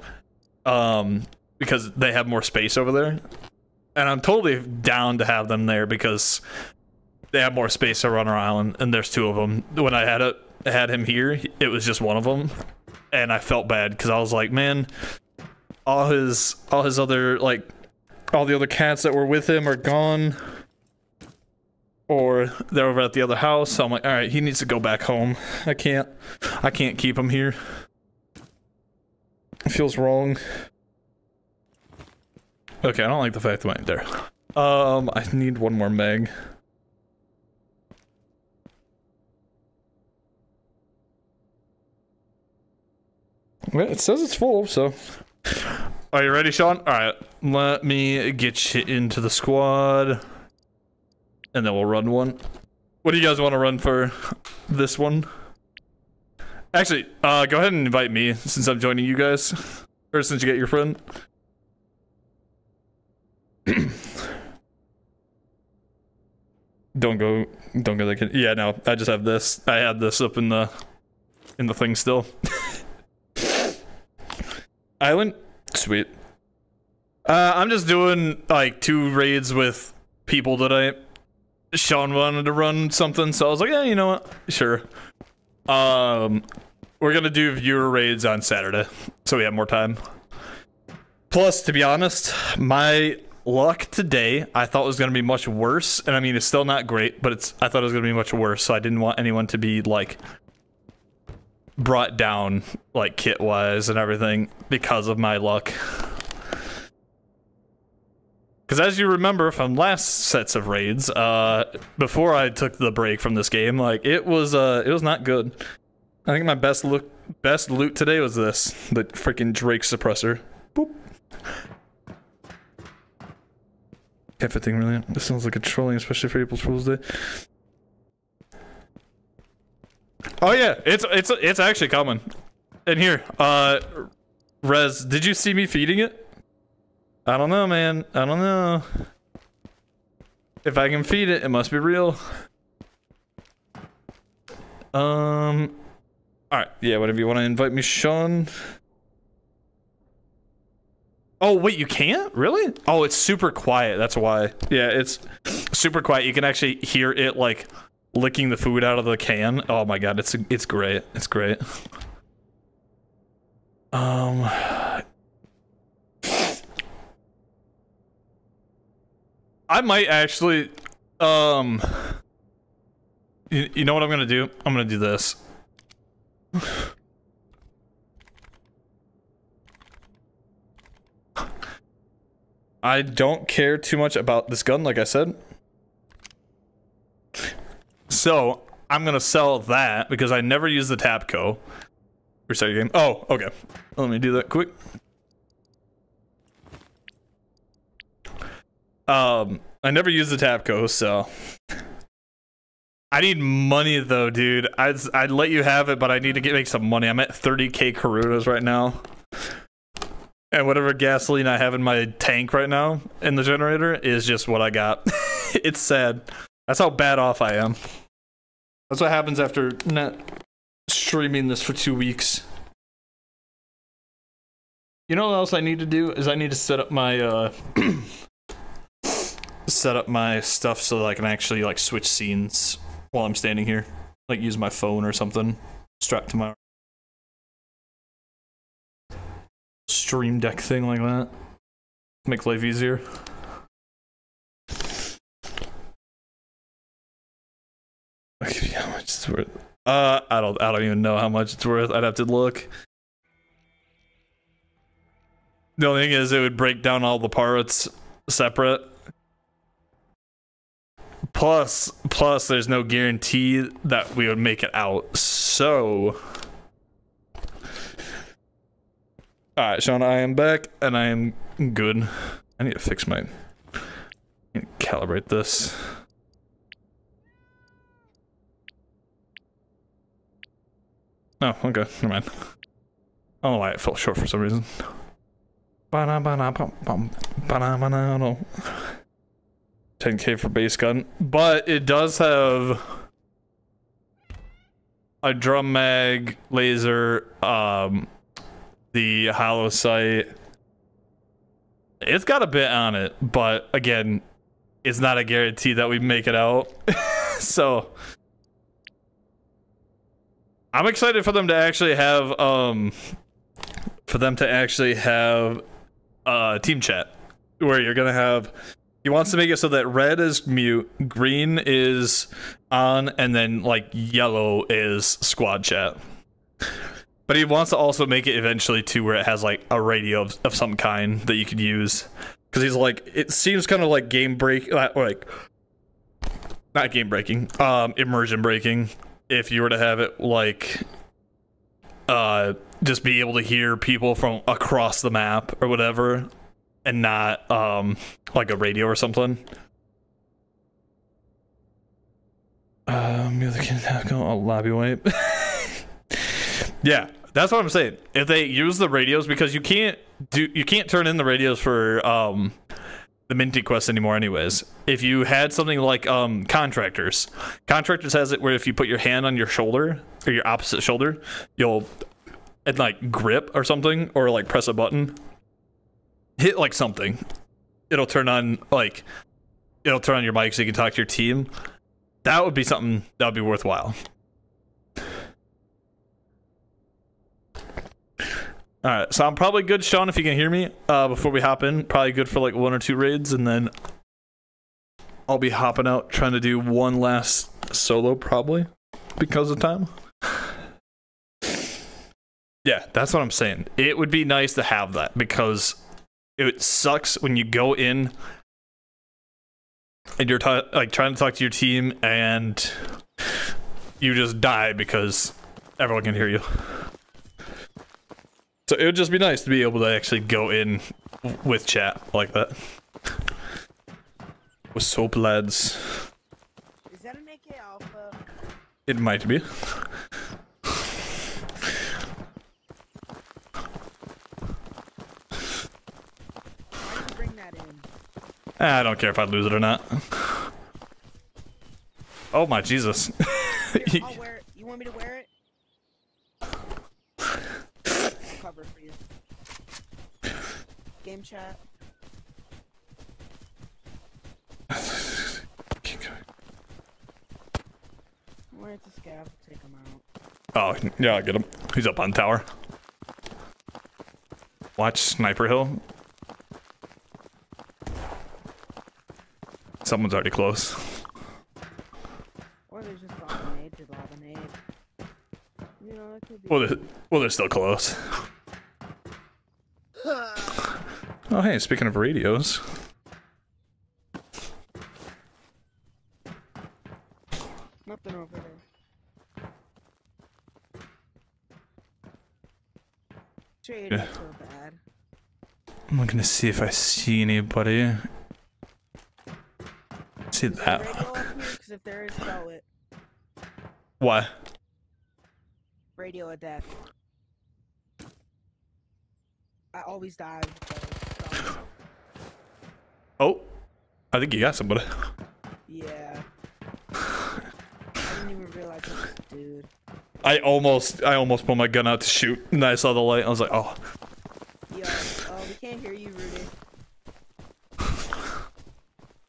because they have more space over there. And I'm totally down to have them there because they have more space to run around, and there's two of them. When I had him here, it was just one of them, and I felt bad because I was like, man, all his other, like, all the other cats that were with him are gone, or they're over at the other house. So I'm like, all right, he needs to go back home. I can't keep him here. It feels wrong. Okay, I don't like the fact that I ain't there. I need one more meg. It says it's full, so. Are you ready, Sean? All right, let me get you into the squad. And then we'll run one. What do you guys want to run for this one? Actually, go ahead and invite me since I'm joining you guys. Or since you get your friend. Don't go there. Yeah, no, I just have this. I had this up in the thing still. Island? Sweet. I'm just doing like 2 raids with people today. Sean wanted to run something, so I was like, yeah, you know what? Sure. We're gonna do viewer raids on Saturday, so we have more time. Plus, to be honest, my luck today I thought was gonna be much worse, and I mean, it's still not great, but it's, I thought it was gonna be much worse, so I didn't want anyone to be, like, brought down, like, kit-wise and everything because of my luck. Because as you remember from last sets of raids, before I took the break from this game, like, it was not good. I think my best loot today was this, the freaking Drake Suppressor. Boop. Can't fit thing really. This sounds like a trolling, especially for April Fool's Day. Oh yeah, it's actually coming. And here, Rez, did you see me feeding it? I don't know, man. I don't know. If I can feed it, it must be real. Alright, yeah, whatever you want to invite me, Sean. Oh, wait, you can't? Really? Oh, it's super quiet, that's why. Yeah, it's super quiet. You can actually hear it, like, licking the food out of the can. Oh my god, it's great. It's great. I might actually, you know what I'm gonna do? I'm gonna do this. I don't care too much about this gun, like I said. So, I'm gonna sell that because I never use the Tabco. Reset your game. Oh, okay. Let me do that quick. I never use the Tabco, so I need money though, dude. I'd let you have it, but I need to make some money. I'm at 30k Karunas right now, and whatever gasoline I have in my tank right now in the generator is just what I got. It's sad. That's how bad off I am. That's what happens after not streaming this for 2 weeks. You know what else I need to do is I need to set up my set up my stuff so that I can actually, like, switch scenes while I'm standing here. Like, use my phone or something strapped to my stream deck thing like that. Make life easier. I'll give you how much it's worth. I don't even know how much it's worth. I'd have to look. The only thing is it would break down all the parts separate. Plus, there's no guarantee that we would make it out, so... Alright, Sean, I am back, and I am good. I need to fix my... I need to calibrate this. Oh, okay, never mind. I don't know why it fell short for some reason. Banana. 10k for base gun, but it does have a drum mag, laser, the hollow sight. It's got a bit on it, but again, it's not a guarantee that we make it out. So I'm excited for them to actually have team chat, where you're gonna have, he wants to make it so that red is mute, green is on, and then like yellow is squad chat. But he wants to also make it eventually to where it has like a radio of some kind that you could use, because he's like, it seems kind of like game break, like not game breaking, immersion breaking. If you were to have it like, just be able to hear people from across the map or whatever, and not like a radio or something. Lobby wipe. Yeah, that's what I'm saying. If they use the radios, because you can't turn in the radios for the Minty Quest anymore anyways. If you had something like Contractors has it where if you put your hand on your shoulder or your opposite shoulder, you'll and like grip or something, or like press a button, hit like something, it'll turn on your mic so you can talk to your team. That would be something that would be worthwhile. All right, so I'm probably good, Sean, if you can hear me, before we hop in. Probably good for like 1 or 2 raids, and then I'll be hopping out trying to do one last solo probably because of time. Yeah, that's what I'm saying. It would be nice to have that, because it sucks when you go in and you're like trying to talk to your team and you just die because everyone can hear you. So it would just be nice to be able to actually go in with chat like that. With soap, lads. Is that an AK Alpha? It might be. Bring that in. I don't care if I lose it or not. Oh my Jesus. Here, I'll wear it. You want me to wear it? Cover for you. Game chat. Keep going. Where's the scav? Take him out. Oh, yeah, I get him. He's up on tower. Watch Sniper Hill. Someone's already close. Or there's just Lobinade to Lobinade. You know, that could be. Well, they're still close. Oh hey, speaking of radios. Nothing over there. Trade is so bad. I'm gonna see if I see anybody. See that one. Because if there is, spell it. Why? Radio at that. I always die. Oh, I think you got somebody. Yeah. I didn't even realize it was a dude. I almost pulled my gun out to shoot, and I saw the light. I was like, oh. Yo, we can't hear you, Rudy.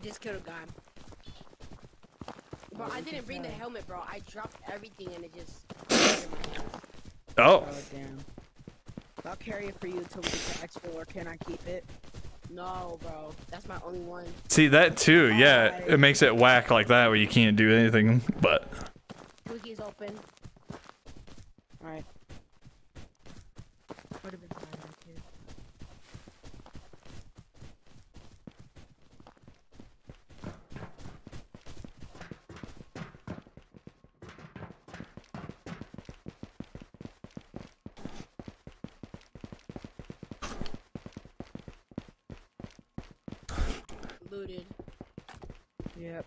Just killed a guy. Bro, I didn't bring the helmet, bro. I dropped everything, and it just. Oh. Damn. I'll carry it for you until we get to X4. Can I keep it? No, bro. That's my only one. See, that too. Yeah, it makes it whack like that where you can't do anything, but... Cookie's open. Alright. Would have been fine, too. Yep.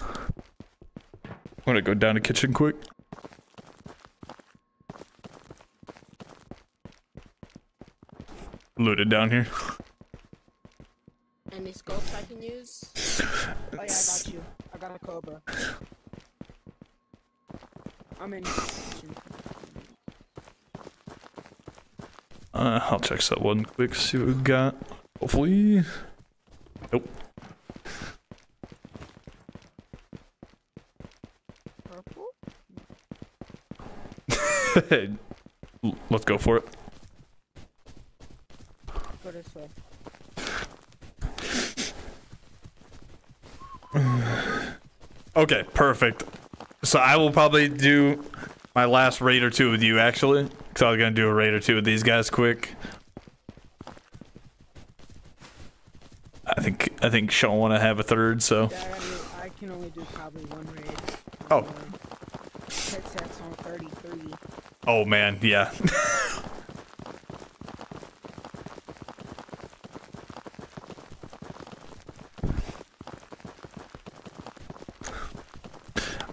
I'm gonna go down to kitchen quick. Looted down here. Any scopes I can use? Oh yeah, I got you. I got a Cobra. I'm in. I'll check that one quick, see what we got. Hopefully. Nope. Purple? Hey, let's go for it. Go this way. Okay, perfect. So I will probably do my last raid or two with you, actually. Because I was going to do a raid or two with these guys quick. I think Sean want to have a third, so... Yeah, I can only do probably one raid. Oh. Headset's on 33. Oh, man, yeah.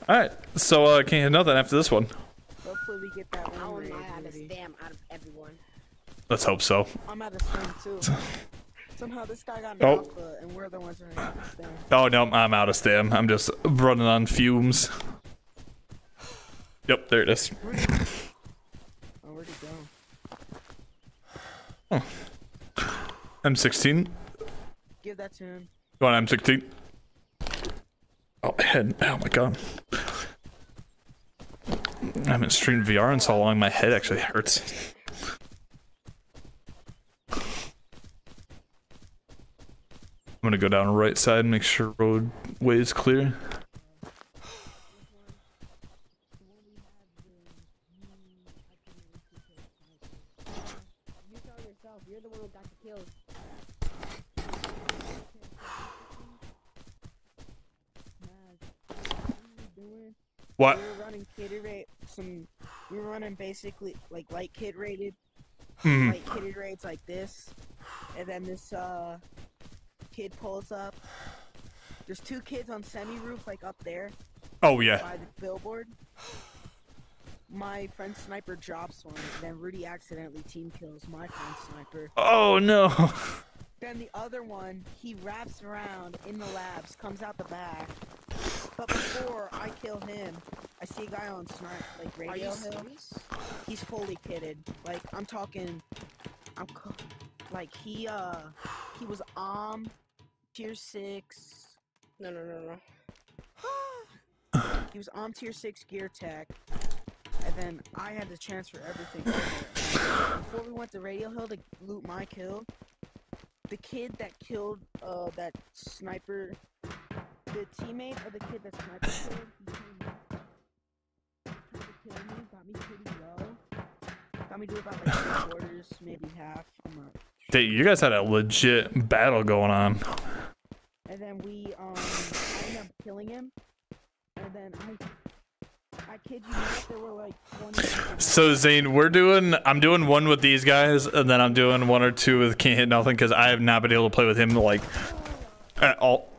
Alright, so can't hear nothing after this one. Hopefully we get that one. I'm out of spam out of everyone. Let's hope so. I'm out of spam too. Somehow this guy got an alpha and we're the ones running out of spam. Oh no, I'm out of spam. I'm just running on fumes. Yep, there it is. Oh, where'd it go? Oh. M16. Give that to him. Go on, M16. Oh, head. Oh my god. I haven't streamed VR in so long, my head actually hurts. I'm gonna go down the right side and make sure roadway is clear. What? We were running kid raid, we were running basically like light kid rated, light kid raids like this, and then this kid pulls up. There's two kids on semi roof, like up there. Oh yeah. By the billboard. My friend sniper drops one, and then Rudy accidentally team kills my friend sniper. Oh no. Then the other one, he wraps around in the labs, comes out the back. But before I kill him, I see a guy on Smart, like Radio Hill. He's fully kitted. Like, I'm talking, like, he was tier 6. No. He was tier 6 gear tech. And then I had to transfer everything. Before we went to Radio Hill to loot my kill, the kid that killed, that sniper... The teammate or the kid that's my kid, he tried to kill me, got me pretty low. Got me to about like 3/4, maybe half. I'm not sure. Dude, you guys had a legit battle going on. And then we, I ended up killing him. And then I kid you not, there were like 20. So Zane, I'm doing one with these guys, and then I'm doing one or two with Can't Hit Nothing, because I have not been able to play with him like at all.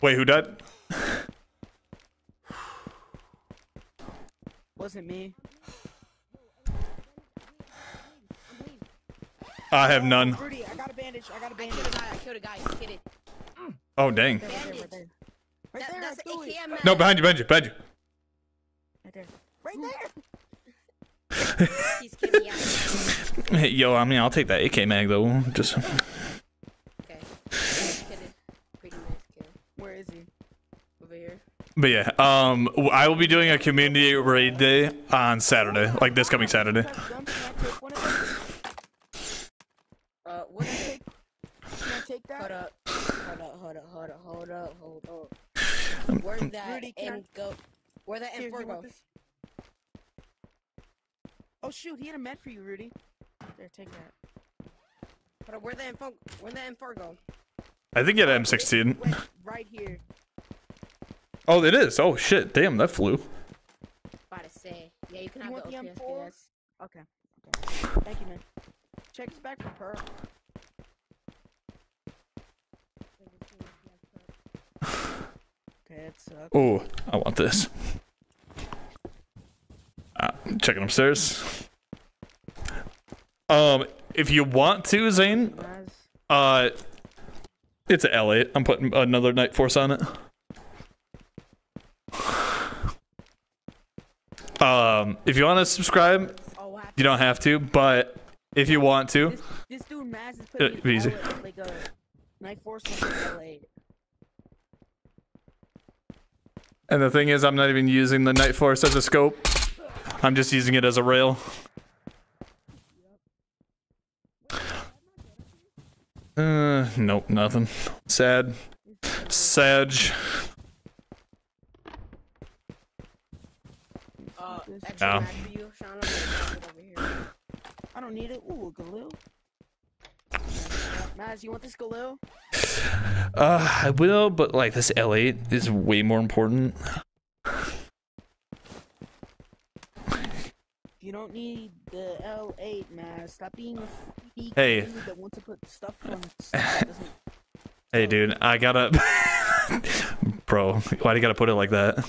Wait, who died? Wasn't me. I have none. Rudy, I got a bandage. I killed a guy. He's kidding. Oh, dang. Right there. No, behind you. Right there. He's kidding. Yeah. Hey, yo, I mean, I'll take that AK mag though. Just. But yeah, I will be doing a community raid day on Saturday, like this coming Saturday. Can I take that? Hold up. Where's that M4? Where that M4 go? Oh shoot, he had a med for you, Rudy. There, take that. Hold up, where the M4 go? I think it had M16. Wait, right here. Oh, it is. Oh shit! Damn, that flew. About to say, yeah, you can have the MP4. Okay. Thank you, man. Check this back for perk. Okay, it sucks. Oh, I want this. I'm checking upstairs. If you want to, Zane, it's an L8. I'm putting another Night Force on it. If you want to subscribe, you don't have to, but if you want to, this dude Maz is putting it easy. Like a Night Force blade. And the thing is, I'm not even using the Night Force as a scope. I'm just using it as a rail. Nope, nothing. Sad. Sag. Yeah. I don't need it. Ooh, a Galil. Maz, you want this Galil? I will, but like this L8 is way more important. You don't need the L8, man. Stop being a freaky dude that wants to put stuff on stuff that doesn't... Hey, dude, I gotta... Bro, why do you gotta put it like that?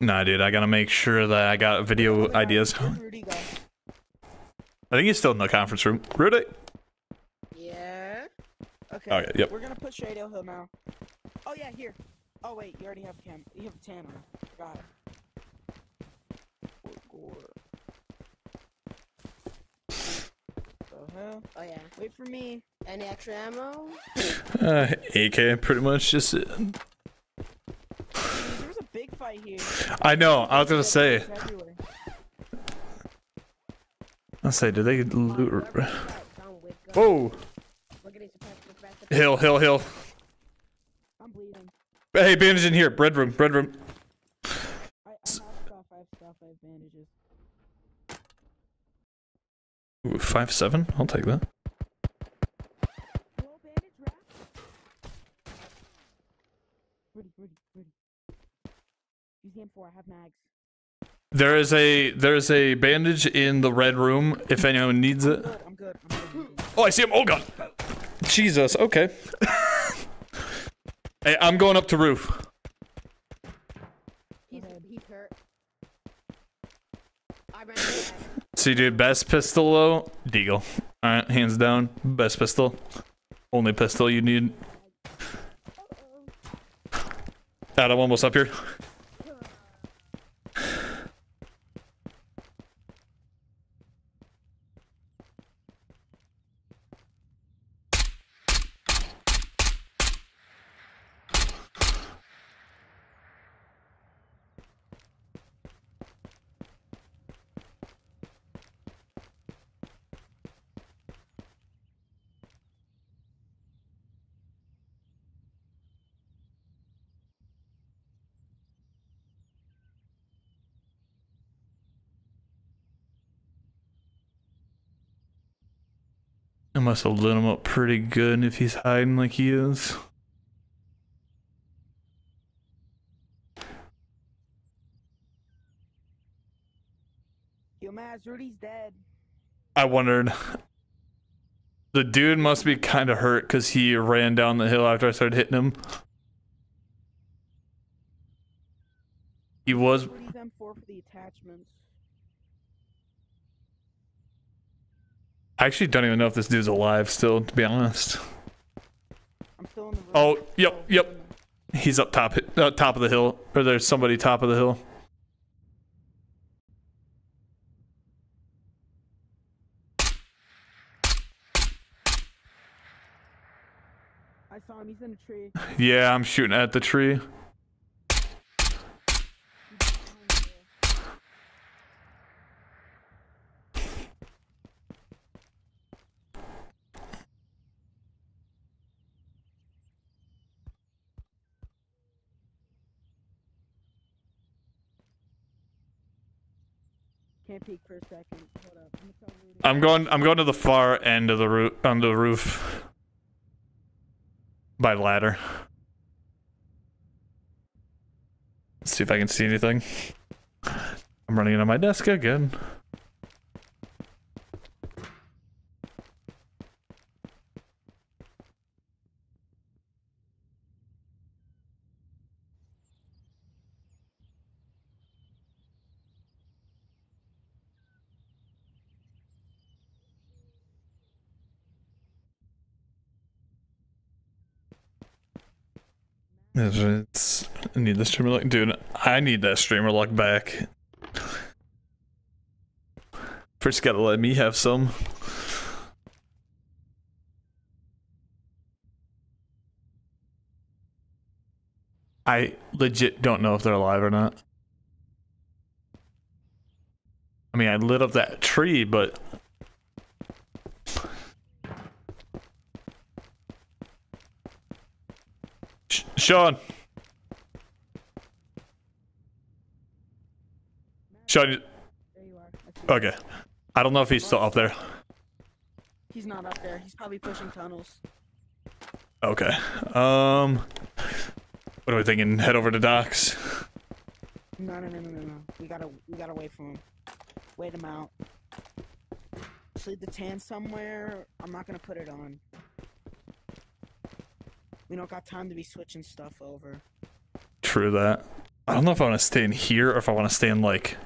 Nah, dude, I gotta make sure that I got video ideas. Rudy, go. I think he's still in the conference room. Rudy? Yeah? Okay, yep. We're gonna push Radio Hill now. Oh, yeah, here. Oh, wait, you already have a cam. You have a Tan on. Got it. Oh yeah, wait for me. Any extra ammo? AK, pretty much just it. There was a big fight here. I know, I was gonna say. I'll say, did they loot? Whoa! Hill, hill, hill. I'm bleeding. Hey, bandage in here. Bread room, bread room. I have bandages. Ooh, 5-7? I'll take that. There is a bandage in the red room if anyone needs it. I'm good, I'm good, I'm good. Oh, I see him. Oh god. Jesus. Okay. Hey, I'm going up to roof. He's hurt. See, dude, best pistol though, Deagle. Alright, hands down, best pistol. Only pistol you need. I'm almost up here. I must have lit him up pretty good if he's hiding like he is. Yo, Maz, Rudy's dead. I wondered. The dude must be kind of hurt because he ran down the hill after I started hitting him. He was... Rudy's M4 for the attachments. I actually don't even know if this dude's alive still, to be honest. I'm still in the room. Oh, yep, yep. He's up top, top of the hill, or there's somebody top of the hill. I saw him. He's in a tree. Yeah, I'm shooting at the tree. Peek for a second. Hold up. I'm going to the far end of the roof, on the roof by ladder. Let's see if I can see anything. I'm running into my desk again. I need the streamer luck. Dude, I need that streamer luck back. First gotta let me have some. I legit don't know if they're alive or not. I mean, I lit up that tree, but... Sean! Sean, you... There you are. Okay. I don't know if he's still up there. He's not up there. He's probably pushing tunnels. Okay. What are we thinking? Head over to Docks? No. We gotta wait for him. Wait him out. Sleep the tan somewhere. I'm not gonna put it on. We don't got time to be switching stuff over. True that. I don't know if I want to stay in here or if I want to stay in, like,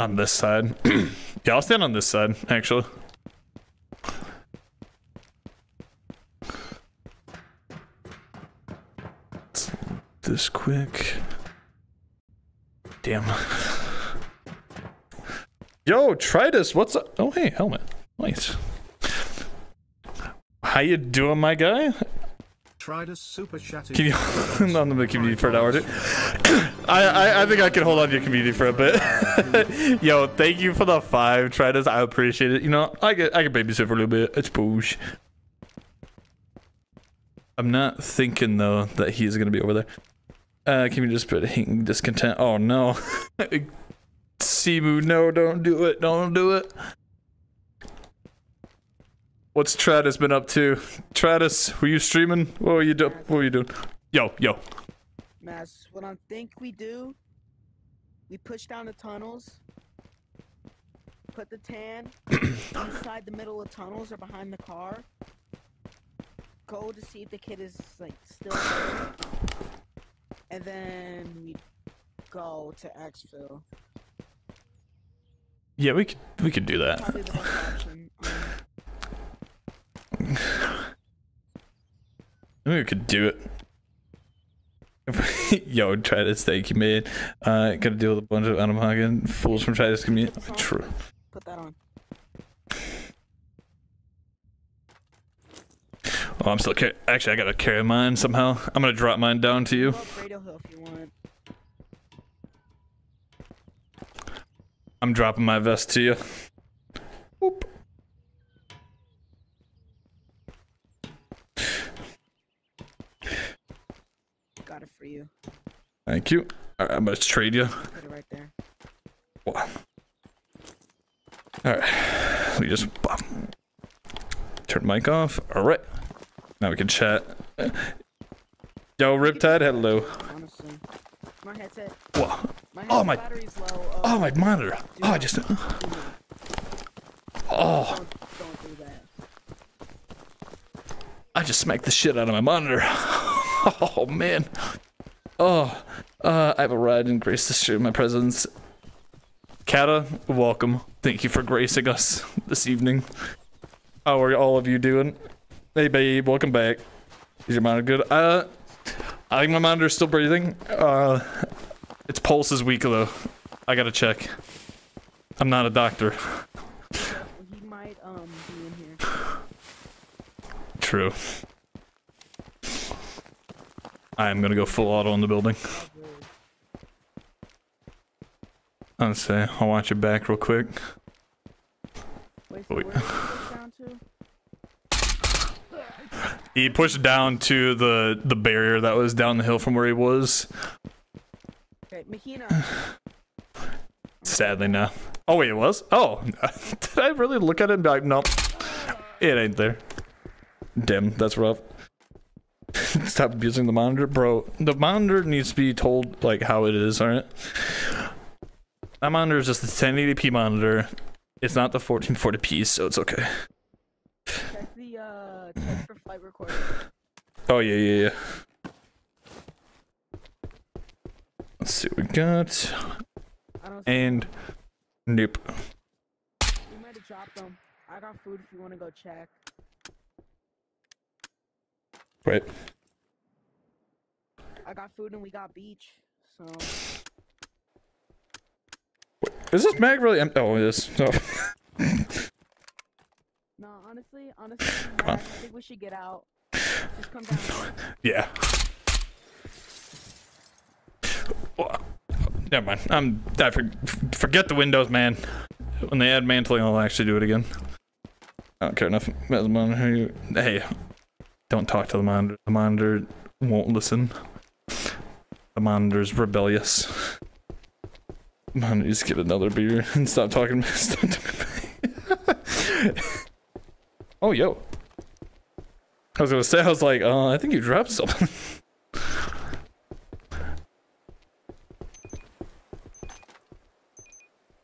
on this side. Yeah, I'll stand on this side, actually. This quick. Damn. Yo, Tritus, what's up? Oh, hey, helmet. Nice. How you doing, my guy? Tritus super chatty. Can you hold on to the community for an hour, dude? I think I can hold on to your community for a bit. Yo, thank you for the 5, Tritus. I appreciate it. You know, I can babysit for a little bit. It's boosh. I'm not thinking, though, that he's gonna be over there. Can we just put hinting discontent? Oh, no. Simu, no, don't do it. Don't do it. What's Tratus been up to? Tratus, were you streaming? What were you doing? What were you doing? Yo. Maz, what I think we do, we push down the tunnels, put the tan inside the middle of tunnels or behind the car. Go to see if the kid is, like, still there. And then we go to Axville. Yeah, we could do that. Probably the best option. We could do it. Yo, Tritus, thank you, man. Gotta deal with a bunch of Anamagan fools from Tritus community. True. Put that on. Oh, I'm still carrying. Actually, I gotta carry mine somehow. I'm gonna drop mine down to you. I'm dropping my vest to you. Boop. Got it for you. Thank you. All right, I'm gonna trade you. Put it right there. All right. Let me just turn mic off. All right. Now we can chat. Yo, Riptide, hello. Honestly, my headset. Whoa. My battery's low. Oh, my monitor. Oh, I just. Oh. Don't do that. I just smacked the shit out of my monitor. Oh man. Oh. I've arrived and graced this stream. My presence. Kata, welcome. Thank you for gracing us this evening. How are all of you doing? Hey babe, welcome back. Is your monitor good? I think my monitor's still breathing. Its pulse is weak though. I gotta check. I'm not a doctor. He might be in here. True. I am gonna go full auto in the building. I'll say I'll watch your back real quick. Wait, so he pushed down to the barrier that was down the hill from where he was. Okay, Mahina. Sadly, no. Oh, wait, it was? Oh. Did I really look at it and be like, nope. It ain't there. Damn, that's rough. Stop abusing the monitor. Bro, the monitor needs to be told, like, how it is, alright? That monitor is just the 1080p monitor. It's not the 1440p, so it's okay. Test for flight recorder. Oh, yeah. Let's see what we got. And... Nope. We might have dropped them. I got food if you want to go check. Right. I got food and we got beach, so. Is this mag really empty? Oh, it is. Oh. No, honestly, man, I think we should get out. Just come down. Yeah. Oh, never mind. I forget the windows, man. When they add mantling, I'll actually do it again. I don't care enough about the monitor. Hey, don't talk to the monitor. The monitor won't listen. The monitor's rebellious. The monitor, just get another beer and stop talking. Oh, yo. I was gonna say, I was like, I think you dropped something.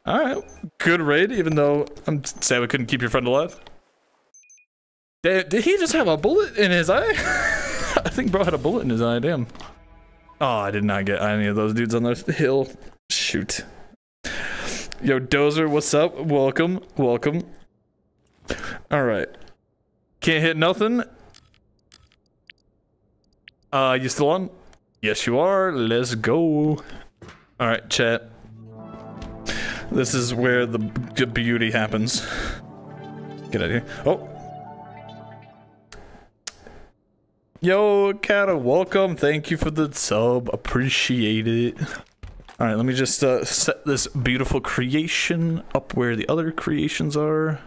Alright, good raid, even though I'm sad we couldn't keep your friend alive. Did he just have a bullet in his eye? I think bro had a bullet in his eye, damn. Oh, I did not get any of those dudes on the hill. Shoot. Yo, Dozer, what's up? Welcome, welcome. Alright. Can't hit nothing. You still on? Yes, you are. Let's go. Alright, chat. This is where the beauty happens. Get out of here. Oh. Yo, Kata, welcome. Thank you for the sub. Appreciate it. All right, let me just set this beautiful creation up where the other creations are.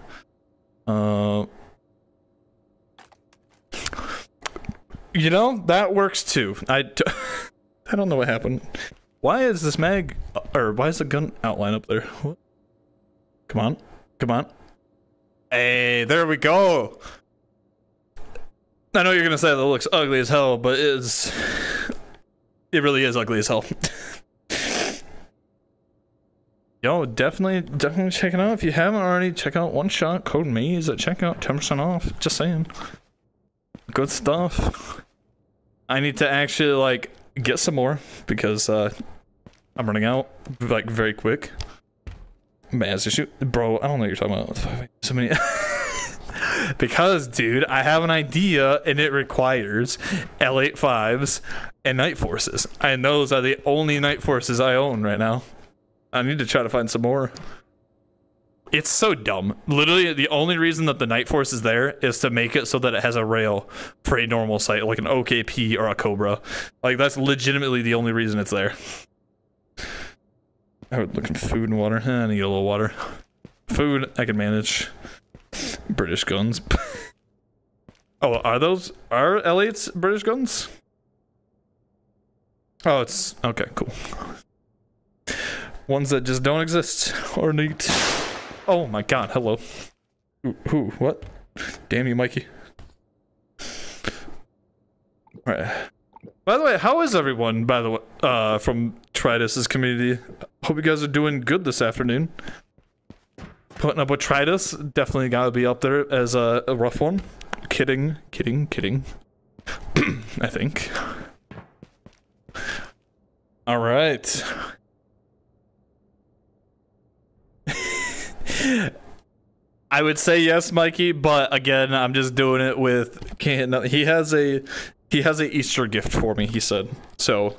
You know, that works too. I don't know what happened. Why is this mag, or why is the gun outline up there? What? Come on, come on. Hey, there we go. I know you're gonna say that looks ugly as hell, but it really is ugly as hell. Yo, definitely check it out. If you haven't already, check out One Shot, code Maze at checkout, 10% off, just saying. Good stuff. I need to actually like get some more because I'm running out, like, very quick. Master shoot. Bro, I don't know what you're talking about. So many... Because, dude, I have an idea, and it requires L85s and Night Forces. And those are the only Night Forces I own right now. I need to try to find some more. It's so dumb. Literally, the only reason that the Night Force is there is to make it so that it has a rail for a normal sight, like an OKP or a Cobra. Like, that's legitimately the only reason it's there. I would look at food and water. I need a little water. Food, I can manage. British guns. Oh, are L8s British guns? Oh, it's... Okay, cool. Ones that just don't exist or need... Oh my god, hello. Who? What? Damn you, Mikey. Alright. By the way, how is everyone, by the way, from Tritus's community? Hope you guys are doing good this afternoon. Putting up with Tritus, definitely gotta be up there as a rough one. Kidding, kidding, kidding. I think. Alright. I would say yes, Mikey, but again, I'm just doing it with can't. He has a Easter gift for me. He said so.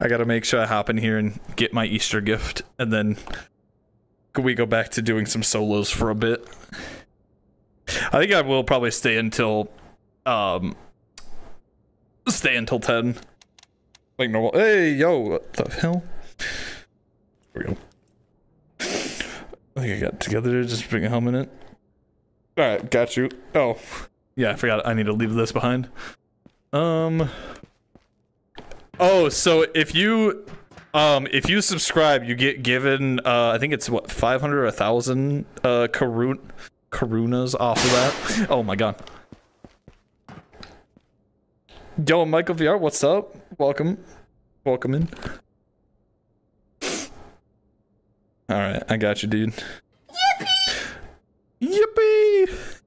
I gotta make sure I hop in here and get my Easter gift, and then we go back to doing some solos for a bit. I think I will probably stay until 10, like normal. Hey, yo, what the hell? Here we go. I think I got together, just bring a helmet in. Alright, got you. Oh. Yeah, I forgot I need to leave this behind. Oh, so if you subscribe, you get given, I think it's, what, 500 or 1,000, Karunas off of that. Oh my god. Yo, Michael VR, what's up? Welcome. Welcome in. Alright, I got you, dude. Yippee! Yippee!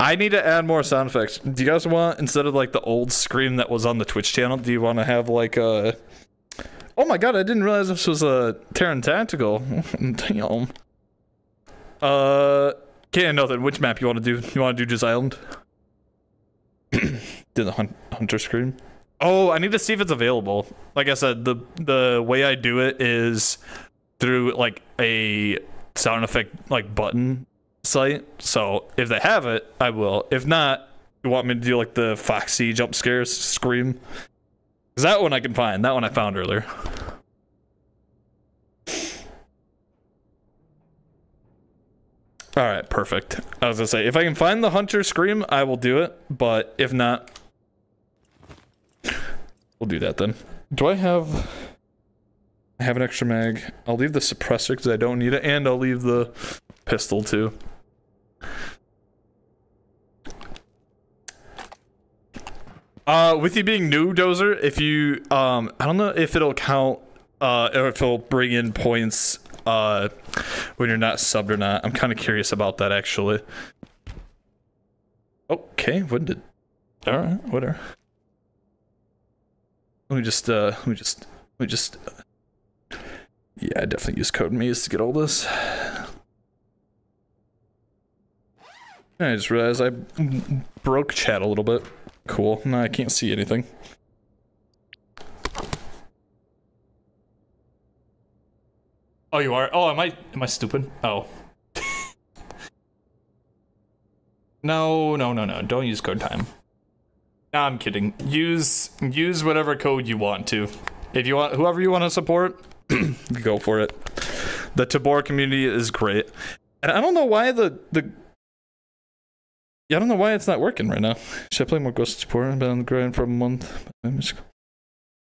I need to add more sound effects. Do you guys want, instead of like the old scream that was on the Twitch channel, do you want to have like a... Oh my god, I didn't realize this was a Terran Tactical. Damn. Can't know that. Which map you want to do? You want to do just Island? Did the Hunter scream? Oh, I need to see if it's available. Like I said, the way I do it is through like a sound effect like button site. So if they have it, I will. If not, you want me to do like the Foxy jump scares scream? 'Cause that one I can find. That one I found earlier. All right, perfect. I was gonna say, if I can find the hunter scream, I will do it, but if not, we'll do that then. Do I have an extra mag? I'll leave the suppressor because I don't need it, and I'll leave the pistol too. With you being new, Dozer, if you, I don't know if it'll count, or if it'll bring in points when you're not subbed or not. I'm kind of curious about that, actually. Okay, when did... Alright, whatever. Let me just... Yeah, I definitely use code Mies to get all this. I just realized I broke chat a little bit. Cool. No, I can't see anything. Oh, you are? Oh, am I stupid? Oh. No. Don't use code time. Nah, I'm kidding. Use whatever code you want to. If you want, whoever you want to support, go for it. The Tabor community is great. And I don't know why I don't know why it's not working right now. Should I play more Ghost of Tabor? I've been on the grind for a month.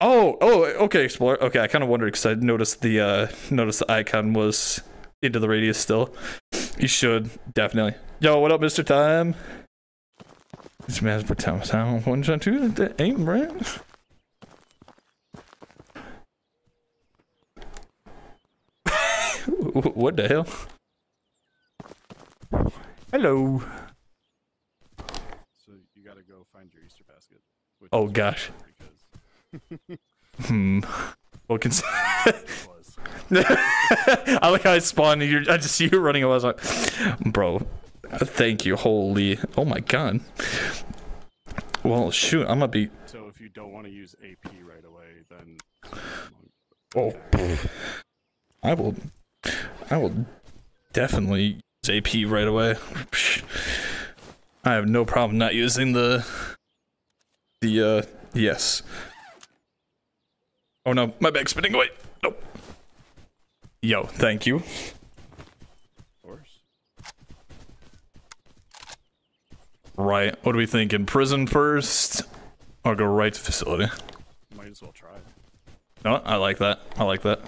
Oh, okay, Explorer. Okay, I kind of wondered because I noticed the icon was Into the Radius still. You should, definitely. Yo, what up, Mr. Time? It's Master for Time. One shot, two, that ain't right. What the hell? Hello. Oh gosh. Well, I like how I spawned and I just see you running away. I was like, bro, thank you. Holy. Oh my god. Well, shoot, I'm gonna be. So if you don't want to use AP right away, then. Oh. I will definitely use AP right away. I have no problem not using the yes. Oh no, my bag's spinning away. Nope. Yo, thank you. Of course. Right, what do we think? In prison first? Or go right to facility? Might as well try. No, I like that. I like that.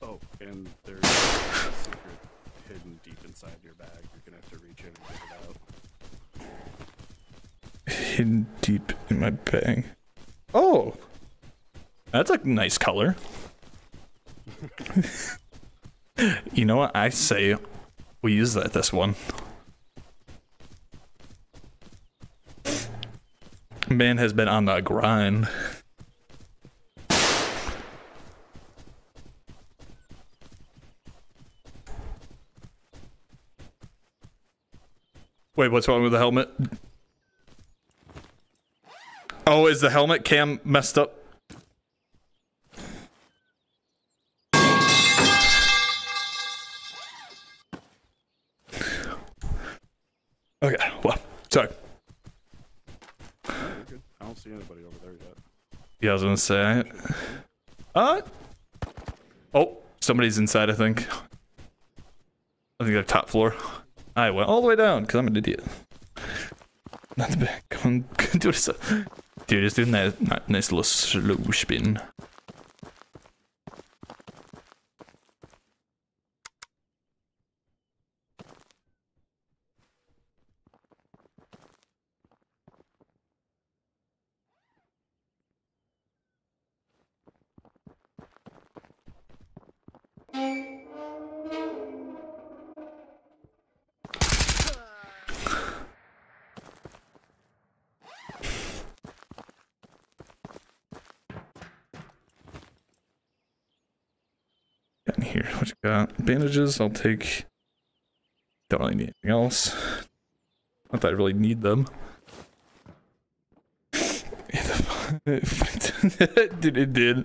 Oh, and there's a secret hidden deep inside your bag. You're gonna have to reach in and get it out. Hidden deep in my bag. Oh, that's a nice color. You know what I say? We use that this one. Man has been on the grind. Wait, what's wrong with the helmet? Oh, is the helmet cam messed up? Okay, well, sorry. I don't see anybody over there yet. Yeah, I was gonna say. Oh, somebody's inside, I think. I think they're top floor. I went all the way down, because I'm an idiot. Not the back. Come on, do this. Dude, just doing that nice little slow spin. Here, what you got? Bandages, I'll take. Don't really need anything else. Not that I really need them. It did.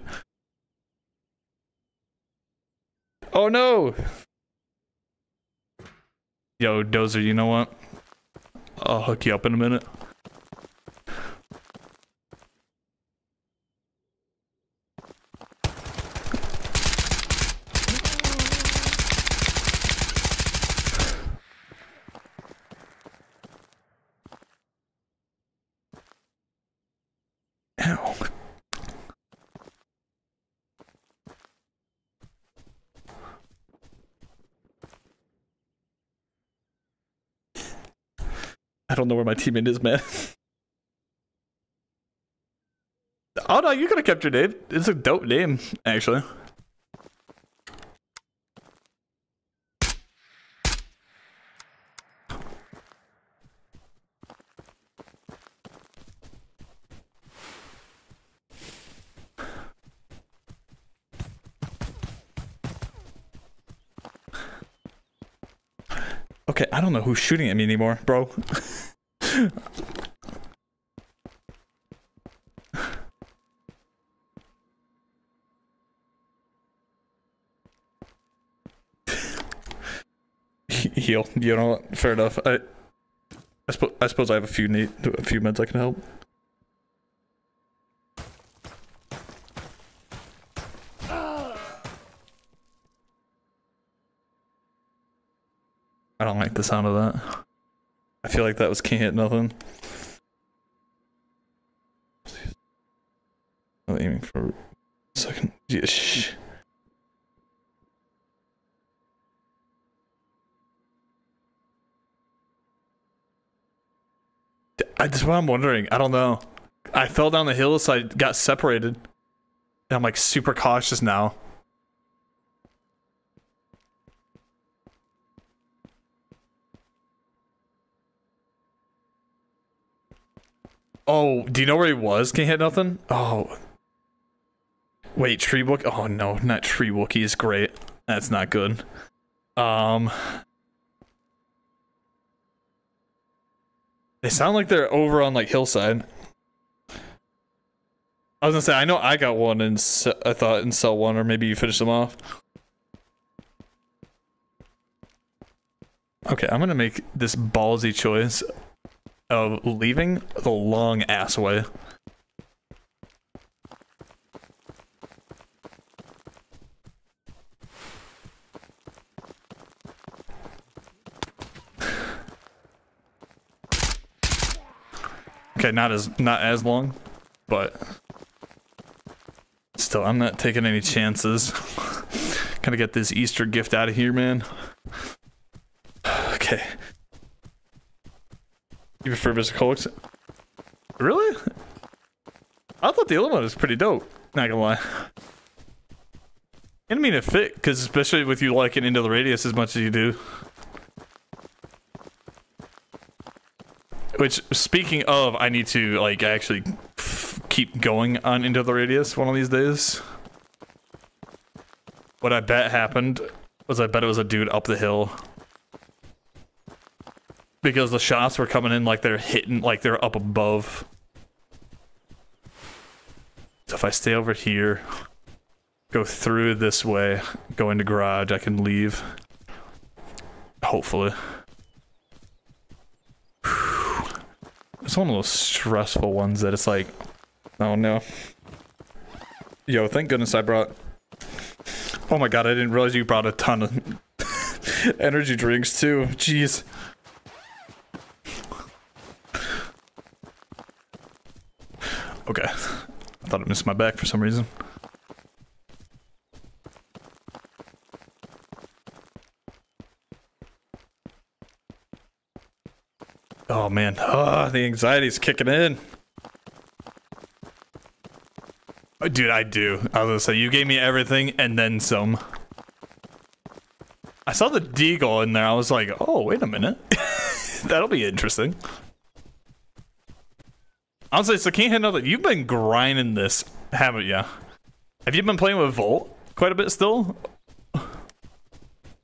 Oh no! Yo, Dozer, you know what? I'll hook you up in a minute. Ow. I don't know where my teammate is, man. Oh no, you could have kept your name. It's a dope name, actually. Okay, I don't know who's shooting at me anymore, bro. Heal. You know what? Fair enough. I suppose I have a few meds I can help. I don't like the sound of that. I feel like that was can't hit nothing. I'm aiming for a second. Yeah, shh. That's what I'm wondering. I don't know. I fell down the hill, so I got separated. And I'm like super cautious now. Oh, do you know where he was? Can't hit nothing? Oh. Wait, Tree Wookie? Oh no, not Tree Wookie is great. That's not good. They sound like they're over on like Hillside. I was gonna say, I know I got one and I thought in cell one, or maybe you finished them off. Okay, I'm gonna make this ballsy choice of leaving the long ass way. Okay, not as long, but still, I'm not taking any chances. Gotta get this Easter gift out of here, man. Okay. You prefer Mr. Colts? Really? I thought the other one was pretty dope. Not gonna lie. I mean it fit, because especially with you liking Into the Radius as much as you do. Which, speaking of, I need to like actually keep going on Into the Radius one of these days. What I bet happened was I bet it was a dude up the hill. Because the shots were coming in like they're hitting, like they're up above. So if I stay over here, go through this way, go into garage, I can leave. Hopefully. Whew. It's one of those stressful ones that it's like, oh no. Yo, thank goodness I brought... Oh my god, I didn't realize you brought a ton of energy drinks too, jeez. Okay, I thought I missed my back for some reason. Oh man, oh, the anxiety's kicking in. Oh, dude, I do. I was gonna say, you gave me everything and then some. I saw the deagle in there, I was like, oh, wait a minute. That'll be interesting. Honestly, so can't handle that. You've been grinding this, haven't you? Have you been playing with Volt quite a bit still?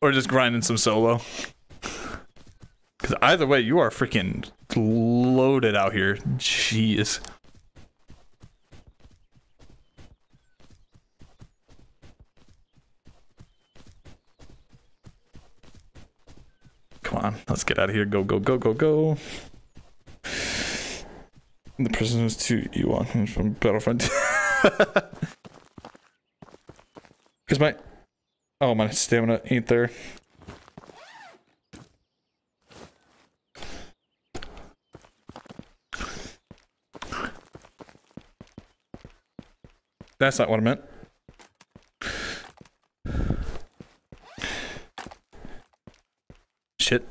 Or just grinding some solo? Because either way, you are freaking loaded out here. Jeez. on, let's get out of here. Go, go, go, go, go. The person is too E1 from Battlefront. Because my... oh, my stamina ain't there. That's not what I meant. Shit.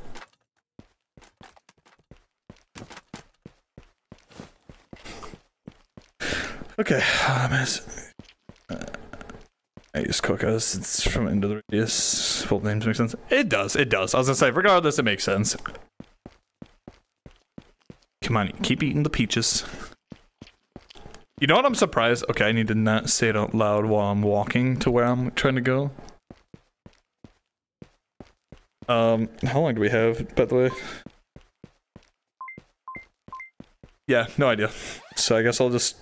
Okay, I use Coco's. It's from Into the Radius. Full names make sense. It does. It does. I was gonna say, regardless, it makes sense. Come on, keep eating the peaches. You know what I'm surprised? Okay, I need to not say it out loud while I'm walking to where I'm trying to go. How long do we have, by the way? Yeah, no idea. So I guess I'll just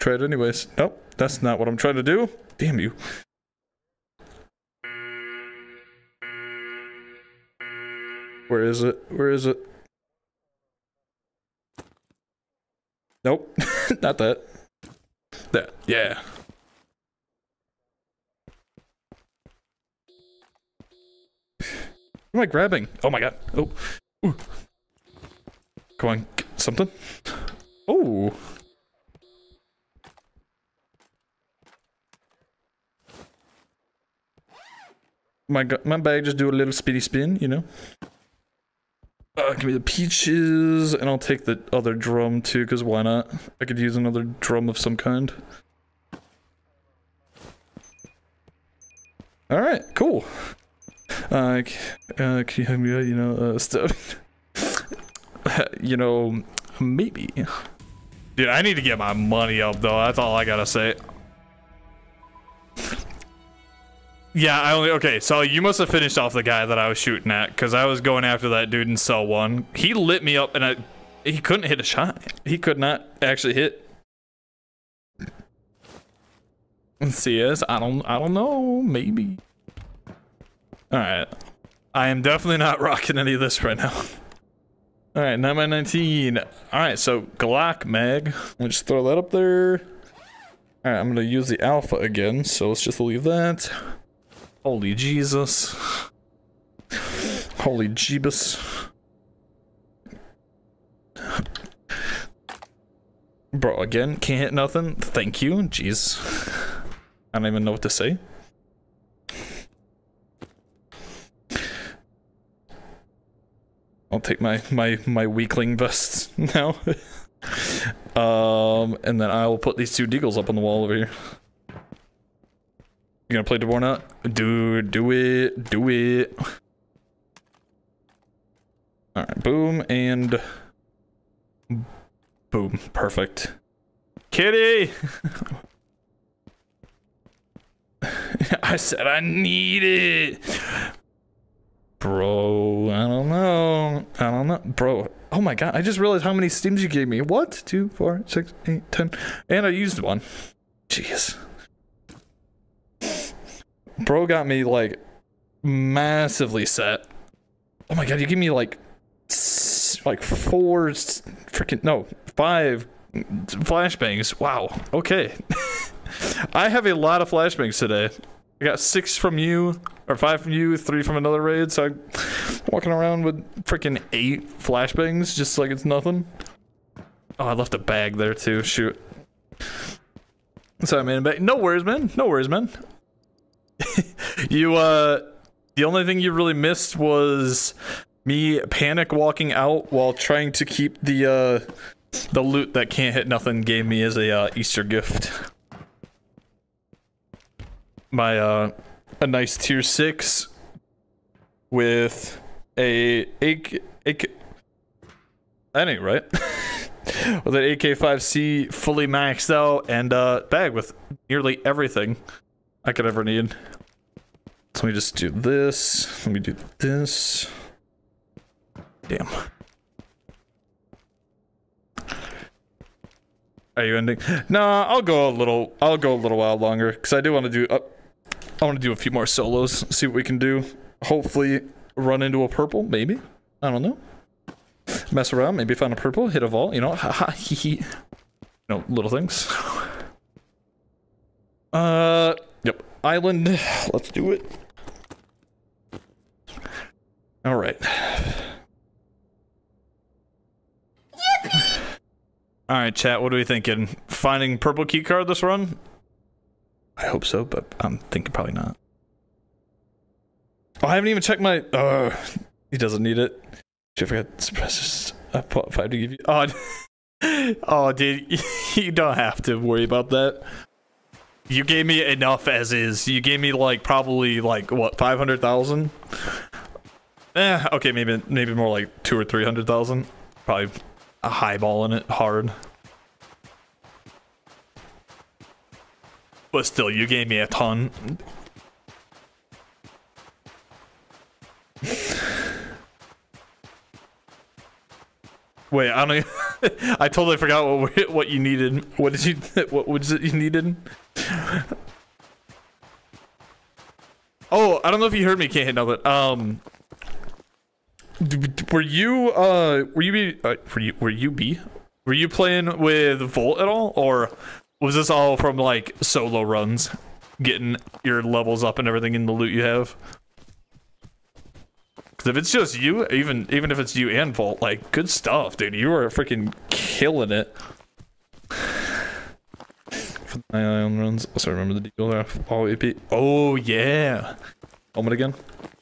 try it anyways. Nope, that's not what I'm trying to do. Damn you. Where is it? Where is it? Nope, not that. There, yeah. What am I grabbing? Oh my god. Oh. Ooh. Come on, something? Oh. My god, my bag just do a little speedy spin, you know? Give me the peaches, and I'll take the other drum too, because why not? I could use another drum of some kind. Alright, cool. Can you help me out, you know, stuff? You know, maybe. Dude, I need to get my money up, though. That's all I gotta say. Yeah, I only... okay, so you must have finished off the guy that I was shooting at, because I was going after that dude in cell one. He lit me up, and he couldn't hit a shot. He could not actually hit. And CS, I don't know, maybe. Alright. I am definitely not rocking any of this right now. Alright, 9x19. Alright, so Glock mag. We'll just throw that up there. Alright, I'm gonna use the alpha again, so let's just leave that. Holy Jesus. Holy Jeebus. Bro, again, can't hit nothing. Thank you. Jeez. I don't even know what to say. I'll take my weakling vests now. And then I will put these two deagles up on the wall over here. You gonna play Tabor out? Dude, do it, do it. Alright, boom, and... boom, perfect. Kitty! I said I need it! Bro, I don't know. Bro, oh my god, I just realized how many steams you gave me. What? 2, 4, 6, 8, 10. And I used one. Jeez. Bro got me, like, massively set. Oh my god, you give me, like 4 freaking, no, 5 flashbangs. Wow. Okay. I have a lot of flashbangs today. I got 6 from you, or 5 from you, 3 from another raid, so I'm walking around with freaking 8 flashbangs, just like it's nothing. Oh, I left a bag there, too. Shoot. Sorry, man. No worries, man. No worries, man. You, the only thing you really missed was me panic walking out while trying to keep the loot that can't hit nothing gave me as a, Easter gift. My, a nice tier 6 with a that ain't right. With an AK5C fully maxed out and, bag with nearly everything I could ever need. So let me just do this. Let me do this. Damn. Are you ending? Nah, I'll go a little while longer, because I do want to do a few more solos, see what we can do. Hopefully Run into a purple, maybe. I don't know. Mess around, maybe find a purple, hit a vault, you know, haha, hee hee. You know, little things. Yep. Island. Let's do it. Alright. Alright, chat, what are we thinking? Finding purple key card this run? I hope so, but I'm thinking probably not. Oh, I haven't even checked my... he doesn't need it. Did you forget suppressors? I put 5 to give you... Oh, oh, dude, you don't have to worry about that. You gave me enough as is. You gave me, like, probably, like, what, 500,000? Eh, okay, maybe more like 200,000 or 300,000. Probably a highball in it hard. But still, you gave me a ton. Wait, I don't. Even, I totally forgot what you needed. What did you? What was it you needed? Oh, I don't know if you heard me. Can't hit nothing. Were you playing with Volt at all, or was this all from like solo runs, getting your levels up and everything in the loot you have? Because if it's just you, even if it's you and Volt, like good stuff, dude. You are freaking killing it. For the island runs, also remember the deal there. All AP. Oh yeah. Helmet again.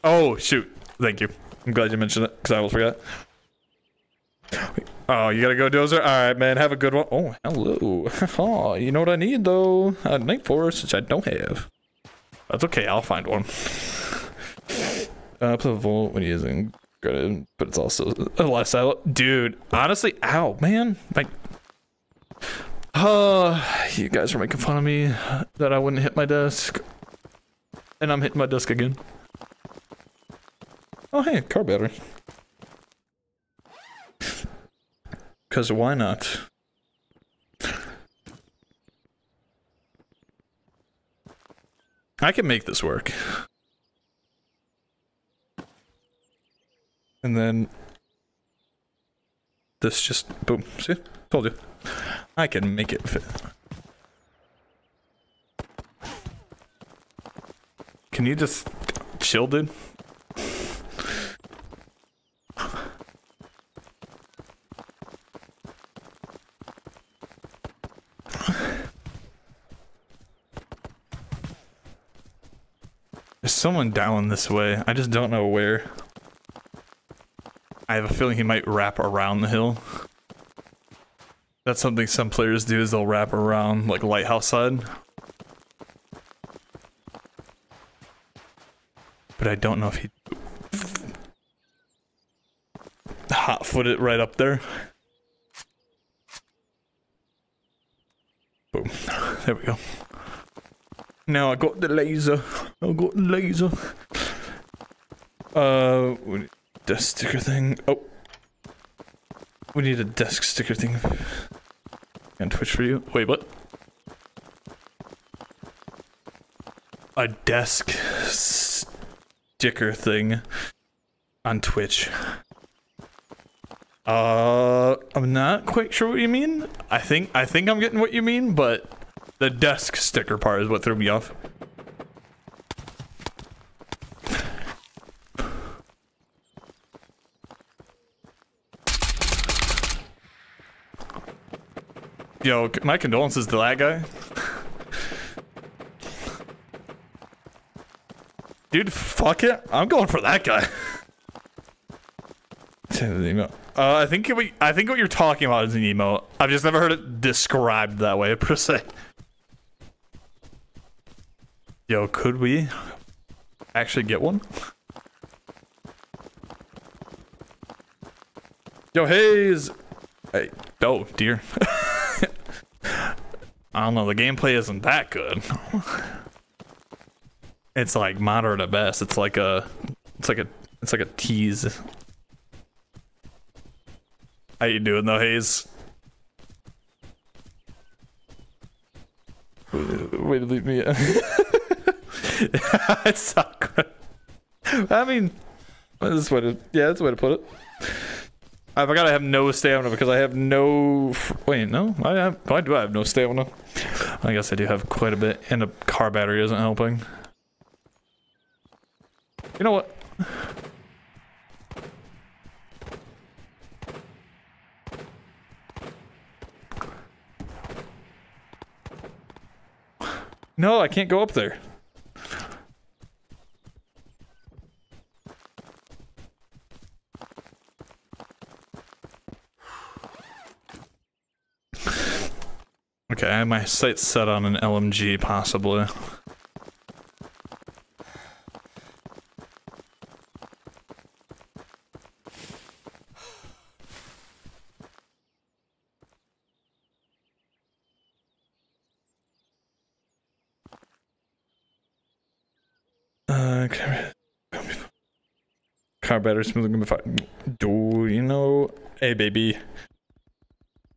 Oh shoot. Thank you. I'm glad you mentioned it, because I almost forgot. Oh, you gotta go, Dozer? Alright, man, have a good one. Oh, hello. Oh, you know what I need, though? A Night Force, which I don't have. That's okay, I'll find one. Put a Volt when he isn't good, but it's also a last silo. Dude, honestly, ow, man. Like, you guys were making fun of me that I wouldn't hit my desk. And I'm hitting my desk again. Oh, hey, car battery. Because why not? I can make this work. And then... this just... boom. See? Told you. I can make it fit. Can you just... chill, dude? There's someone down this way. I just don't know where. I have a feeling he might wrap around the hill. That's something some players do, is they'll wrap around like Lighthouse side. But I don't know if he hot foot it right up there. Boom. There we go. Now I got the laser. I got the laser. Desk sticker thing. Oh. We need a desk sticker thing. And Twitch for you. Wait, what? A desk sticker thing on Twitch. I'm not quite sure what you mean. I think I'm getting what you mean, but the desk sticker part is what threw me off. Yo, my condolences to that guy. Dude, fuck it. I'm going for that guy. I think what you're talking about is an emote. I've just never heard it described that way, per se. Yo, could we actually get one? Yo, Hayes! Hey, oh dear. I don't know, the gameplay isn't that good. It's like moderate at best. It's like a tease. How you doing though, Hayes? Way to leave me. It's not good. I mean, That's the way to, yeah, that's the way to put it. I forgot I have no stamina because I have no... Wait, no? Why do I have no stamina? I guess I do have quite a bit, and the car battery isn't helping. You know what? No, I can't go up there. Okay, I have my sights set on an LMG, possibly. Car battery smoothly gonna be fine. Do you know? Hey, baby.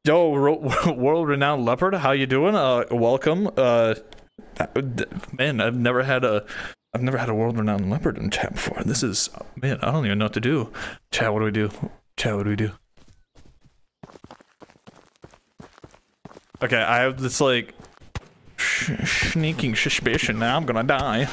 Yo, world-renowned leopard, how you doing? Welcome. Man, I've never had a world-renowned leopard in chat before. This is, man, I don't even know what to do. Chat, what do we do? Chat, what do we do? Okay, I have this like sneaking suspicion. Now I'm gonna die.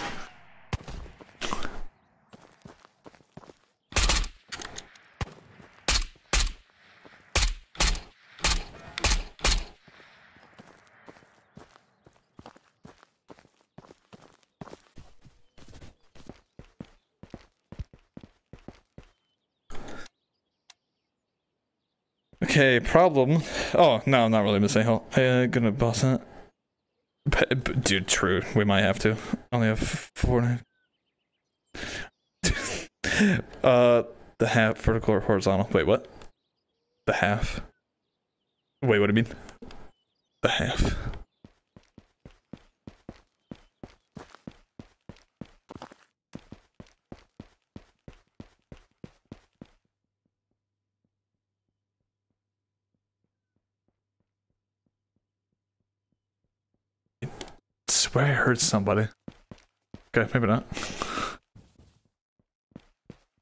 Okay, problem. Oh, no, I'm not really missing help. I'm gonna boss that. Dude, true. We might have to. I only have 4. The half vertical or horizontal. Wait, what? The half. Wait, what do you mean? The half. I swear I heard somebody. Okay, maybe not.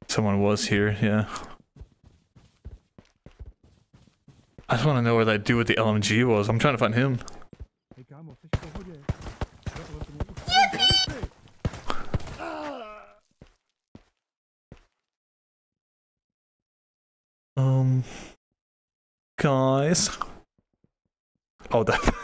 Someone was here, yeah. I just want to know where that dude with the LMG was. I'm trying to find him. Guys. Oh, that...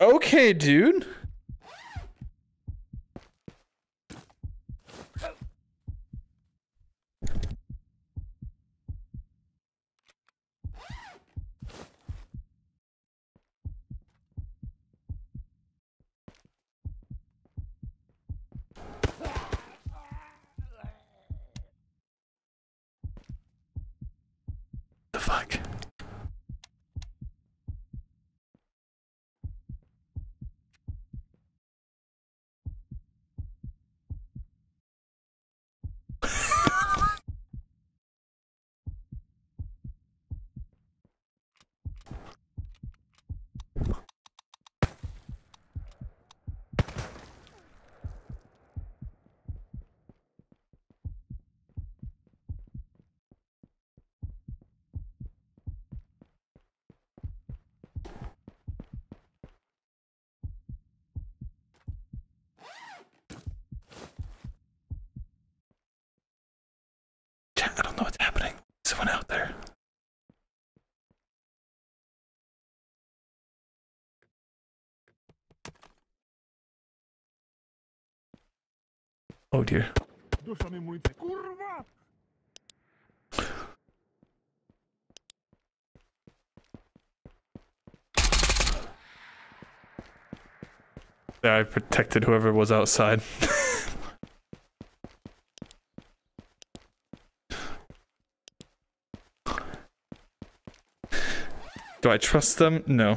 Okay, dude. The fuck? Oh dear. Yeah, I protected whoever was outside. Do I trust them? No.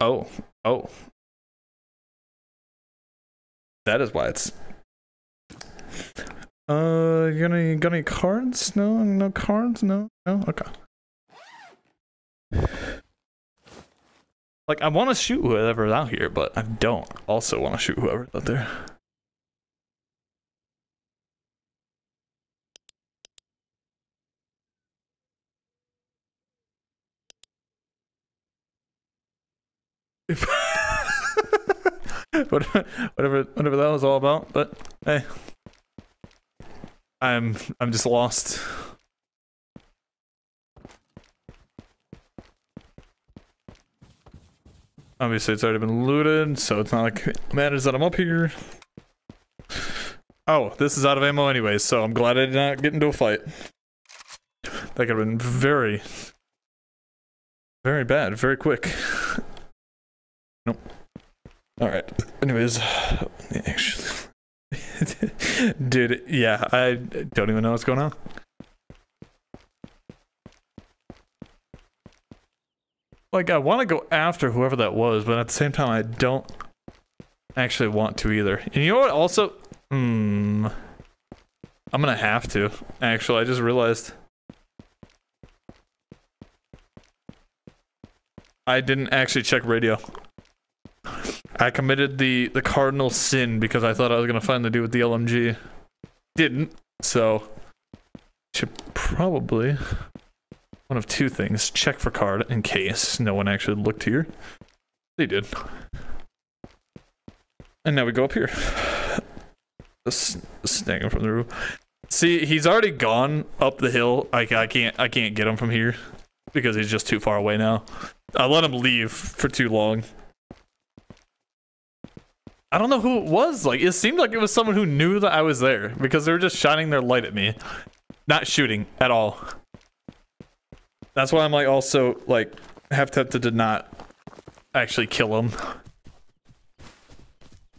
Oh. Oh. That is why it's... You got any cards? No, no cards? No? No? Okay. Like, I want to shoot whoever's out here, but I don't also want to shoot whoever's out there. whatever that was all about, but hey, I'm just lost. Obviously, it's already been looted, so it's not like it matters that I'm up here. Oh, this is out of ammo anyway, so I'm glad I did not get into a fight. That could have been very, very bad, very quick. Nope. Alright. Anyways, actually, dude, yeah, I don't even know what's going on. Like, I want to go after whoever that was, but at the same time, I don't actually want to either. And you know what, also, I'm gonna have to, actually, I just realized. I didn't actually check radio. I committed the cardinal sin because I thought I was gonna find the dude with the LMG. Didn't, so should probably one of two things: check for card in case no one actually looked here. They did, and now we go up here. Snagging from the roof. See, he's already gone up the hill. I can't get him from here because he's just too far away now. I let him leave for too long. I don't know who it was. Like, it seemed like it was someone who knew that I was there because they were just shining their light at me, not shooting at all. That's why I'm like also like half tempted to not actually kill him,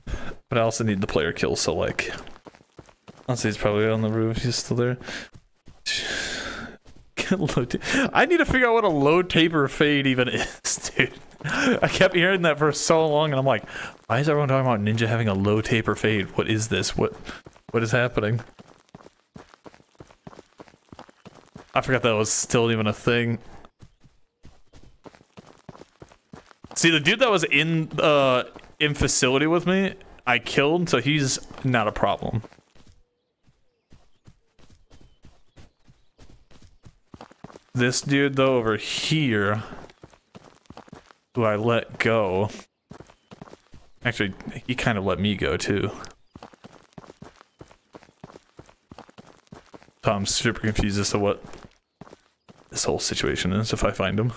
but I also need the player kill. So like, honestly, he's probably on the roof. He's still there. I need to figure out what a low taper fade even is, dude. I kept hearing that for so long, and I'm like, why is everyone talking about Ninja having a low taper fade? What is this? What is happening? I forgot that was still even a thing. See, the dude that was in facility with me, I killed, so he's not a problem. This dude, though, over here, who I let go. Actually, he kind of let me go too. So I'm super confused as to what this whole situation is if I find him.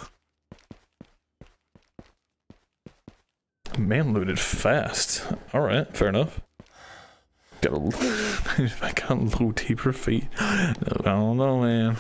Man looted fast. Alright, fair enough. Got a, I got low taper feet. I don't know, man.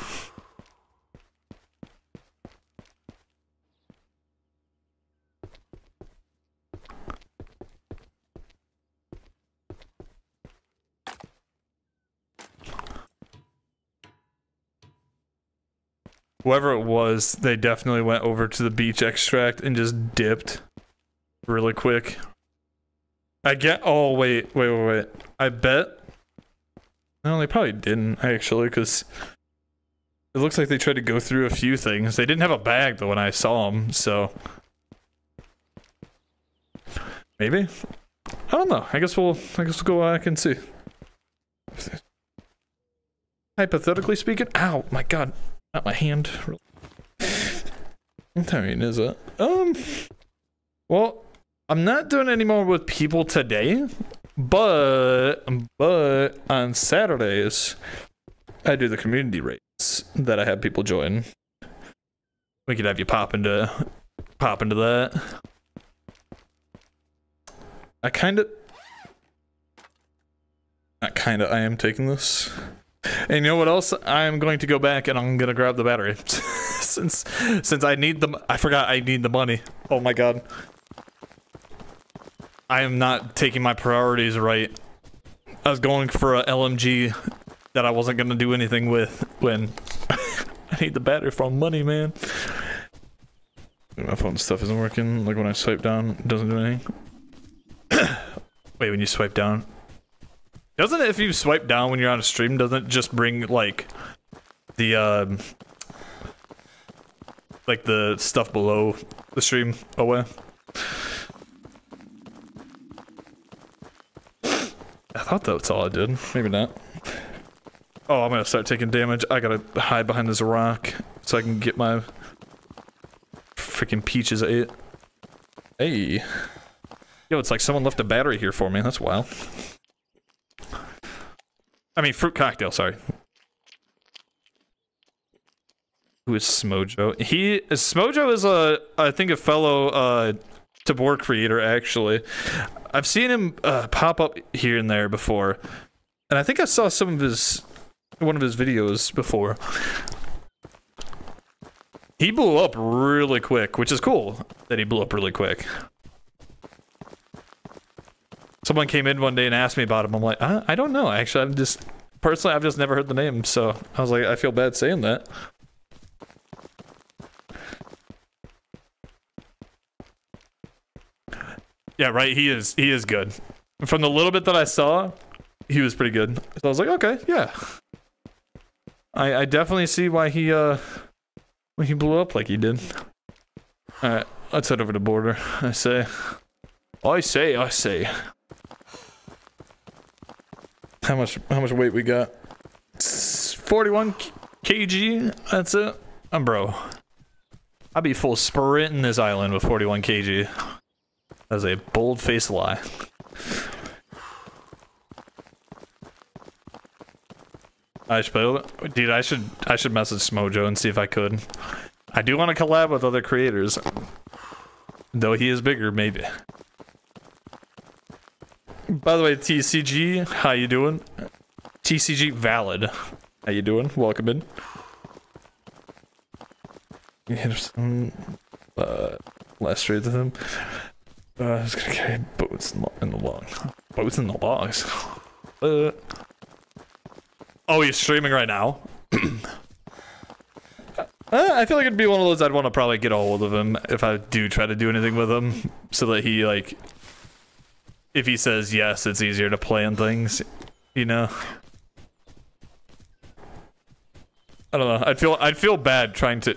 Whoever it was, they definitely went over to the beach extract and just dipped really quick. I get- oh, wait. I bet... No, they probably didn't, actually, because it looks like they tried to go through a few things. They didn't have a bag, though, when I saw them, so... Maybe? I don't know. I guess we'll go back and see. Hypothetically speaking- ow, my god. Not my hand. What I mean is it? Well, I'm not doing any more with people today, but on Saturdays, I do the community rates that I have people join. We could have you pop into that. I am taking this. And you know what else? I'm going to go back and I'm gonna grab the battery. since I need the- I forgot I need the money. Oh my god. I am not taking my priorities right. I was going for a LMG that I wasn't gonna do anything with when I need the battery for money, man. My phone stuff isn't working. Like when I swipe down, it doesn't do anything. Wait, when you swipe down, Doesn't it, if you swipe down when you're on a stream, doesn't it just bring, like, the, like, the stuff below the stream away? I thought that's all I did. Maybe not. Oh, I'm gonna start taking damage. I gotta hide behind this rock so I can get my freaking peaches ate. Hey. Yo, it's like someone left a battery here for me. That's wild. I mean, fruit cocktail, sorry. Who is Smojo? Smojo is I think a fellow Tabor creator, actually. I've seen him pop up here and there before. And I think I saw some of his, one of his videos before. He blew up really quick, which is cool that he blew up really quick. Someone came in one day and asked me about him. I'm like, I don't know, actually. I'm just, personally, I've just never heard the name. So I was like, I feel bad saying that. Yeah, right. He is good. From the little bit that I saw, he was pretty good. So I was like, okay, yeah. I definitely see why he blew up like he did. All right, let's head over to Border. I say. How much weight we got? It's 41 kg. That's it. I'm bro. I'd be full sprinting this island with 41 kg. That's a bold-faced lie. I should play with it. Dude, I should message Smojo and see if I could. I do want to collab with other creators, though he is bigger, maybe. By the way, TCG, how you doing? TCG Valid, how you doing? Welcome in. You hit some last trade to them. I was gonna carry boats in the log. Boats in the logs. Oh, he's streaming right now. I feel like it'd be one of those I'd want to probably get a hold of him if I do try to do anything with him, so that he like, if he says yes, it's easier to plan things, you know. I don't know. I'd feel bad trying to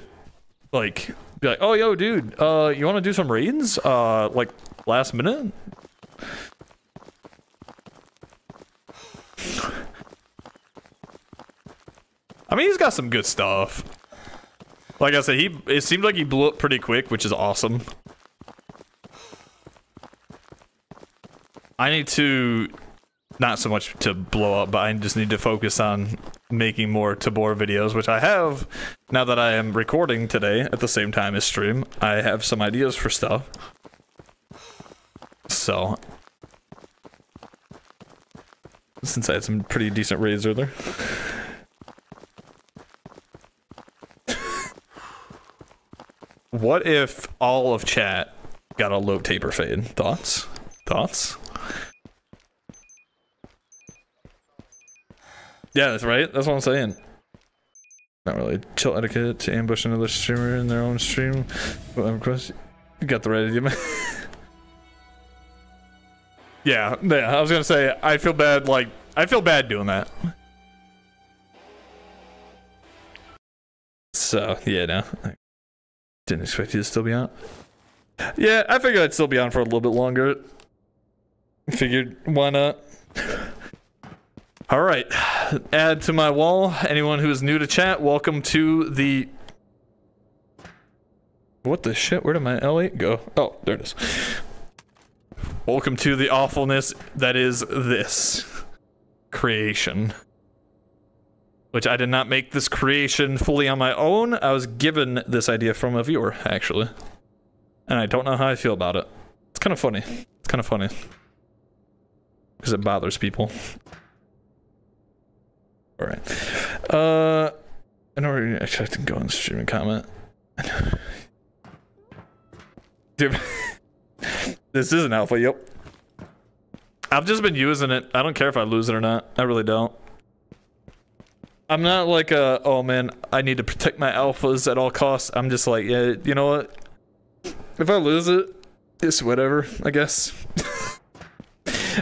like be like, oh yo dude, you want to do some raids? Like. Last minute? I mean, he's got some good stuff. Like I said, it seemed like he blew up pretty quick, which is awesome. I need to, not so much to blow up, but I just need to focus on making more Tabor videos, which I have. Now that I am recording today at the same time as stream, I have some ideas for stuff. So, since I had some pretty decent raids earlier. What if all of chat got a low taper fade? Thoughts? Thoughts? Yeah, that's right. That's what I'm saying. Not really chill etiquette to ambush another streamer in their own stream. Well, of course, you got the right idea, man. Yeah, I was gonna say, I feel bad doing that. So, yeah, no. I didn't expect you to still be on. Yeah, I figured I'd still be on for a little bit longer. Figured, why not? Alright, add to my wall. Anyone who is new to chat, welcome to the... What the shit? Where did my L8 go? Oh, there it is. Welcome to the awfulness that is this creation. Which I did not make this creation fully on my own. I was given this idea from a viewer, actually. And I don't know how I feel about it. It's kind of funny. It's kind of funny. Because it bothers people. Alright. I know we're actually have to go on stream and comment. Dude. This is an alpha, yep. I've just been using it. I don't care if I lose it or not. I really don't. I'm not like a, oh man, I need to protect my alphas at all costs. I'm just like, yeah, you know what? If I lose it, it's whatever, I guess.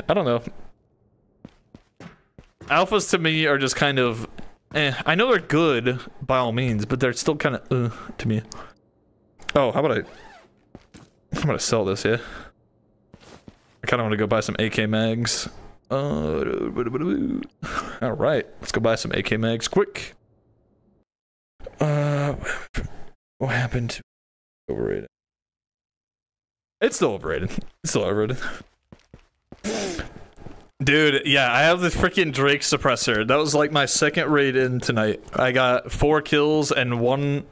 I don't know. Alphas to me are just kind of eh. I know they're good by all means, but they're still kind of to me. Oh, I'm gonna sell this, yeah. I kind of want to go buy some AK mags. All right, let's go buy some AK mags quick. What happened to overrated? It's still overrated. It's still overrated. Dude, yeah, I have the freaking Drake Suppressor. That was like my second raid in tonight. I got 4 kills and 1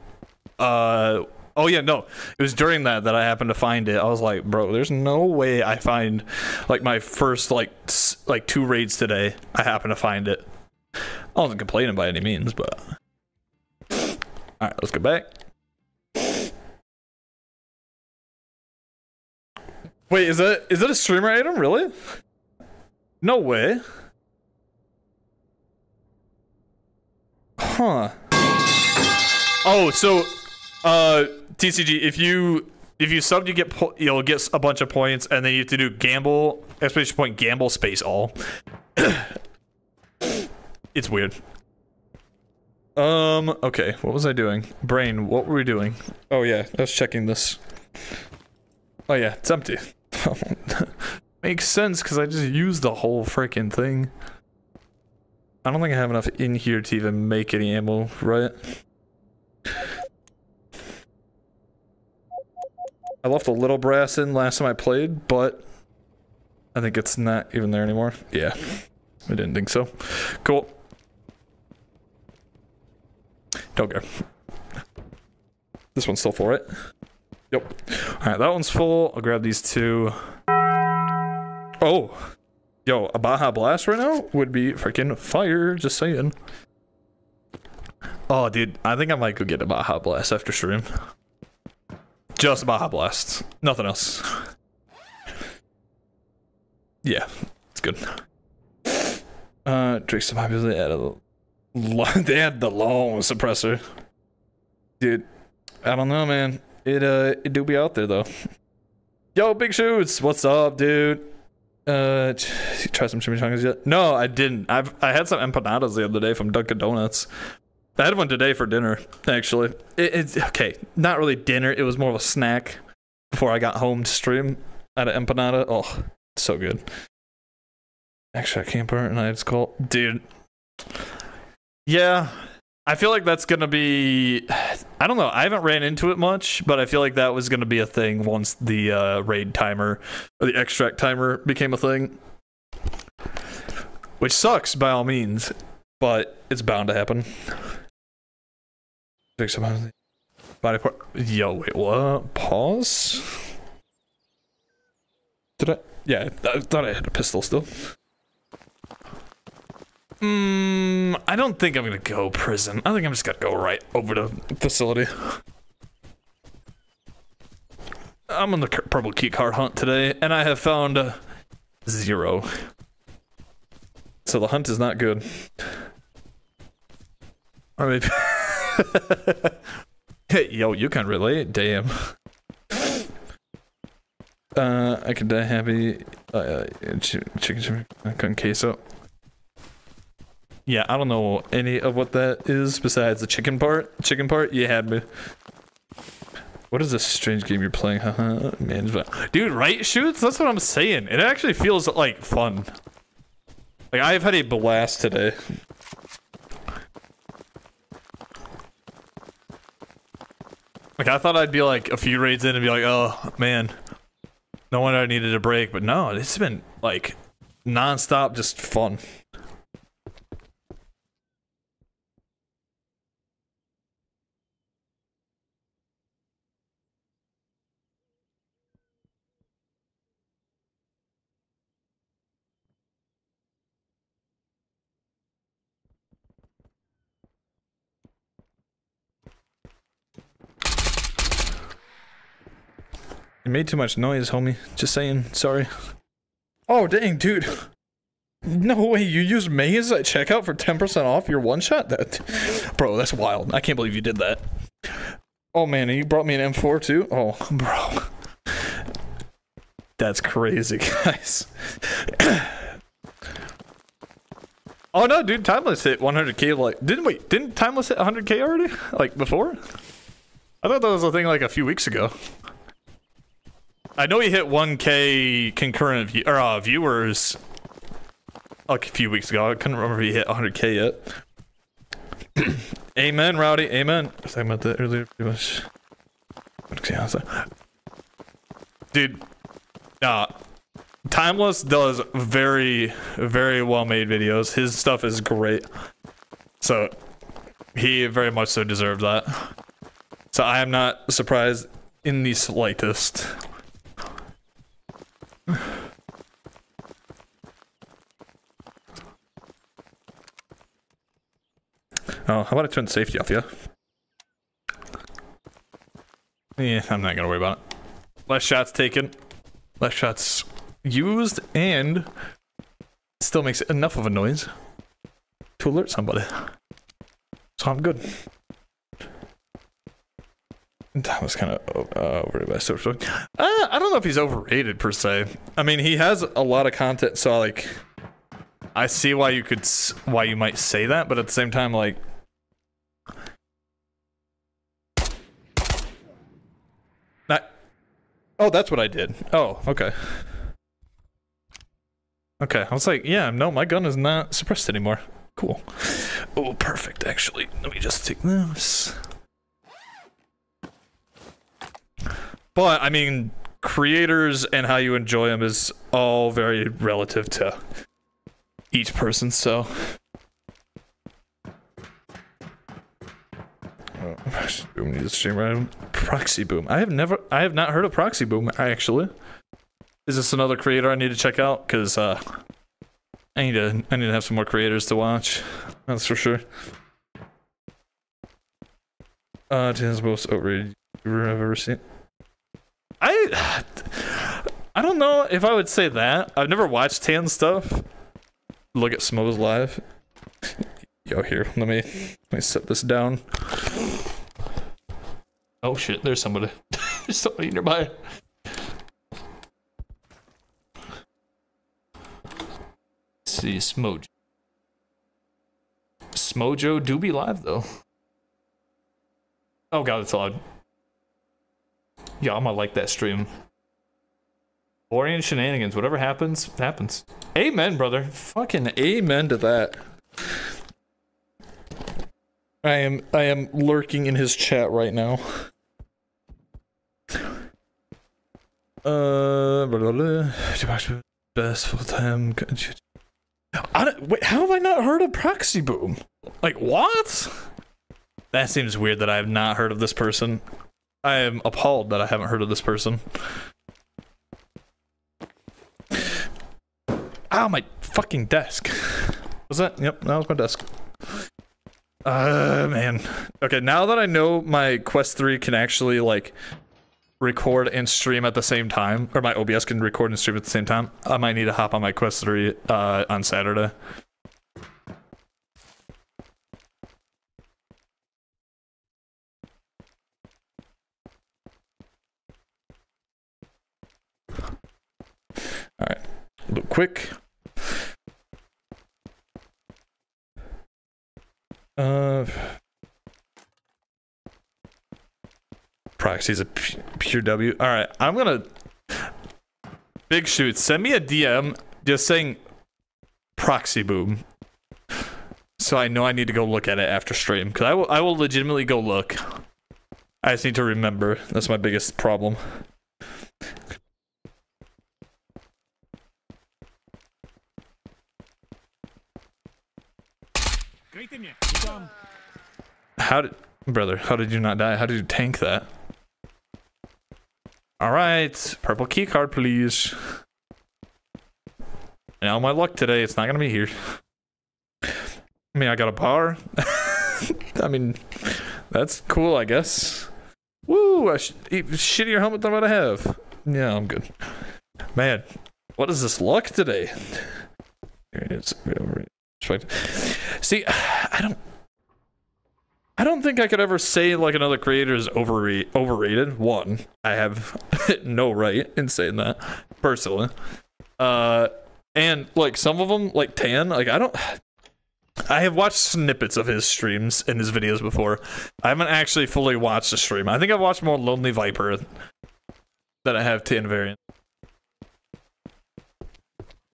oh yeah, no. It was during that I happened to find it. I was like, bro, there's no way I find like my first like 2 raids today. I happened to find it. I wasn't complaining by any means, but all right, let's go back. Wait, is that a streamer item? Really? No way. Huh. Oh, so TCG, if you sub, you get you'll get a bunch of points, and then you have to do gamble exclamation point gamble space all. It's weird. Okay, what was I doing? Brain, what were we doing? Oh yeah, I was checking this. Oh yeah, it's empty. Makes sense because I just used the whole freaking thing. I don't think I have enough in here to even make any ammo, right? I left a little brass in last time I played, but I think it's not even there anymore. Yeah, I didn't think so. Cool. Don't go. This one's still full, right? Yep. Alright, that one's full. I'll grab these 2. Oh! Yo, a Baja Blast right now would be freaking fire, just saying. Oh, dude, I think I might go get a Baja Blast after stream. Just Baja Blast. Nothing else. Yeah, it's good. Drake Suppressor, they added the long suppressor. Dude, I don't know, man. It do be out there, though. Yo, Big Shoots! What's up, dude? You try some chimichangas yet? No, I didn't. I had some empanadas the other day from Dunkin' Donuts. I had one today for dinner, actually. It's okay, not really dinner. It was more of a snack before I got home to stream. I had an empanada. Oh, it's so good. Actually, I can't burn it. It's cold. Dude. Yeah. I feel like that's gonna be... I don't know, I haven't ran into it much, but I feel like that was gonna be a thing once the raid timer, or the extract timer became a thing. Which sucks, by all means, but it's bound to happen. Body part... Yo, wait, what? Pause? Did I... Yeah, I thought I had a pistol still. I don't think I'm gonna go prison. I think I'm just gonna go right over to facility. I'm on the purple keycard hunt today, and I have found 0. So the hunt is not good. Or maybe... Hey, yo, you can relate? Damn. I could die happy. Chicken queso. Yeah, I don't know any of what that is besides the chicken part. Chicken part? You had me. What is this strange game you're playing? Haha, man. Dude, right shoots? That's what I'm saying. It actually feels like fun. Like, I've had a blast today. Like, I thought I'd be like a few raids in and be like, oh, man. No wonder I needed a break. But no, it's been like non-stop just fun. You made too much noise, homie. Just saying, sorry. Oh, dang, dude. No way, you used Maze at checkout for 10% off your one-shot? Bro, that's wild. I can't believe you did that. Oh, man, and you brought me an M4, too? Oh, bro. That's crazy, guys. Oh no, dude, Timeless hit 100k like didn't Timeless hit 100k already? Like before? I thought that was a thing like a few weeks ago. I know he hit 1k concurrent viewers like a few weeks ago. I couldn't remember if he hit 100k yet. Amen, Rowdy. Amen. I was talking about that earlier pretty much. Dude, nah. Timeless does very, very well-made videos. His stuff is great. So, he very much so deserved that. So I am not surprised in the slightest. Oh, how about I turn the safety off, yeah? Yeah, I'm not gonna worry about it. Less shots taken. Less shots used, and still makes enough of a noise to alert somebody. So I'm good. That was kind of worried about social. I don't know if he's overrated per se. I mean, he has a lot of content, so like, I see why you could, why you might say that, but at the same time, like, not. Oh, that's what I did. Oh, okay. Okay, I was like, yeah, no, my gun is not suppressed anymore. Cool. Oh, perfect, actually. Let me just take this. But, I mean, creators and how you enjoy them is all very relative to each person, so. Oh, boom needs a streamer item. Proxy Boom. I have not heard of Proxy Boom, actually. Is this another creator I need to check out? Because I need to have some more creators to watch. That's for sure. Tan's most overrated YouTuber I've ever seen. I don't know if I would say that. I've never watched Tan stuff. Look at Smojo's live. Yo, here. Let me set this down. Oh shit! There's somebody. There's somebody nearby. See, Smojo. Smojo do be live though. Oh god, it's loud. Yeah, I'm gonna like that stream. Orient shenanigans, whatever happens, happens. Amen, brother. Fucking amen to that. I am lurking in his chat right now. Blah, blah, blah. Best full time. Wait, how have I not heard of Proxy Boom? Like, what? That seems weird that I have not heard of this person. I am appalled that I haven't heard of this person. Ow, my fucking desk. Was that? Yep, that was my desk. Man. Okay, now that I know my Quest 3 can actually, like, record and stream at the same time, or my OBS can record and stream at the same time, I might need to hop on my Quest 3 on Saturday. All right, a little quick. Proxy's a pure W. All right, I'm gonna big shoot. Send me a DM just saying Proxy Boom, so I know I need to go look at it after stream because I will legitimately go look. I just need to remember. That's my biggest problem. How did you not die? How did you tank that? Alright, purple key card, please. Now my luck today, it's not gonna be here. I mean, I got a bar. I mean, that's cool, I guess. Woo, I should eat shittier helmet than what I have. Yeah, I'm good. Man, what is this luck today? Here it is. See, I don't think I could ever say like another creator is overrated. One, I have no right in saying that personally. And like some of them, like Tan, like I don't. I have watched snippets of his streams and his videos before. I haven't actually fully watched the stream. I think I've watched more Lonely Viper than I have Tan Variant.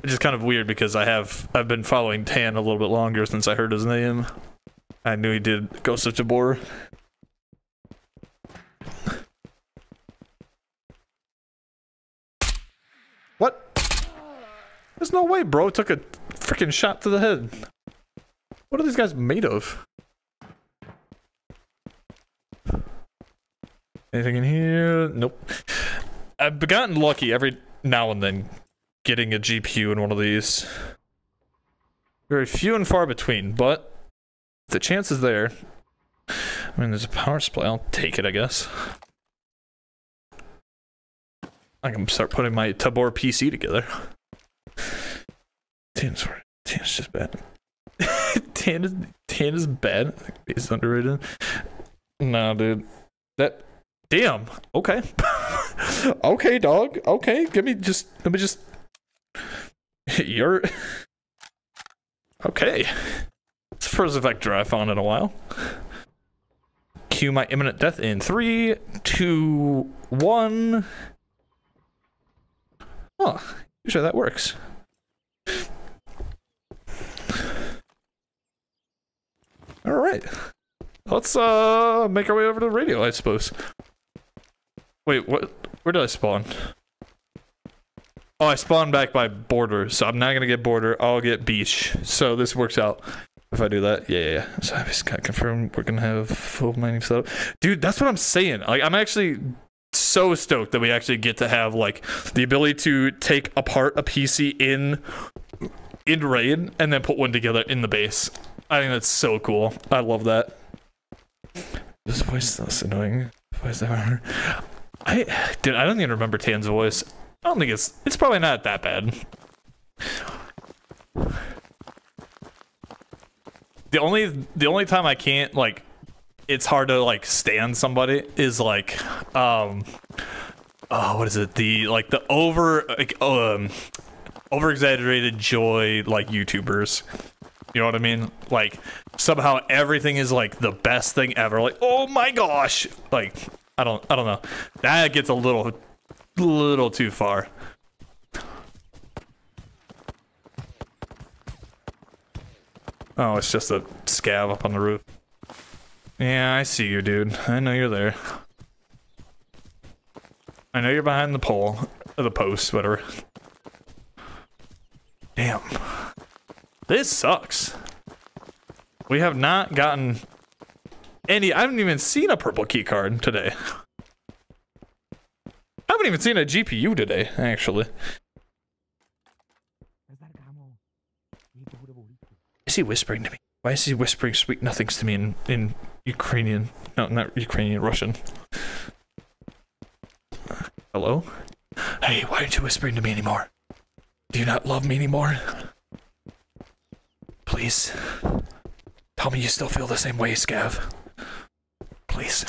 Which is kind of weird because I've been following Tan a little bit longer since I heard his name. I knew he did Ghost of Tabor. What? There's no way, bro. Took a freaking shot to the head. What are these guys made of? Anything in here? Nope. I've gotten lucky every now and then getting a GPU in one of these. Very few and far between, but the chance is there. I mean, there's a power supply. I'll take it, I guess. I can start putting my Tabor PC together. Tan's just bad. Tan is bad. He's underrated. Nah, dude. That. Damn. Okay. Okay, dog. Okay. Let me just. You're. Okay. It's the first effect drive I found in a while. Cue my imminent death in 3, 2, 1. Huh. Usually that works. All right, let's make our way over to the radio, I suppose. Wait, what? Where did I spawn? Oh, I spawned back by Border, so I'm not gonna get Border. I'll get Beach. So this works out if I do that. Yeah, yeah, yeah. So I just gotta confirm we're gonna have full mining setup, dude. That's what I'm saying. Like, I'm actually so stoked that we actually get to have like the ability to take apart a PC in raid and then put one together in the base. I think that's so cool. I love that. This voice is so annoying. Voice ever. Dude, I don't even remember Tan's voice. I don't think it's probably not that bad. The only time I can't, like, it's hard to like stand somebody is like, oh, what is it? The over exaggerated joy like YouTubers. You know what I mean? Like, somehow everything is like the best thing ever. Like, oh my gosh! Like, I don't know. That gets a little too far. Oh, it's just a scav up on the roof. Yeah, I see you, dude. I know you're there. I know you're behind the pole. Or the post, whatever. Damn. This sucks. We have not gotten any. I haven't even seen a purple key card today. I haven't even seen a GPU today, actually. Is he whispering to me? Why is he whispering sweet nothings to me in Ukrainian? No, not Ukrainian, Russian. Hello? Hey, why aren't you whispering to me anymore? Do you not love me anymore? Please, tell me you still feel the same way, Scav. Please.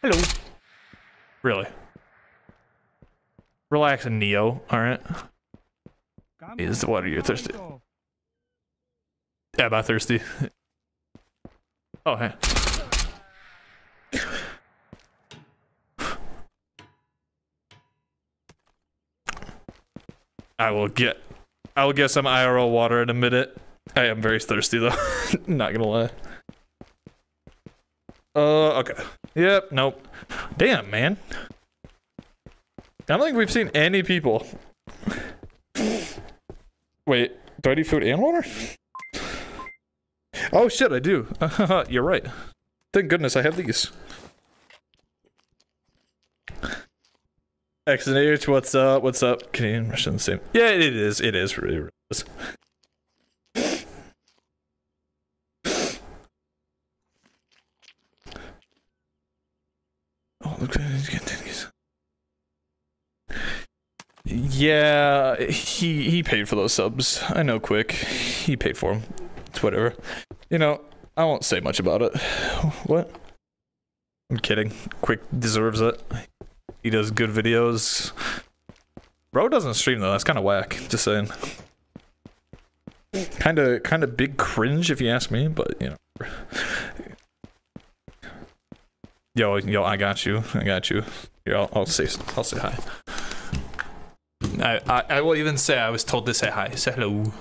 Hello. Really? Relax, Neo, alright? Is water you're thirsty? Yeah, am I thirsty? Oh, hey. I will get some IRL water in a minute. I am very thirsty though. Not gonna lie. Okay. Yep, nope. Damn, man. I don't think we've seen any people. Wait, do I need food and water? Oh shit, I do. You're right. Thank goodness I have these. X and H, what's up? What's up? Canadian, Russian, same. Yeah, it is. It is. Really, really. Oh, look at these continues. Yeah, he paid for those subs. I know, Quick. He paid for them. It's whatever. You know, I won't say much about it. What? I'm kidding. Quick deserves it. He does good videos. Bro doesn't stream though, that's kind of whack, just saying. Kind of big cringe if you ask me, but you know. Yo, I got you. Here, I'll say hi. I will even say I was told to say hi. Say hello.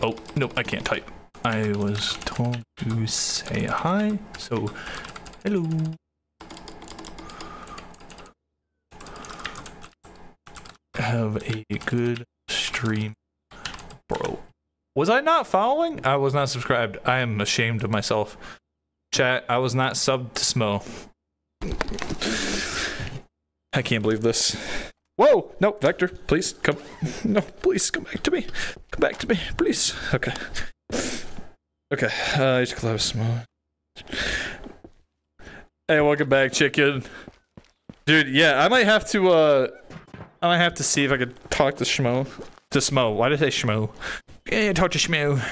Oh, nope, I can't type. I was told to say hi, so hello. Have a good stream, bro. Was I not following? I was not subscribed. I am ashamed of myself. Chat, I was not subbed to Smo. I can't believe this. Whoa! No, Vector, please come. No, please come back to me. Come back to me, please. Okay. Okay. I just close Smo. Hey, welcome back, chicken. Dude, yeah, I might have to see if I could talk to Smo. To Smo. Why did I say Schmo? Yeah, talk to Schmo.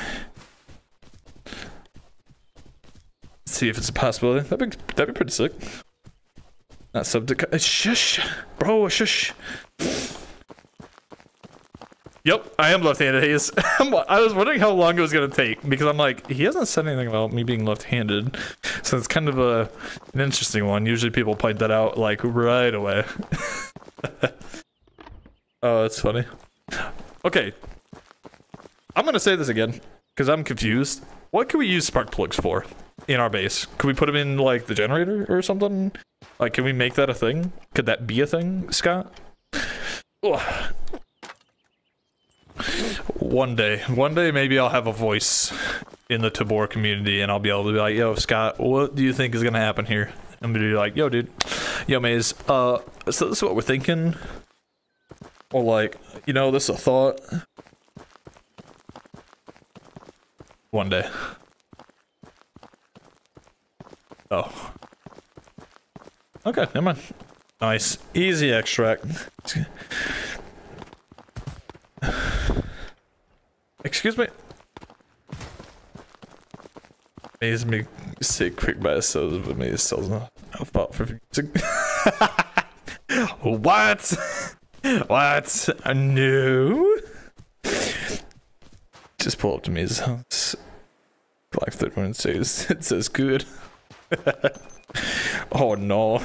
See if it's a possibility. That'd be pretty sick. Not sub to shush, bro. Shush. Yep, I am left-handed. I was wondering how long it was gonna take because I'm like, he hasn't said anything about me being left-handed, so it's kind of an interesting one. Usually people point that out like right away. Oh, that's funny. Okay, I'm gonna say this again because I'm confused. What can we use spark plugs for in our base? Can we put them in like the generator or something? Like, can we make that a thing? Could that be a thing, Scott? Ugh. One day maybe I'll have a voice in the Tabor community and I'll be able to be like, yo, Scott, what do you think is gonna happen here? I'm gonna be like, yo, dude, yo, Maze, so this is what we're thinking. Or like, you know, this is a thought. One day. Oh. Okay, never mind. Nice. Easy extract. Excuse me. Maze me say quick by ourselves, but Maze sells not about for what? What? No. Just pull up to Maze's house. Black 31 says it says good. Oh no.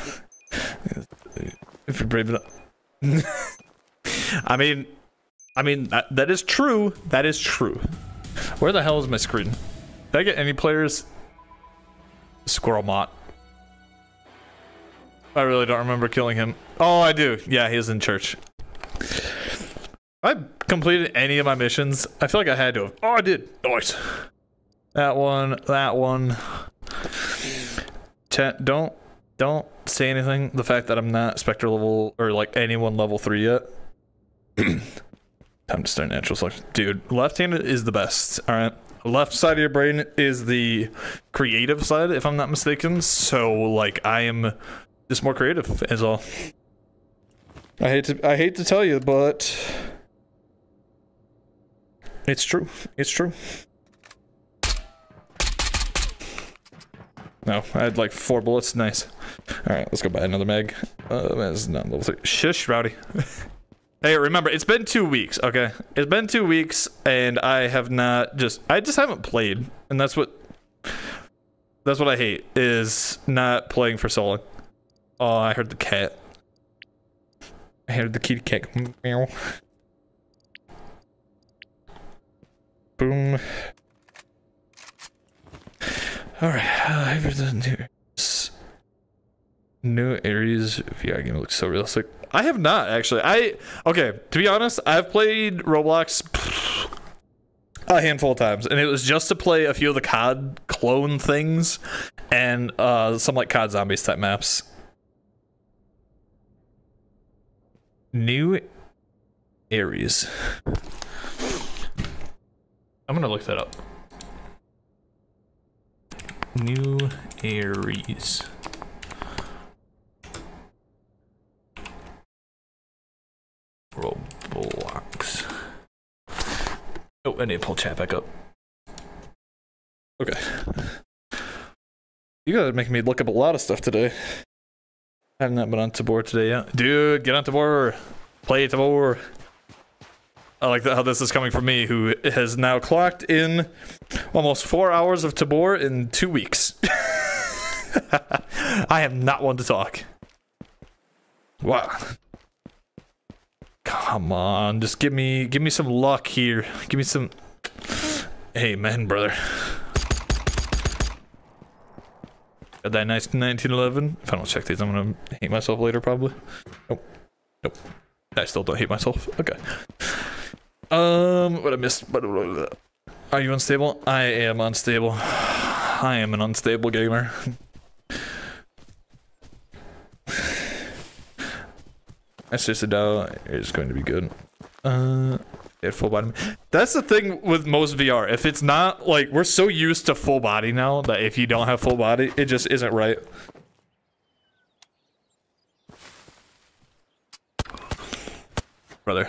If you're brave enough. I mean that is true. That is true. Where the hell is my screen? Did I get any players? Squirrel Mott. I really don't remember killing him. Oh, I do. Yeah, he was in church. I completed any of my missions. I feel like I had to have. Oh, I did. Nice. That one. Chat, don't say anything. The fact that I'm not Spectre level or like anyone level 3 yet. Time to start natural selection. Dude, left-handed is the best. All right. Left side of your brain is the creative side, if I'm not mistaken. So like I am just more creative is all. I hate to tell you, but it's true. It's true. No, I had like 4 bullets. Nice. All right, let's go buy another mag. That's not level 3. Shush, Rowdy. Hey, remember, it's been 2 weeks. Okay, it's been 2 weeks, and I have not I just haven't played, and that's what I hate is not playing for so long. Oh, I heard the cat. I heard the kitty cat. Meow. Boom. Alright, new areas VR game looks so realistic. I have not actually. Okay, to be honest, I've played Roblox a handful of times, and it was just to play a few of the COD clone things and some like COD Zombies type maps. New areas. I'm gonna look that up. New Aries. Roblox. Oh, I need to pull chat back up. Okay. You guys are making me look up a lot of stuff today. I have not been on Tabor today yet. Dude, get on Tabor! Play Tabor! I like how this is coming from me, who has now clocked in almost 4 hours of Tabor in 2 weeks. I am not one to talk. Wow. Come on, just give me some luck here. Give me some... Amen, brother. Got that nice 1911. If I don't check these, I'm gonna hate myself later, probably. Nope. Nope. I still don't hate myself. Okay. What I missed. Are you unstable? I am unstable. I am an unstable gamer. That's just a doubt. It's going to be good. Full body. That's the thing with most VR. If it's not, like, we're so used to full body now that if you don't have full body, it just isn't right. Brother.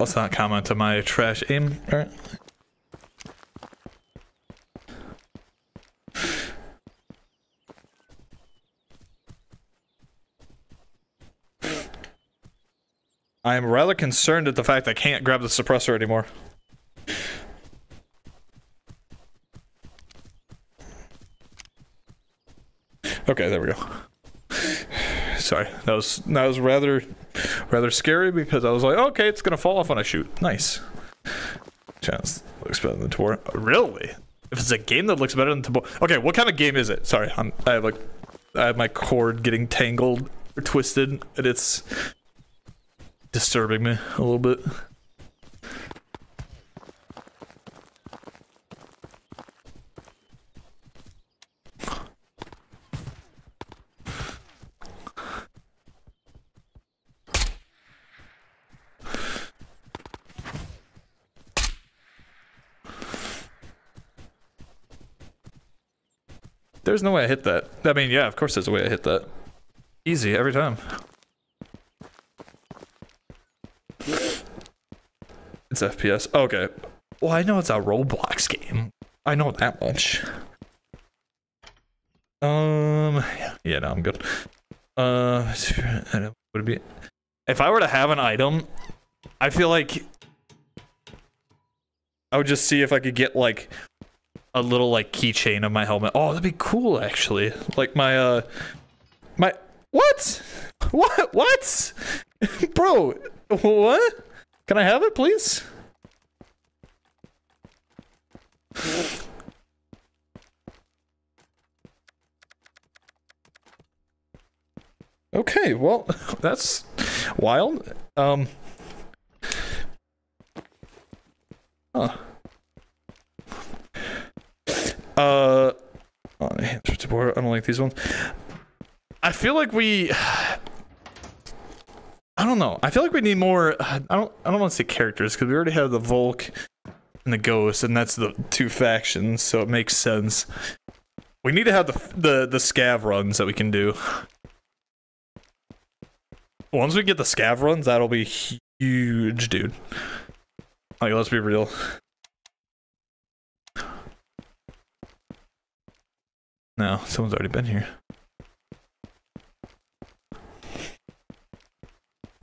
Let's not comment on my trash aim. All right. I am rather concerned at the fact I can't grab the suppressor anymore. Okay, there we go. Sorry, that was rather scary because I was like, okay, it's gonna fall off when I shoot. Nice. Chance looks better than Tabor. Really? If it's a game that looks better than Tabor, okay, what kind of game is it? Sorry, I have my cord getting tangled or twisted, and it's disturbing me a little bit. There's no way I hit that. I mean, yeah, of course there's a way I hit that. Easy, every time. It's FPS. Okay. Well, I know it's a Roblox game. I know that much. Yeah, no, I'm good. I don't know what it'd be. If I were to have an item, I feel like I would just see if I could get, like, a little, like, keychain of my helmet. Oh, that'd be cool, actually. Like, my... What? What? What? Bro, what? Can I have it, please? Okay, well, that's wild. Huh. I don't like these ones. I feel like we... I don't know. I feel like we need more. I don't want to say characters because we already have the Volk and the Ghost, and that's the two factions, so it makes sense. We need to have the scav runs that we can do. Once we get the scav runs, that'll be huge, dude. Like, let's be real. No, someone's already been here.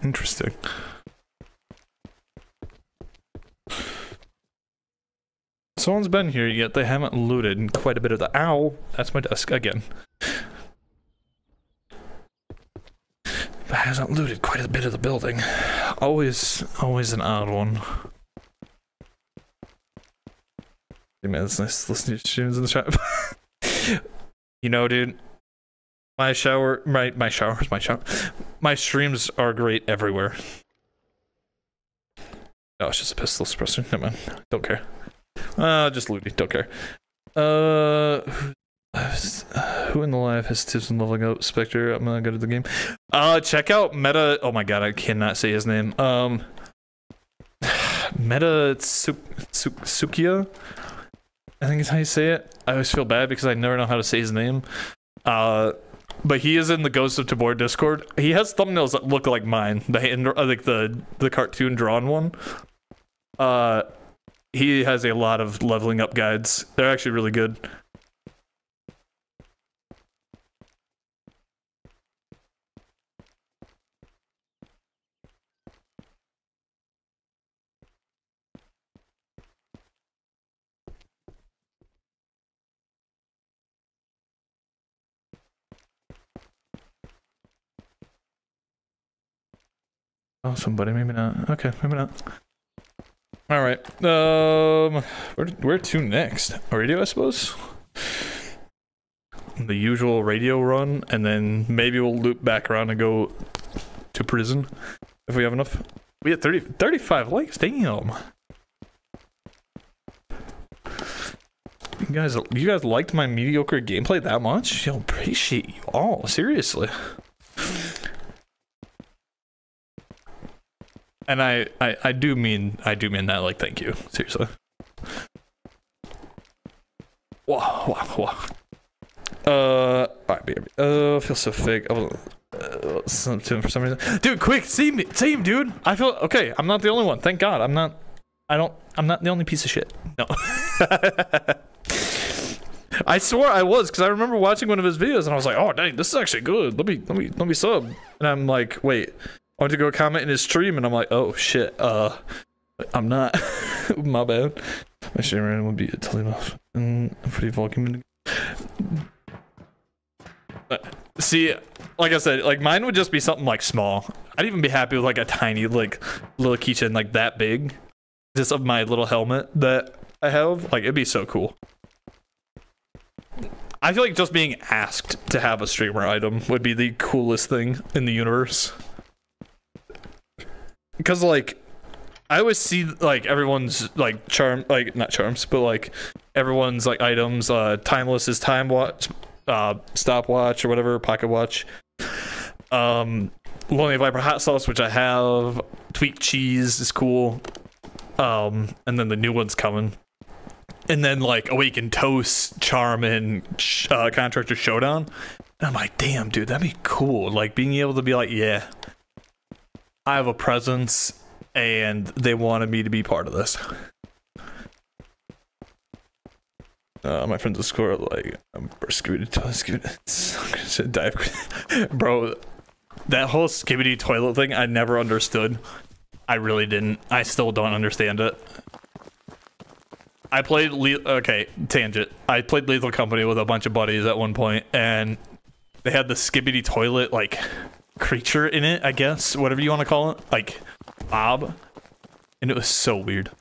Interesting. Someone's been here, yet they haven't looted in quite a bit of the— Ow! That's my desk again. But hasn't looted quite a bit of the building. Always an odd one. Hey man, it's nice listening to streams in the shop. You know, dude. My streams are great everywhere. Oh, it's just a pistol suppressor. No, man. Don't care. Just looting. Don't care. Who in the live has tips on leveling up? Spectre. I'm gonna go to the game. Check out Meta. Oh my god, I cannot say his name. Meta Tsukia. I think is how you say it. I always feel bad because I never know how to say his name. But he is in the Ghost of Tabor Discord. He has thumbnails that look like mine, the like the cartoon drawn one. He has a lot of leveling up guides. They're actually really good. Oh, somebody, maybe not. Okay, maybe not. All right. Where to next? Radio, I suppose. The usual radio run, and then maybe we'll loop back around and go to prison if we have enough. We had 35 likes. Damn. You guys liked my mediocre gameplay that much? Yo, appreciate you all. Seriously. And I do mean that, like, thank you, seriously. Whoa, whoa, whoa. I feel so fake. Something for some reason. Dude, quick, team, dude. I feel okay. I'm not the only one. Thank God. I'm not the only piece of shit. No. I swore I was, because I remember watching one of his videos and I was like, oh dang, this is actually good. Let me sub. And I'm like, wait. I went to go comment in his stream, and I'm like, oh shit, I'm not. My bad. My stream will be totally off. And I'm pretty vulcan. See, like I said, like mine would just be something like small. I'd even be happy with like a tiny, like little keychain, like that big. Just of my little helmet that I have. Like, it'd be so cool. I feel like just being asked to have a streamer item would be the coolest thing in the universe. Because, like, I always see, like, everyone's, like, everyone's, like, items, Timeless is time watch, stopwatch or whatever, pocket watch, Lonely Viper hot sauce, which I have, Tweak cheese is cool, and then the new one's coming. And then, like, Awakened Toast, Charm, and Contractor Showdown. And I'm like, damn, dude, that'd be cool. Like, being able to be like, yeah. I have a presence, and they wanted me to be part of this. My friends at school are like, I'm gonna dive. Bro, that whole Skibbity Toilet thing, I never understood. I really didn't. I still don't understand it. I played, okay, tangent. I played Lethal Company with a bunch of buddies at one point, and they had the Skibbity Toilet, like, creature in it, I guess, whatever you want to call it, like Bob, and it was so weird.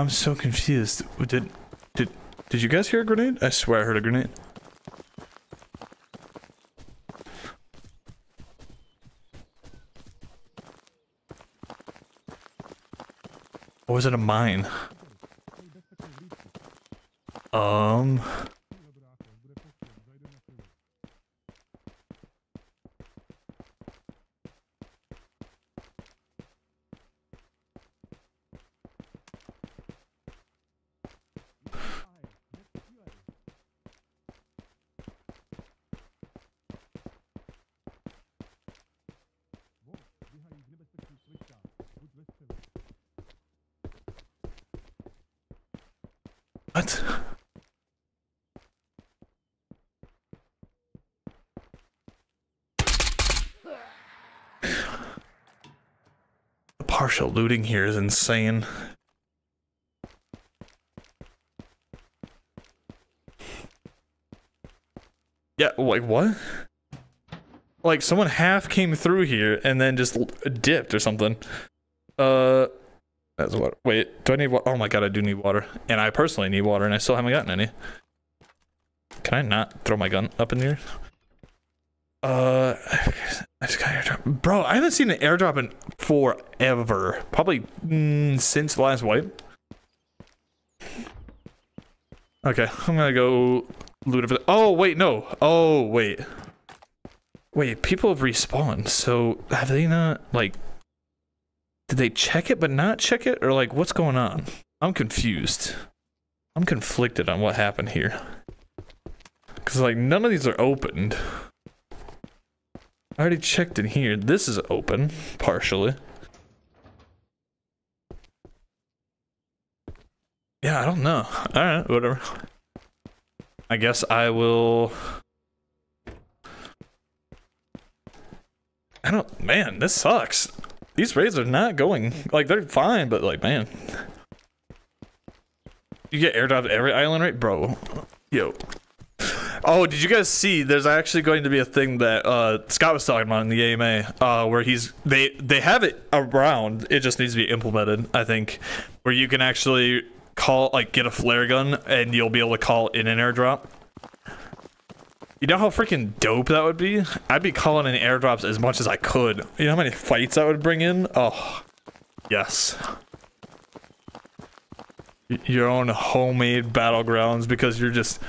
I'm so confused. Did you guys hear a grenade? I swear I heard a grenade. Or was it a mine? Partial looting here is insane. Yeah, like what? Like someone half came through here and then just dipped or something. That's water. Wait, do I need water? Oh my god, I do need water. And I personally need water, and I still haven't gotten any. Can I not throw my gun up in here? I just got an airdrop. Bro, I haven't seen an airdrop in forever. Probably since last wipe. Okay, I'm gonna go loot it for the— oh, wait, no. Oh, wait. Wait, people have respawned, so have they not, like— did they check it but not check it? Or, like, what's going on? I'm confused. I'm conflicted on what happened here. Because, like, none of these are opened. I already checked in here. This is open, partially. Yeah, I don't know. Alright, whatever. I guess I will... I don't... Man, this sucks. These raids are not going... Like, they're fine, but like, man. You get airdropped to every island, right? Bro. Yo. Oh, did you guys see? There's actually going to be a thing that Scott was talking about in the AMA, where he's they have it around. It just needs to be implemented, I think, where you can actually call, like, get a flare gun and you'll be able to call in an airdrop. You know how freaking dope that would be? I'd be calling in airdrops as much as I could. You know how many fights that would bring in? Oh, yes. Your own homemade battlegrounds because you're just...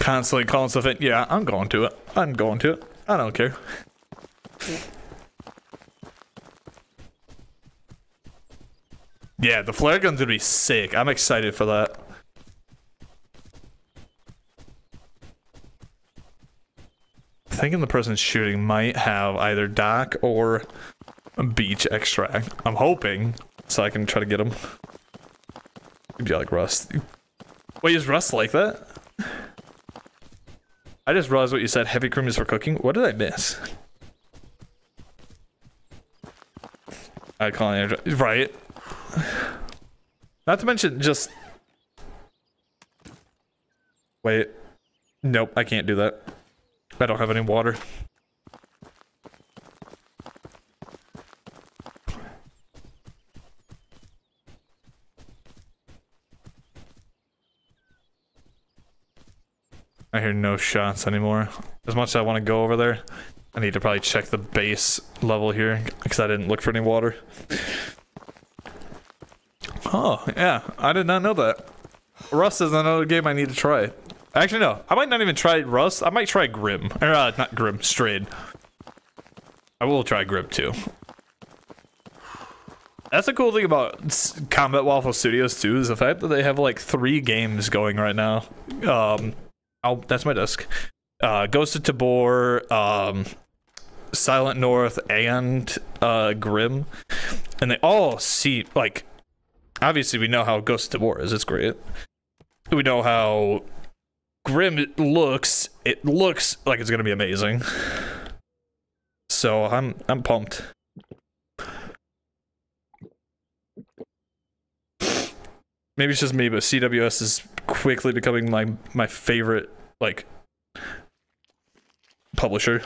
constantly calling stuff in. Yeah, I'm going to it. I'm going to it. I don't care. Yeah, the flare gun's gonna be sick. I'm excited for that. I'm thinking the person shooting might have either Dock or a Beach extract. I'm hoping, so I can try to get him. Maybe I like Rust. Wait, is Rust like that? I just realized what you said. Heavy cream is for cooking. What did I miss? I call it an airdrop. Right. Not to mention just... Wait. Nope, I can't do that. I don't have any water. I hear no shots anymore. As much as I want to go over there, I need to probably check the base level here because I didn't look for any water. Oh, yeah. I did not know that. Rust is another game I need to try. Actually, no. I might not even try Rust. I might try Grim. Or, not Grim. Strayed. I will try Grim, too. That's the cool thing about Combat Waffle Studios, too, is the fact that they have, like, 3 games going right now. Oh, that's my desk. Ghost of Tabor, Silent North, and Grim. And they all see, like, obviously we know how Ghost of Tabor is. It's great. We know how Grim looks. It looks like it's going to be amazing. So I'm pumped. Maybe it's just me, but CWS is quickly becoming my favorite, like, publisher.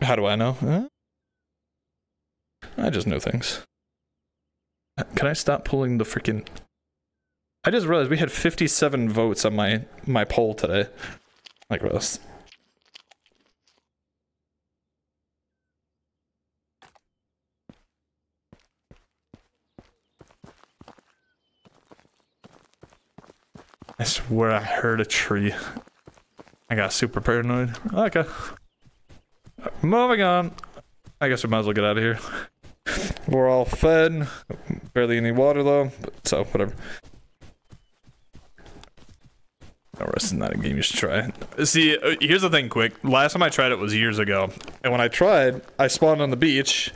How do I know? Huh? I just know things. Can I stop pulling the freaking... I just realized we had 57 votes on my poll today. Like Rust. I swear I heard a tree. I got super paranoid. Okay. Moving on. I guess we might as well get out of here. We're all fed. Barely any water though. So, whatever. No, Rust is not a game you should try. See, here's the thing, Quick. Last time I tried it was years ago. And when I tried, I spawned on the beach.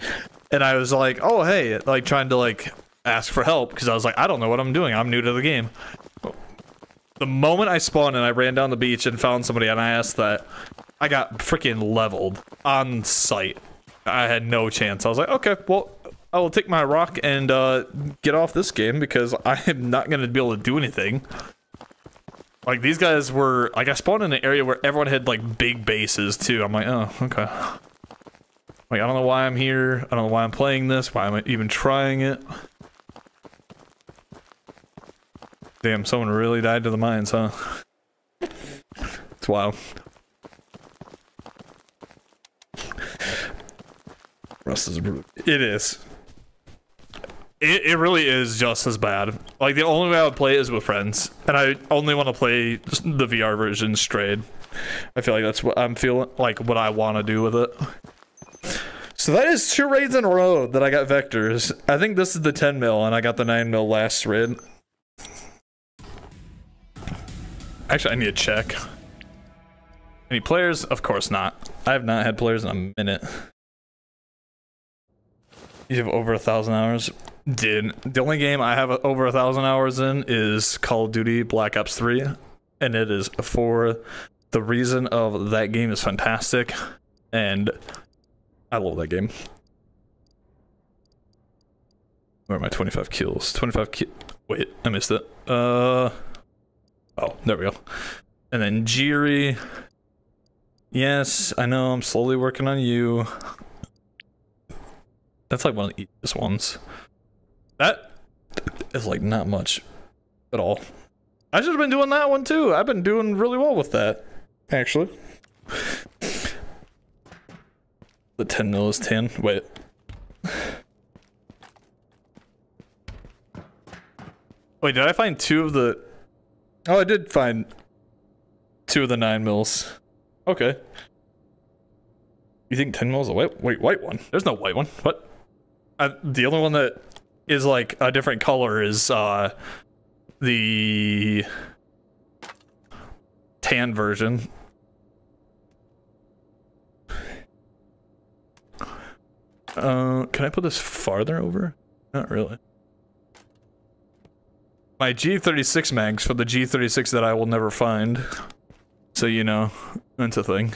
And I was like, oh hey. Like, trying to, like, ask for help. Because I was like, I don't know what I'm doing. I'm new to the game. The moment I spawned and I ran down the beach and found somebody and I asked that, I got freaking leveled on sight. I had no chance. I was like, okay, well, I will take my rock and get off this game because I am not going to be able to do anything. Like, these guys were, like, I spawned in an area where everyone had, like, big bases, too. I'm like, oh, okay. Like, I don't know why I'm here. I don't know why I'm playing this. Why am I even trying it? Damn, someone really died to the mines, huh? It's wild. Rust is brutal. It is. It really is just as bad. Like, the only way I would play it is with friends. And I only want to play the VR version strayed. I feel like that's what I'm feeling, like, what I want to do with it. So that is 2 raids in a row that I got vectors. I think this is the 10 mil and I got the 9 mil last raid. Actually, I need to check. Any players? Of course not. I have not had players in a minute. You have over 1,000 hours? Dude, the only game I have over 1,000 hours in is Call of Duty Black Ops 3. And it is for the reason of that game is fantastic. And I love that game. Where are my 25 kills? 25 kills. Wait, I missed it. Oh, there we go. And then Jiri. Yes, I know, I'm slowly working on you. That's like one of the easiest ones. That is like not much at all. I should have been doing that one too. I've been doing really well with that, actually. The 10 mil is 10. Wait. Wait, did I find 2 of the... Oh, I did find 2 of the 9 mils. Okay. You think 10 mils is a white one? There's no white one. What? The only one that is like a different color is the tan version. Can I put this farther over? Not really. My G36 mags for the G36 that I will never find. So, you know, that's a thing.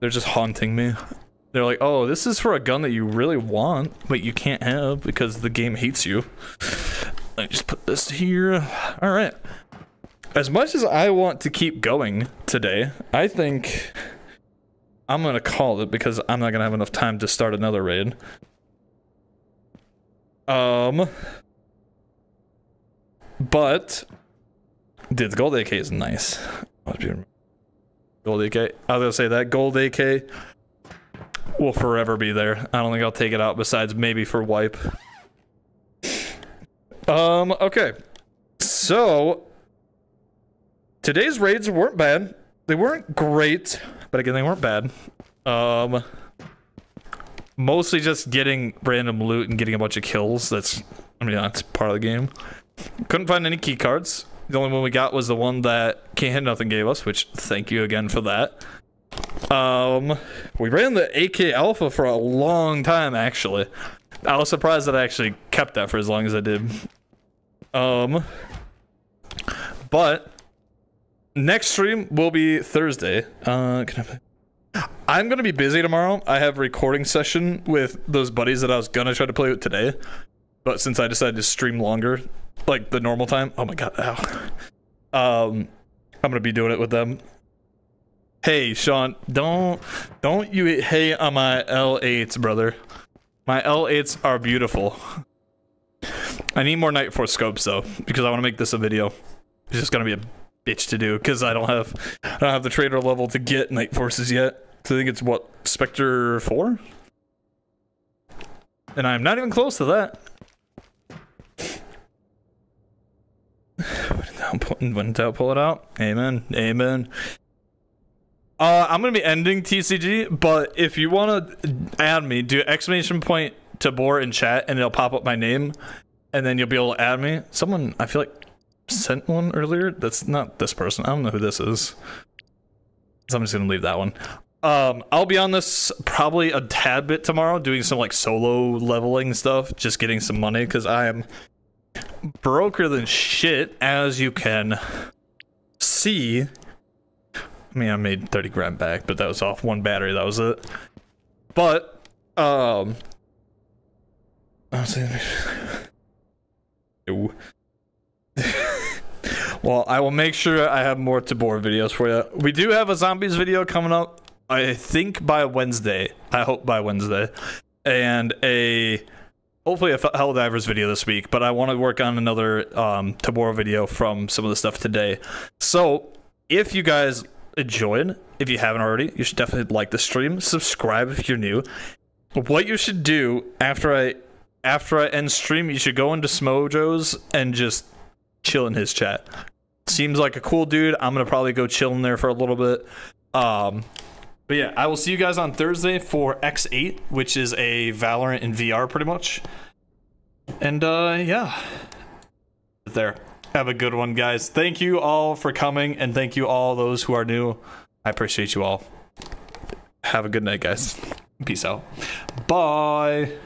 They're just haunting me. They're like, oh, this is for a gun that you really want, but you can't have because the game hates you. Let me just put this here. All right. As much as I want to keep going today, I think I'm gonna call it because I'm not gonna have enough time to start another raid. But dude, the gold AK is nice. Gold AK. I was gonna say that gold AK will forever be there. I don't think I'll take it out besides maybe for wipe. Okay. So today's raids weren't bad. They weren't great. But again, they weren't bad. Mostly just getting random loot and getting a bunch of kills. That's, I mean, that's part of the game. Couldn't find any key cards. The only one we got was the one that Can't Hit Nothing gave us, which thank you again for that. We ran the AK Alpha for a long time, actually. I was surprised that I actually kept that for as long as I did. But next stream will be Thursday. I'm gonna be busy tomorrow. I have a recording session with those buddies that I was gonna try to play with today, but since I decided to stream longer, like the normal time. Oh my god, ow. I'm gonna be doing it with them. Hey, Sean, don't you hit hey on my L8s, brother. My L8s are beautiful. I need more Night Force scopes though, because I want to make this a video. It's just gonna be a bitch to do because I don't have the trader level to get Night Forces yet. So I think it's what, Spectre 4? And I'm not even close to that. When in doubt, pull it out. Amen. Amen. I'm gonna be ending TCG, but if you want to add me, do ! Tabor in chat, and it'll pop up my name, and then you'll be able to add me. Someone, I feel like, sent one earlier. That's not this person. I don't know who this is, so I'm just gonna leave that one. I'll be on this probably a tad bit tomorrow, doing some like solo leveling stuff, just getting some money because I am broker than shit, as you can see. I mean, I made 30 grand back, but that was off one battery. That was it. But well, I will make sure I have more Tabor videos for you. We do have a zombies video coming up I think by Wednesday. I hope by Wednesday. And a... hopefully a Helldivers video this week, but I want to work on another Tabor video from some of the stuff today. So, if you guys enjoyed, if you haven't already, you should definitely like the stream, subscribe if you're new. What you should do after I end stream, you should go into Smojo's and just chill in his chat. Seems like a cool dude. I'm going to probably go chill in there for a little bit. But yeah, I will see you guys on Thursday for X8, which is a Valorant in VR pretty much. And yeah, there. Have a good one, guys. Thank you all for coming, and thank you all those who are new. I appreciate you all. Have a good night, guys. Peace out. Bye.